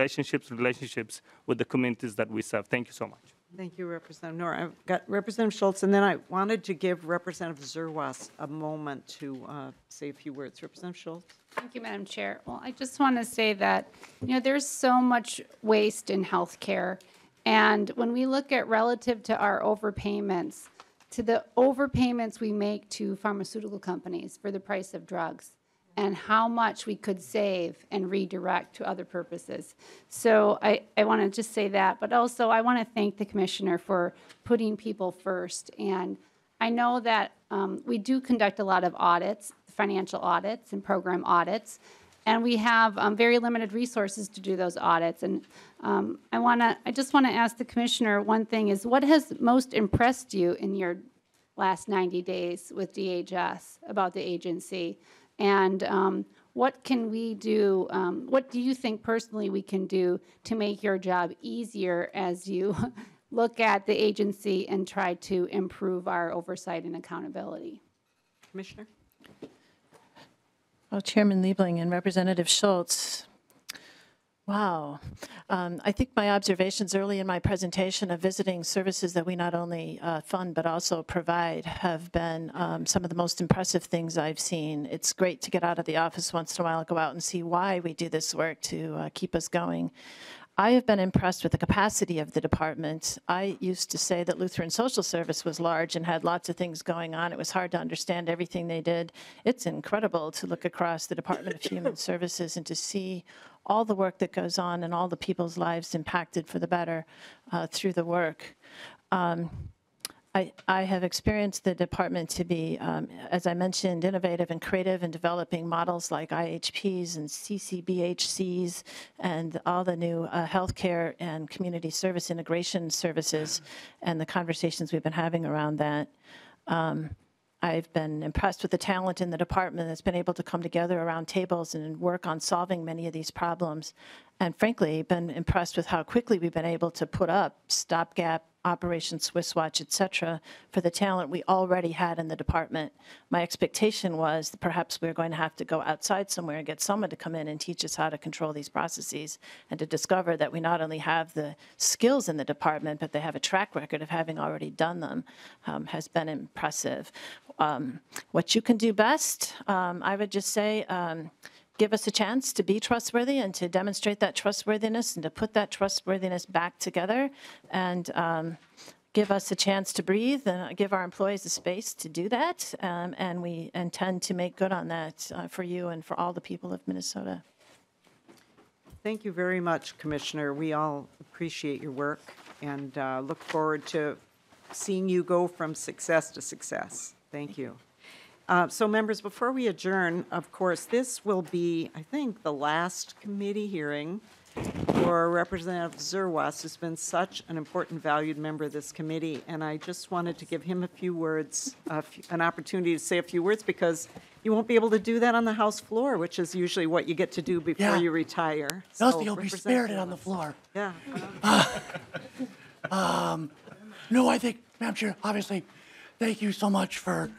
the communities that we serve. Thank you so much. Thank you, Representative Noor. I've got Representative Schultz, and then I wanted to give Representative Zerwas a moment to say a few words. Representative Schultz. Thank you, Madam Chair. Well, I just want to say that, you know, there's so much waste in healthcare, and when we look at relative to our overpayments, to the overpayments we make to pharmaceutical companies for the price of drugs, and how much we could save and redirect to other purposes. So I want to just say that, but also I want to thank the Commissioner for putting people first. And I know that we do conduct a lot of audits, financial audits and program audits, and we have very limited resources to do those audits. And I just want to ask the Commissioner one thing is, what has most impressed you in your last 90 days with DHS about the agency? And what can we do, what do you think personally we can do to make your job easier as you look at the agency and try to improve our oversight and accountability? Commissioner? Well, Chairman Liebling and Representative Schultz, wow. I think my observations early in my presentation of visiting services that we not only fund but also provide have been some of the most impressive things I've seen. It's great to get out of the office once in a while and go out and see why we do this work to keep us going. I have been impressed with the capacity of the department. I used to say that Lutheran Social Service was large and had lots of things going on. It was hard to understand everything they did. It's incredible to look across the Department of Human Services and to see all the work that goes on and all the people's lives impacted for the better through the work. I have experienced the department to be, as I mentioned, innovative and creative in developing models like IHPs and CCBHCs and all the new healthcare and community service integration services and the conversations we've been having around that. I've been impressed with the talent in the department that's been able to come together around tables and work on solving many of these problems. and frankly been impressed with how quickly we've been able to put up Stopgap, Operation SwissWatch, et cetera, for the talent we already had in the department. My expectation was that perhaps we were going to have to go outside somewhere and get someone to come in and teach us how to control these processes, and to discover that we not only have the skills in the department, but they have a track record of having already done them, has been impressive. What you can do best, I would just say, give us a chance to be trustworthy and to demonstrate that trustworthiness and to put that trustworthiness back together, and give us a chance to breathe and give our employees the space to do that. And we intend to make good on that for you and for all the people of Minnesota. Thank you very much, Commissioner. We all appreciate your work and look forward to seeing you go from success to success. Thank you. So members, before we adjourn, of course, this will be, I think, the last committee hearing for Representative Zerwas, who's been such an important, valued member of this committee. And I just wanted to give him a few words, an opportunity to say a few words, because you won't be able to do that on the House floor, which is usually what you get to do before you retire. No, so you'll be spared it on the floor. Yeah. No, I think, Madam Chair, obviously, thank you so much for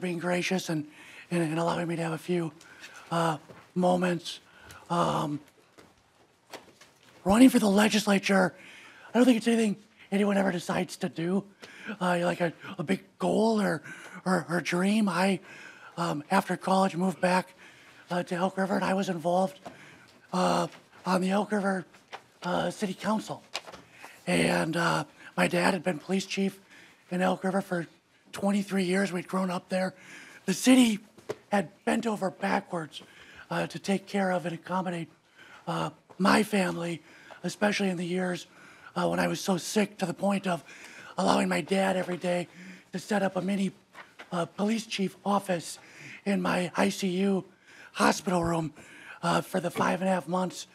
being gracious and allowing me to have a few moments. Running for the legislature, I don't think it's anything anyone ever decides to do, like a big goal or dream. I, after college, moved back to Elk River, and I was involved on the Elk River City Council. And my dad had been police chief in Elk River for 23 years. We'd grown up there. The city had bent over backwards to take care of and accommodate my family, especially in the years when I was so sick, to the point of allowing my dad every day to set up a mini police chief office in my ICU hospital room for the 5.5 months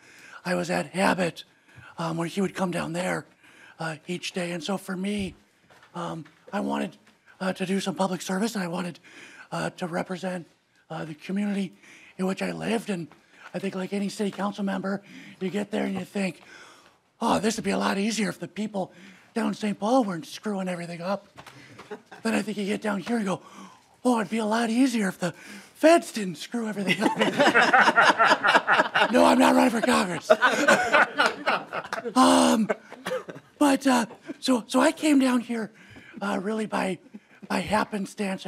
I was at Abbott, where he would come down there each day. And so for me, I wanted to do some public service, and I wanted to represent the community in which I lived. And I think, like any city council member, you get there and you think, oh, this would be a lot easier if the people down in St. Paul weren't screwing everything up. Then I think you get down here and go, oh, it'd be a lot easier if the feds didn't screw everything up. No, I'm not running for Congress. So I came down here really by happenstance,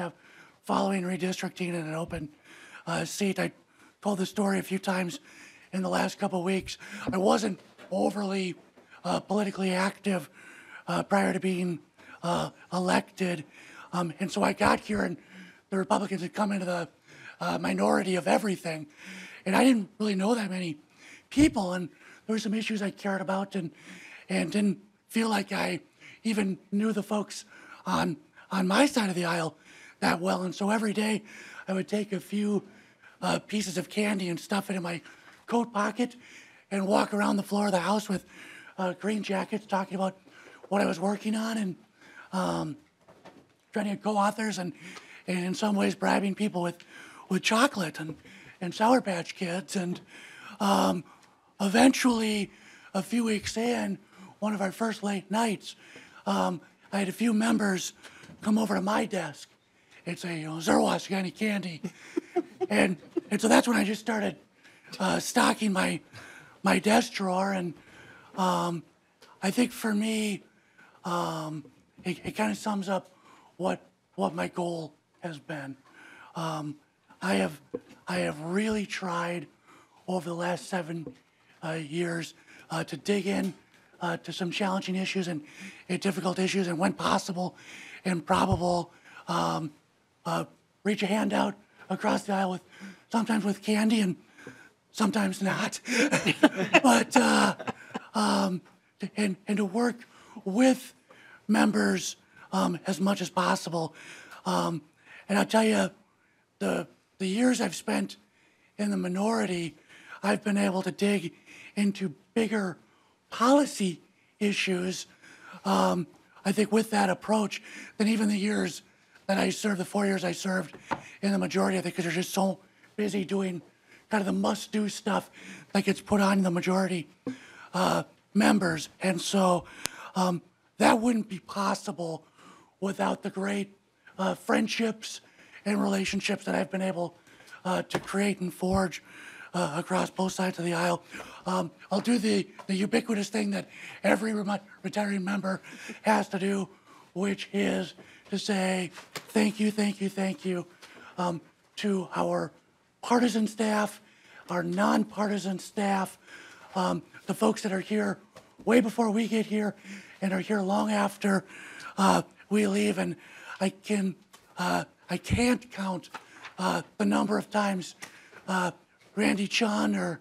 following redistricting in an open seat. I told the story a few times in the last couple of weeks. I wasn't overly politically active prior to being elected. And so I got here, and the Republicans had come into the minority of everything. And I didn't really know that many people. And there were some issues I cared about and didn't feel like I even knew the folks on my side of the aisle that well. And so every day I would take a few pieces of candy and stuff it in my coat pocket and walk around the floor of the House with green jackets talking about what I was working on, and trying to get co-authors, and in some ways bribing people with chocolate and Sour Patch Kids. And eventually, a few weeks in, one of our first late nights, I had a few members come over to my desk and say, you know, Zerwas, you got any candy? and so that's when I just started stocking my desk drawer. And I think for me, it kind of sums up what my goal has been. I have really tried over the last 7 years to dig in to some challenging issues and difficult issues, and when possible and probable, reach a hand out across the aisle, with sometimes with candy and sometimes not, but and to work with members as much as possible. And I'll tell you, the years I've spent in the minority, I've been able to dig into bigger policy issues, I think, with that approach than even the years that I served, the 4 years I served in the majority, I think, because you're just so busy doing kind of the must-do stuff that gets put on the majority members. And so that wouldn't be possible without the great friendships and relationships that I've been able to create and forge across both sides of the aisle. I'll do the ubiquitous thing that every retiring member has to do, which is to say thank you, thank you, thank you to our partisan staff, our nonpartisan staff, the folks that are here way before we get here and are here long after we leave. And I can't count the number of times Randy Chun or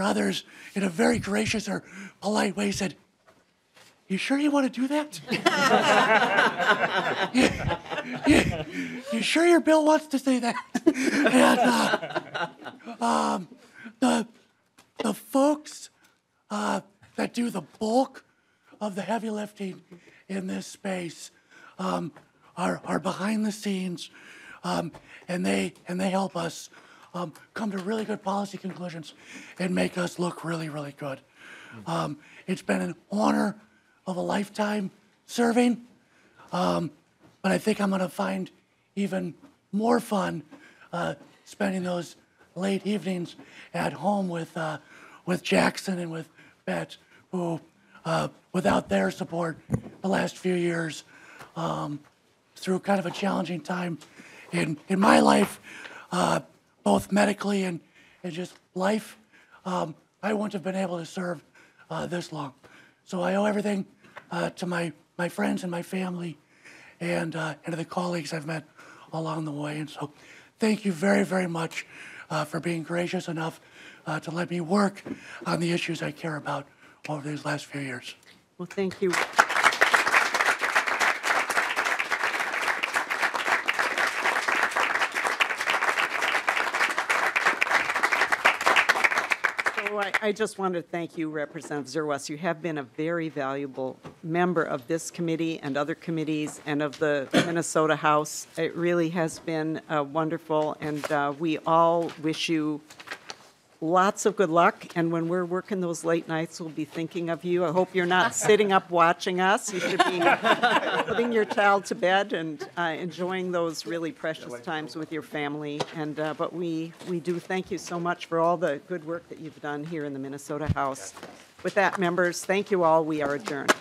others in a very gracious or polite way said, "You sure you want to do that? you sure your Bill wants to say that?" And the folks that do the bulk of the heavy lifting in this space are behind the scenes, and they help us come to really good policy conclusions and make us look really, really good. It's been an honor of a lifetime serving, but I think I'm gonna find even more fun spending those late evenings at home with Jackson and with Bet, who without their support the last few years through kind of a challenging time in my life, both medically and just life, I wouldn't have been able to serve this long. So I owe everything to my friends and my family and to the colleagues I've met along the way. And so thank you very, very much for being gracious enough to let me work on the issues I care about over these last few years. Well, thank you. I just want to thank you, Representative Zerwas. You have been a very valuable member of this committee and other committees and of the Minnesota House. It really has been wonderful, and we all wish you lots of good luck. And when we're working those late nights, we'll be thinking of you. I hope you're not sitting up watching us. You should be putting your child to bed and enjoying those really precious times with your family. And but we do thank you so much for all the good work that you've done here in the Minnesota House. With that, members, thank you all. We are adjourned.